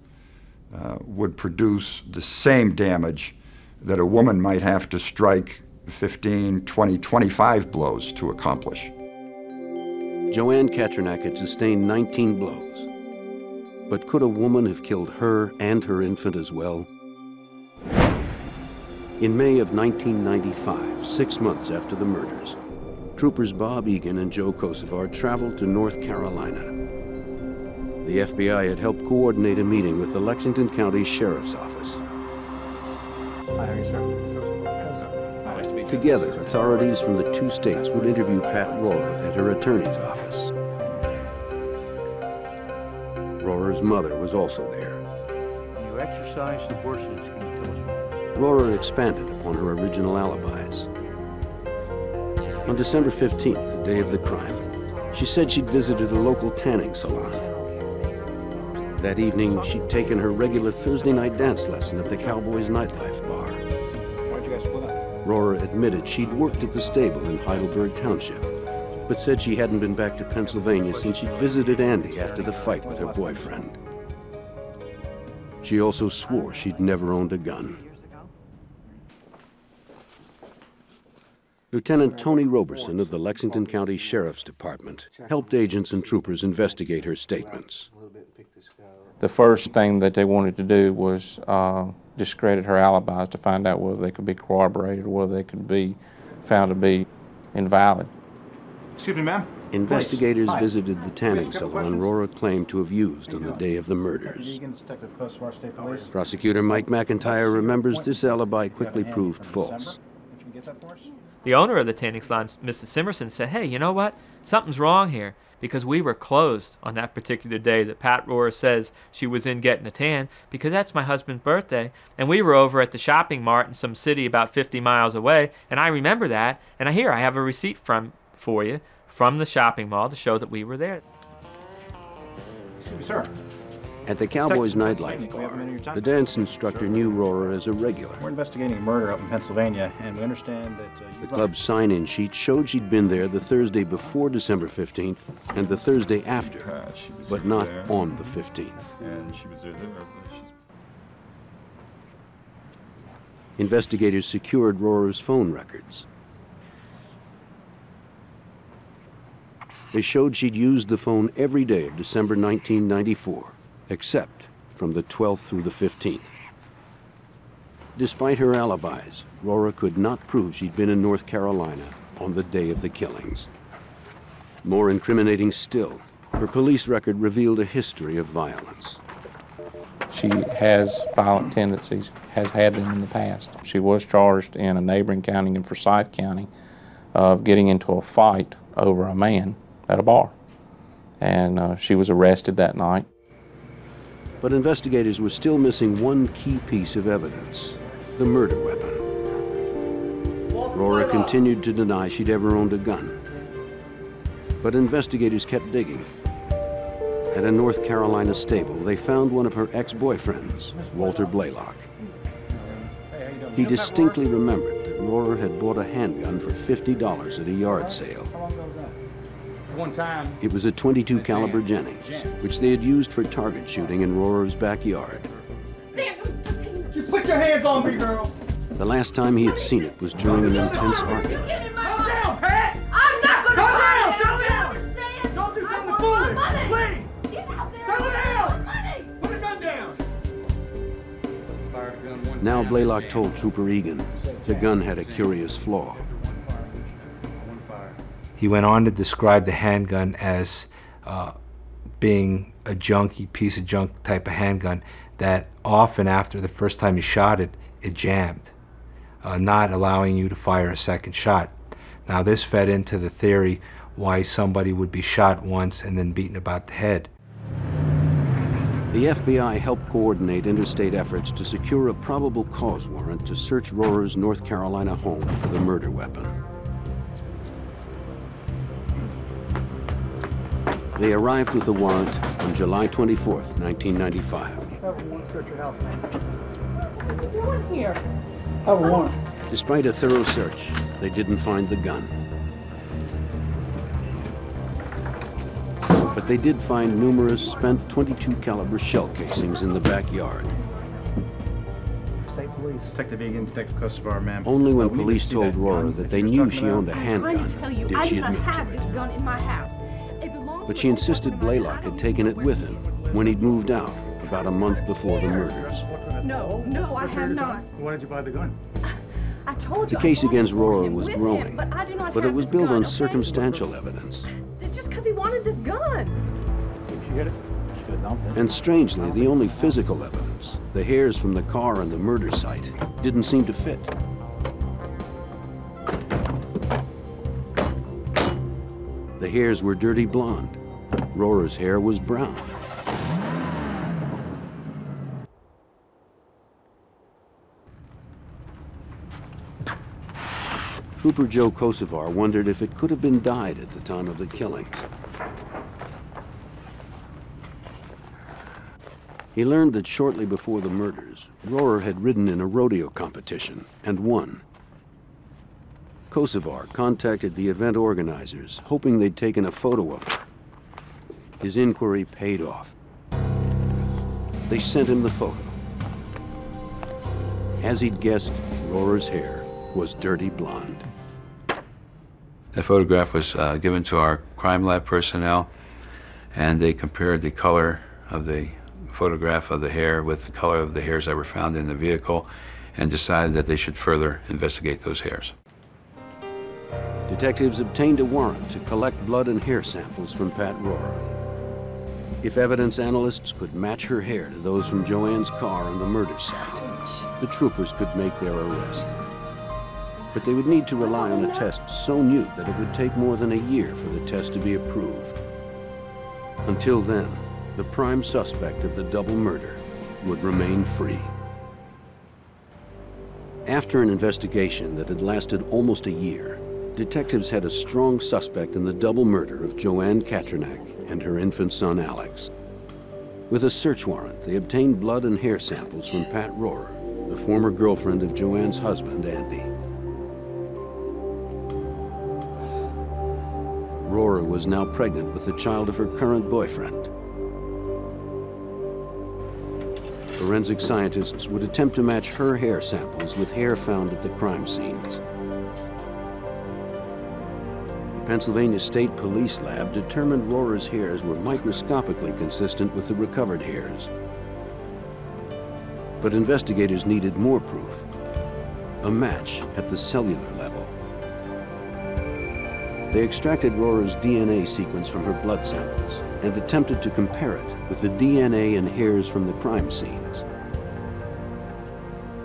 uh, would produce the same damage that a woman might have to strike fifteen, twenty, twenty-five blows to accomplish. Joann Katrinak had sustained nineteen blows, but could a woman have killed her and her infant as well? In May of nineteen ninety-five, six months after the murders, troopers Bob Egan and Joe Kosovar traveled to North Carolina. The F B I had helped coordinate a meeting with the Lexington County Sheriff's Office. Together, authorities from the two states would interview Pat Rohrer at her attorney's office. Rohrer's mother was also there. You exercise the horses, can you tell us? Rohrer expanded upon her original alibis. On December fifteenth, the day of the crime, she said she'd visited a local tanning salon. That evening, she'd taken her regular Thursday night dance lesson at the Cowboys Nightlife Bar. Rohrer admitted she'd worked at the stable in Heidelberg Township, but said she hadn't been back to Pennsylvania since she'd visited Andy after the fight with her boyfriend. She also swore she'd never owned a gun. Lieutenant Tony Roberson of the Lexington County Sheriff's Department helped agents and troopers investigate her statements. The first thing that they wanted to do was uh, discredit her alibis to find out whether they could be corroborated, whether they could be found to be invalid. Excuse me, ma'am. Investigators Hi. visited the tanning salon Rohrer claimed to have used on the day of the murders. Prosecutor Mike McIntyre remembers this alibi quickly proved false. The owner of the tanning salon, Missus Simerson, said, hey, you know what? Something's wrong here because we were closed on that particular day that Pat Rohrer says she was in getting a tan because that's my husband's birthday. And we were over at the shopping mart in some city about fifty miles away. And I remember that. And I hear I have a receipt from for you from the shopping mall to show that we were there. Excuse me, sir. At the Cowboys Nightlife Bar, the dance instructor knew Rohrer as a regular. We're investigating a murder up in Pennsylvania, and we understand that... Uh, the club's sign-in sheet showed she'd been there the Thursday before December fifteenth and the Thursday after, uh, but not there. on the fifteenth. And she was there. there. Investigators secured Rohrer's phone records. They showed she'd used the phone every day of December nineteen ninety-four, except from the twelfth through the fifteenth. Despite her alibis, Rohrer could not prove she'd been in North Carolina on the day of the killings. More incriminating still, her police record revealed a history of violence. She has violent tendencies, has had them in the past. She was charged in a neighboring county in Forsyth County of getting into a fight over a man at a bar, and uh, she was arrested that night. But investigators were still missing one key piece of evidence, the murder weapon. Rohrer continued to deny she'd ever owned a gun. But investigators kept digging. At a North Carolina stable, they found one of her ex-boyfriends, Walter Blaylock. He distinctly remembered that Rohrer had bought a handgun for fifty dollars at a yard sale. It was a twenty-two caliber Jennings, which they had used for target shooting in Rohrer's backyard. You put your hands on me, girl. The last time he had seen it was during an intense argument. Calm down, Pat! I'm not going to calm down! Calm down! Don't do something foolish! Please! Settle down! Put a gun down! Now Blaylock told Trooper Egan the gun had a curious flaw. He went on to describe the handgun as uh, being a junky, piece of junk type of handgun that often after the first time you shot it, it jammed, uh, not allowing you to fire a second shot. Now this fed into the theory why somebody would be shot once and then beaten about the head. The F B I helped coordinate interstate efforts to secure a probable cause warrant to search Rohrer's North Carolina home for the murder weapon. They arrived with the warrant on July twenty-fourth, nineteen ninety-five. What are you doing here? I have a warrant. Despite a thorough search, they didn't find the gun. But they did find numerous spent twenty-two caliber shell casings in the backyard. State police. Detective Egan, Detective Kosovar, ma'am. Only when police told Rohrer that they knew she owned a handgun did she admit to it. But she insisted Blaylock had taken it with him when he'd moved out about a month before the murders. No, no, I have not. Why did you buy the gun? I told you. The case against Rohrer was growing, but it was built on circumstantial evidence. Just because he wanted this gun. And strangely, the only physical evidence, the hairs from the car and the murder site, didn't seem to fit. The hairs were dirty blonde. Rohrer's hair was brown. Trooper Joe Kosovar wondered if it could have been dyed at the time of the killings. He learned that shortly before the murders, Rohrer had ridden in a rodeo competition and won. Kosovar contacted the event organizers, hoping they'd taken a photo of her. His inquiry paid off. They sent him the photo. As he'd guessed, Rohrer's hair was dirty blonde. The photograph was uh, given to our crime lab personnel, and they compared the color of the photograph of the hair with the color of the hairs that were found in the vehicle and decided that they should further investigate those hairs. Detectives obtained a warrant to collect blood and hair samples from Pat Rohrer. If evidence analysts could match her hair to those from Joanne's car on the murder site, the troopers could make their arrest. But they would need to rely on a test so new that it would take more than a year for the test to be approved. Until then, the prime suspect of the double murder would remain free. After an investigation that had lasted almost a year, detectives had a strong suspect in the double murder of Joann Katrinak and her infant son, Alex. With a search warrant, they obtained blood and hair samples from Pat Rohrer, the former girlfriend of Joann's husband, Andy. Rohrer was now pregnant with the child of her current boyfriend. Forensic scientists would attempt to match her hair samples with hair found at the crime scenes. The Pennsylvania State Police Lab determined Rohrer's hairs were microscopically consistent with the recovered hairs. But investigators needed more proof, a match at the cellular level. They extracted Rohrer's D N A sequence from her blood samples and attempted to compare it with the D N A and hairs from the crime scenes.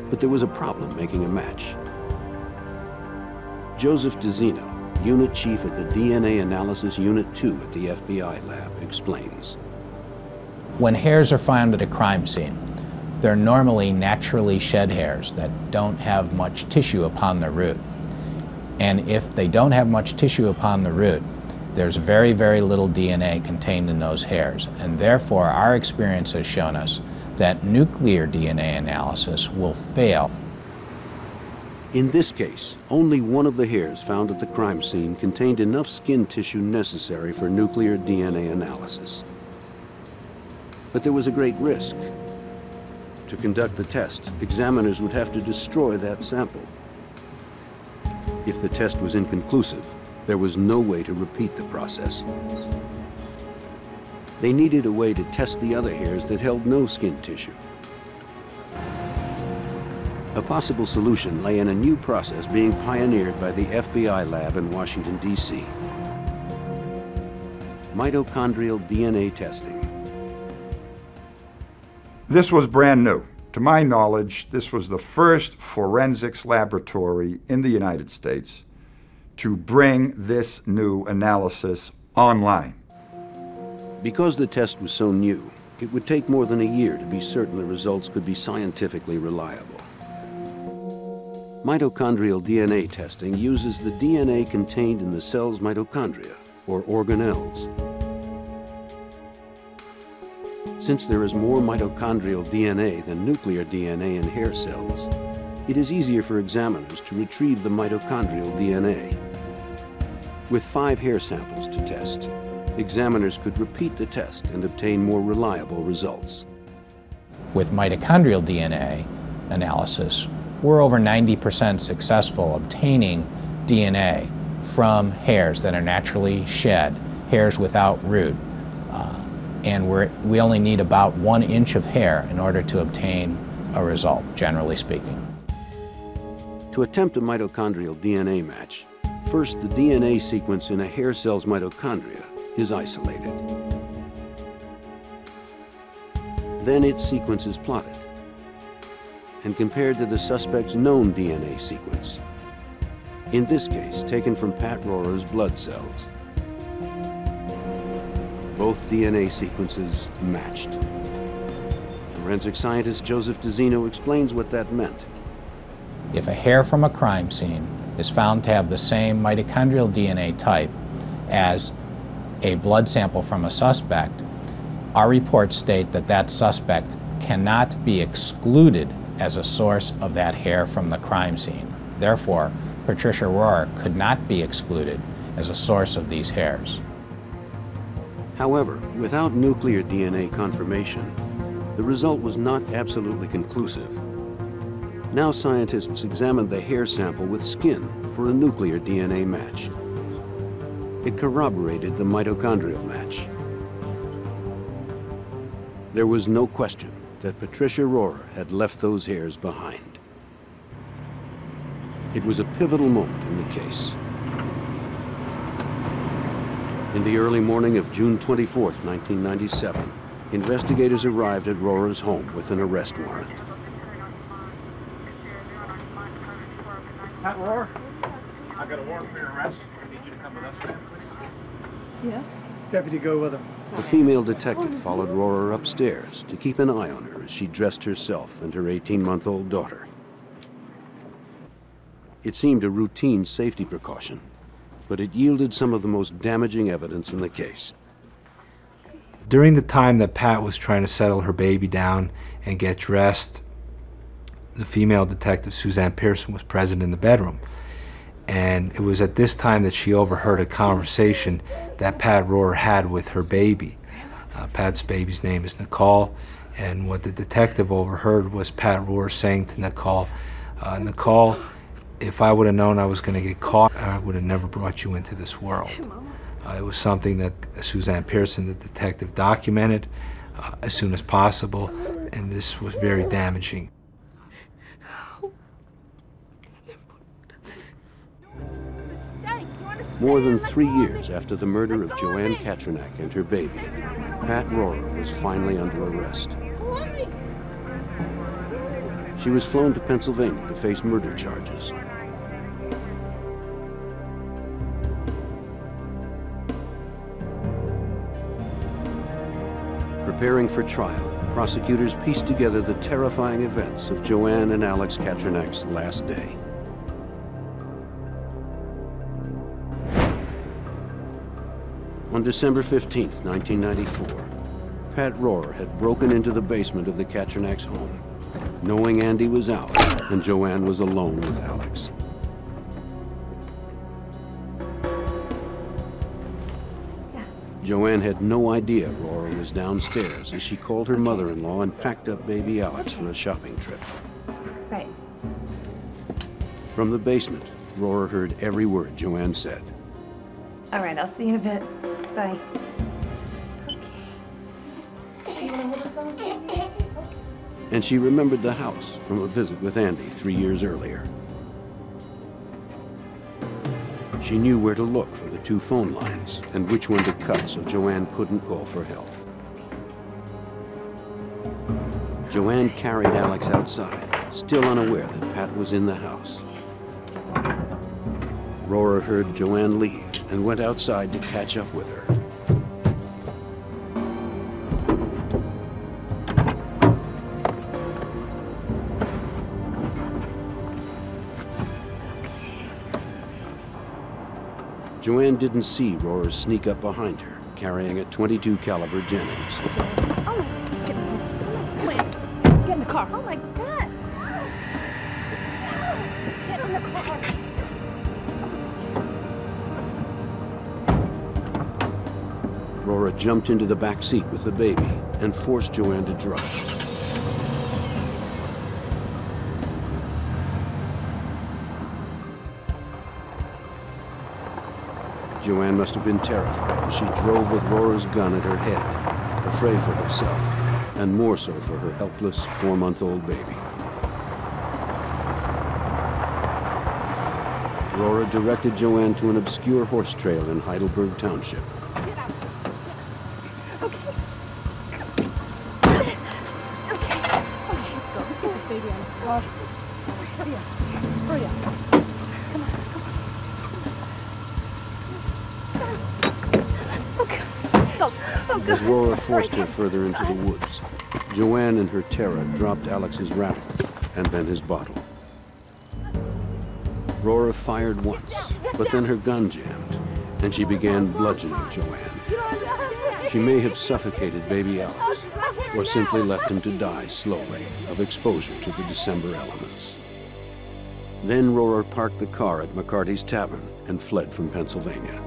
But there was a problem making a match. Joseph DeZeno, unit chief of the D N A Analysis Unit two at the F B I lab, explains. When hairs are found at a crime scene, they're normally naturally shed hairs that don't have much tissue upon their root. And if they don't have much tissue upon the root, there's very, very little D N A contained in those hairs. And therefore, our experience has shown us that nuclear D N A analysis will fail. In this case, only one of the hairs found at the crime scene contained enough skin tissue necessary for nuclear D N A analysis. But there was a great risk. To conduct the test, examiners would have to destroy that sample. If the test was inconclusive, there was no way to repeat the process. They needed a way to test the other hairs that held no skin tissue. A possible solution lay in a new process being pioneered by the F B I lab in Washington, D C. Mitochondrial D N A testing. This was brand new. To my knowledge, this was the first forensics laboratory in the United States to bring this new analysis online. Because the test was so new, it would take more than a year to be certain the results could be scientifically reliable. Mitochondrial D N A testing uses the D N A contained in the cell's mitochondria, or organelles. Since there is more mitochondrial D N A than nuclear D N A in hair cells, it is easier for examiners to retrieve the mitochondrial D N A. With five hair samples to test, examiners could repeat the test and obtain more reliable results. With mitochondrial D N A analysis, we're over ninety percent successful obtaining D N A from hairs that are naturally shed, hairs without root. Uh, and we're, we only need about one inch of hair in order to obtain a result, generally speaking. To attempt a mitochondrial D N A match, first the D N A sequence in a hair cell's mitochondria is isolated. Then its sequence is plotted and compared to the suspect's known D N A sequence, in this case taken from Pat Rohrer's blood cells. Both D N A sequences matched. Forensic scientist Joseph DeZeno explains what that meant. If a hair from a crime scene is found to have the same mitochondrial D N A type as a blood sample from a suspect, our reports state that that suspect cannot be excluded as a source of that hair from the crime scene. Therefore, Patricia Rohrer could not be excluded as a source of these hairs. However, without nuclear D N A confirmation, the result was not absolutely conclusive. Now scientists examined the hair sample with skin for a nuclear D N A match. It corroborated the mitochondrial match. There was no question that Patricia Rohrer had left those hairs behind. It was a pivotal moment in the case. In the early morning of June twenty-fourth, nineteen ninety-seven, investigators arrived at Rohrer's home with an arrest warrant. Pat Rohrer, I've got a warrant for your arrest. I need you to come with us, ma'am, please. Yes. Deputy, go with him. The female detective followed Rohrer upstairs to keep an eye on her as she dressed herself and her eighteen-month-old daughter. It seemed a routine safety precaution, but it yielded some of the most damaging evidence in the case. During the time that Pat was trying to settle her baby down and get dressed, the female detective, Suzanne Pearson, was present in the bedroom. And it was at this time that she overheard a conversation that Pat Rohrer had with her baby. Uh, Pat's baby's name is Nicole, and what the detective overheard was Pat Rohrer saying to Nicole, uh, Nicole, if I would have known I was going to get caught, I would have never brought you into this world. Uh, it was something that Suzanne Pearson, the detective, documented uh, as soon as possible, and this was very damaging. More than three years after the murder of Joann Katrinak and her baby, Pat Rohrer was finally under arrest. She was flown to Pennsylvania to face murder charges. Preparing for trial, prosecutors pieced together the terrifying events of Joann and Alex Katrinak's last day. On December fifteenth, nineteen ninety-four, Pat Rohrer had broken into the basement of the Katrinak's home, knowing Andy was out and Joann was alone with Alex. Yeah. Joann had no idea Rohrer was downstairs as she called her mother-in-law and packed up baby Alex for a shopping trip. Right. From the basement, Rohrer heard every word Joann said. All right, I'll see you in a bit. Bye. Okay. And she remembered the house from a visit with Andy three years earlier. She knew where to look for the two phone lines and which one to cut so Joann couldn't call for help. Joann carried Alex outside, still unaware that Pat was in the house. Rohrer heard Joann leave and went outside to catch up with her. Joann didn't see Rohrer sneak up behind her, carrying a twenty-two caliber Jennings. Oh, get in the car. Get in the car. Oh my God. Get in the car. Rohrer jumped into the back seat with the baby and forced Joann to drive. Joann must have been terrified as she drove with Rohrer's gun at her head, afraid for herself, and more so for her helpless four-month-old baby. Rohrer directed Joann to an obscure horse trail in Heidelberg Township. As Rohrer forced her further into the woods, Joann in her terror dropped Alex's rattle and then his bottle. Rohrer fired once, but then her gun jammed, and she began bludgeoning Joann. She may have suffocated baby Alex, or simply left him to die slowly of exposure to the December elements. Then Rohrer parked the car at McCarty's Tavern and fled from Pennsylvania.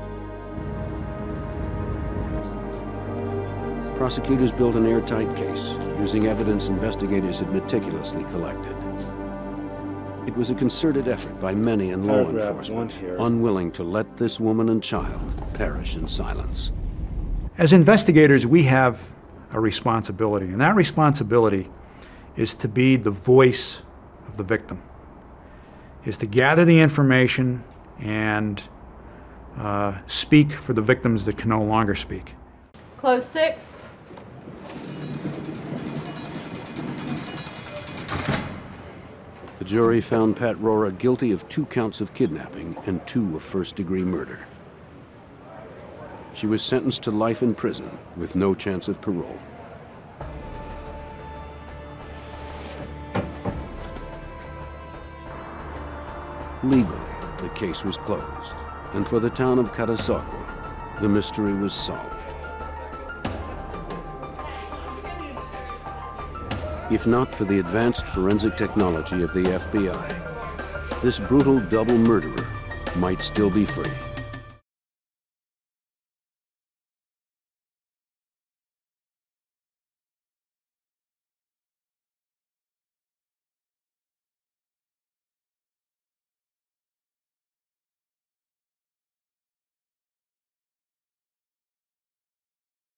Prosecutors built an airtight case, using evidence investigators had meticulously collected. It was a concerted effort by many in law enforcement, unwilling to let this woman and child perish in silence. As investigators, we have a responsibility, and that responsibility is to be the voice of the victim, is to gather the information and uh, speak for the victims that can no longer speak. Close six. The jury found Pat Rohrer guilty of two counts of kidnapping and two of first-degree murder. She was sentenced to life in prison with no chance of parole. Legally, the case was closed, and for the town of Catasauqua, the mystery was solved. if not for the advanced forensic technology of the F B I. This brutal double murderer might still be free.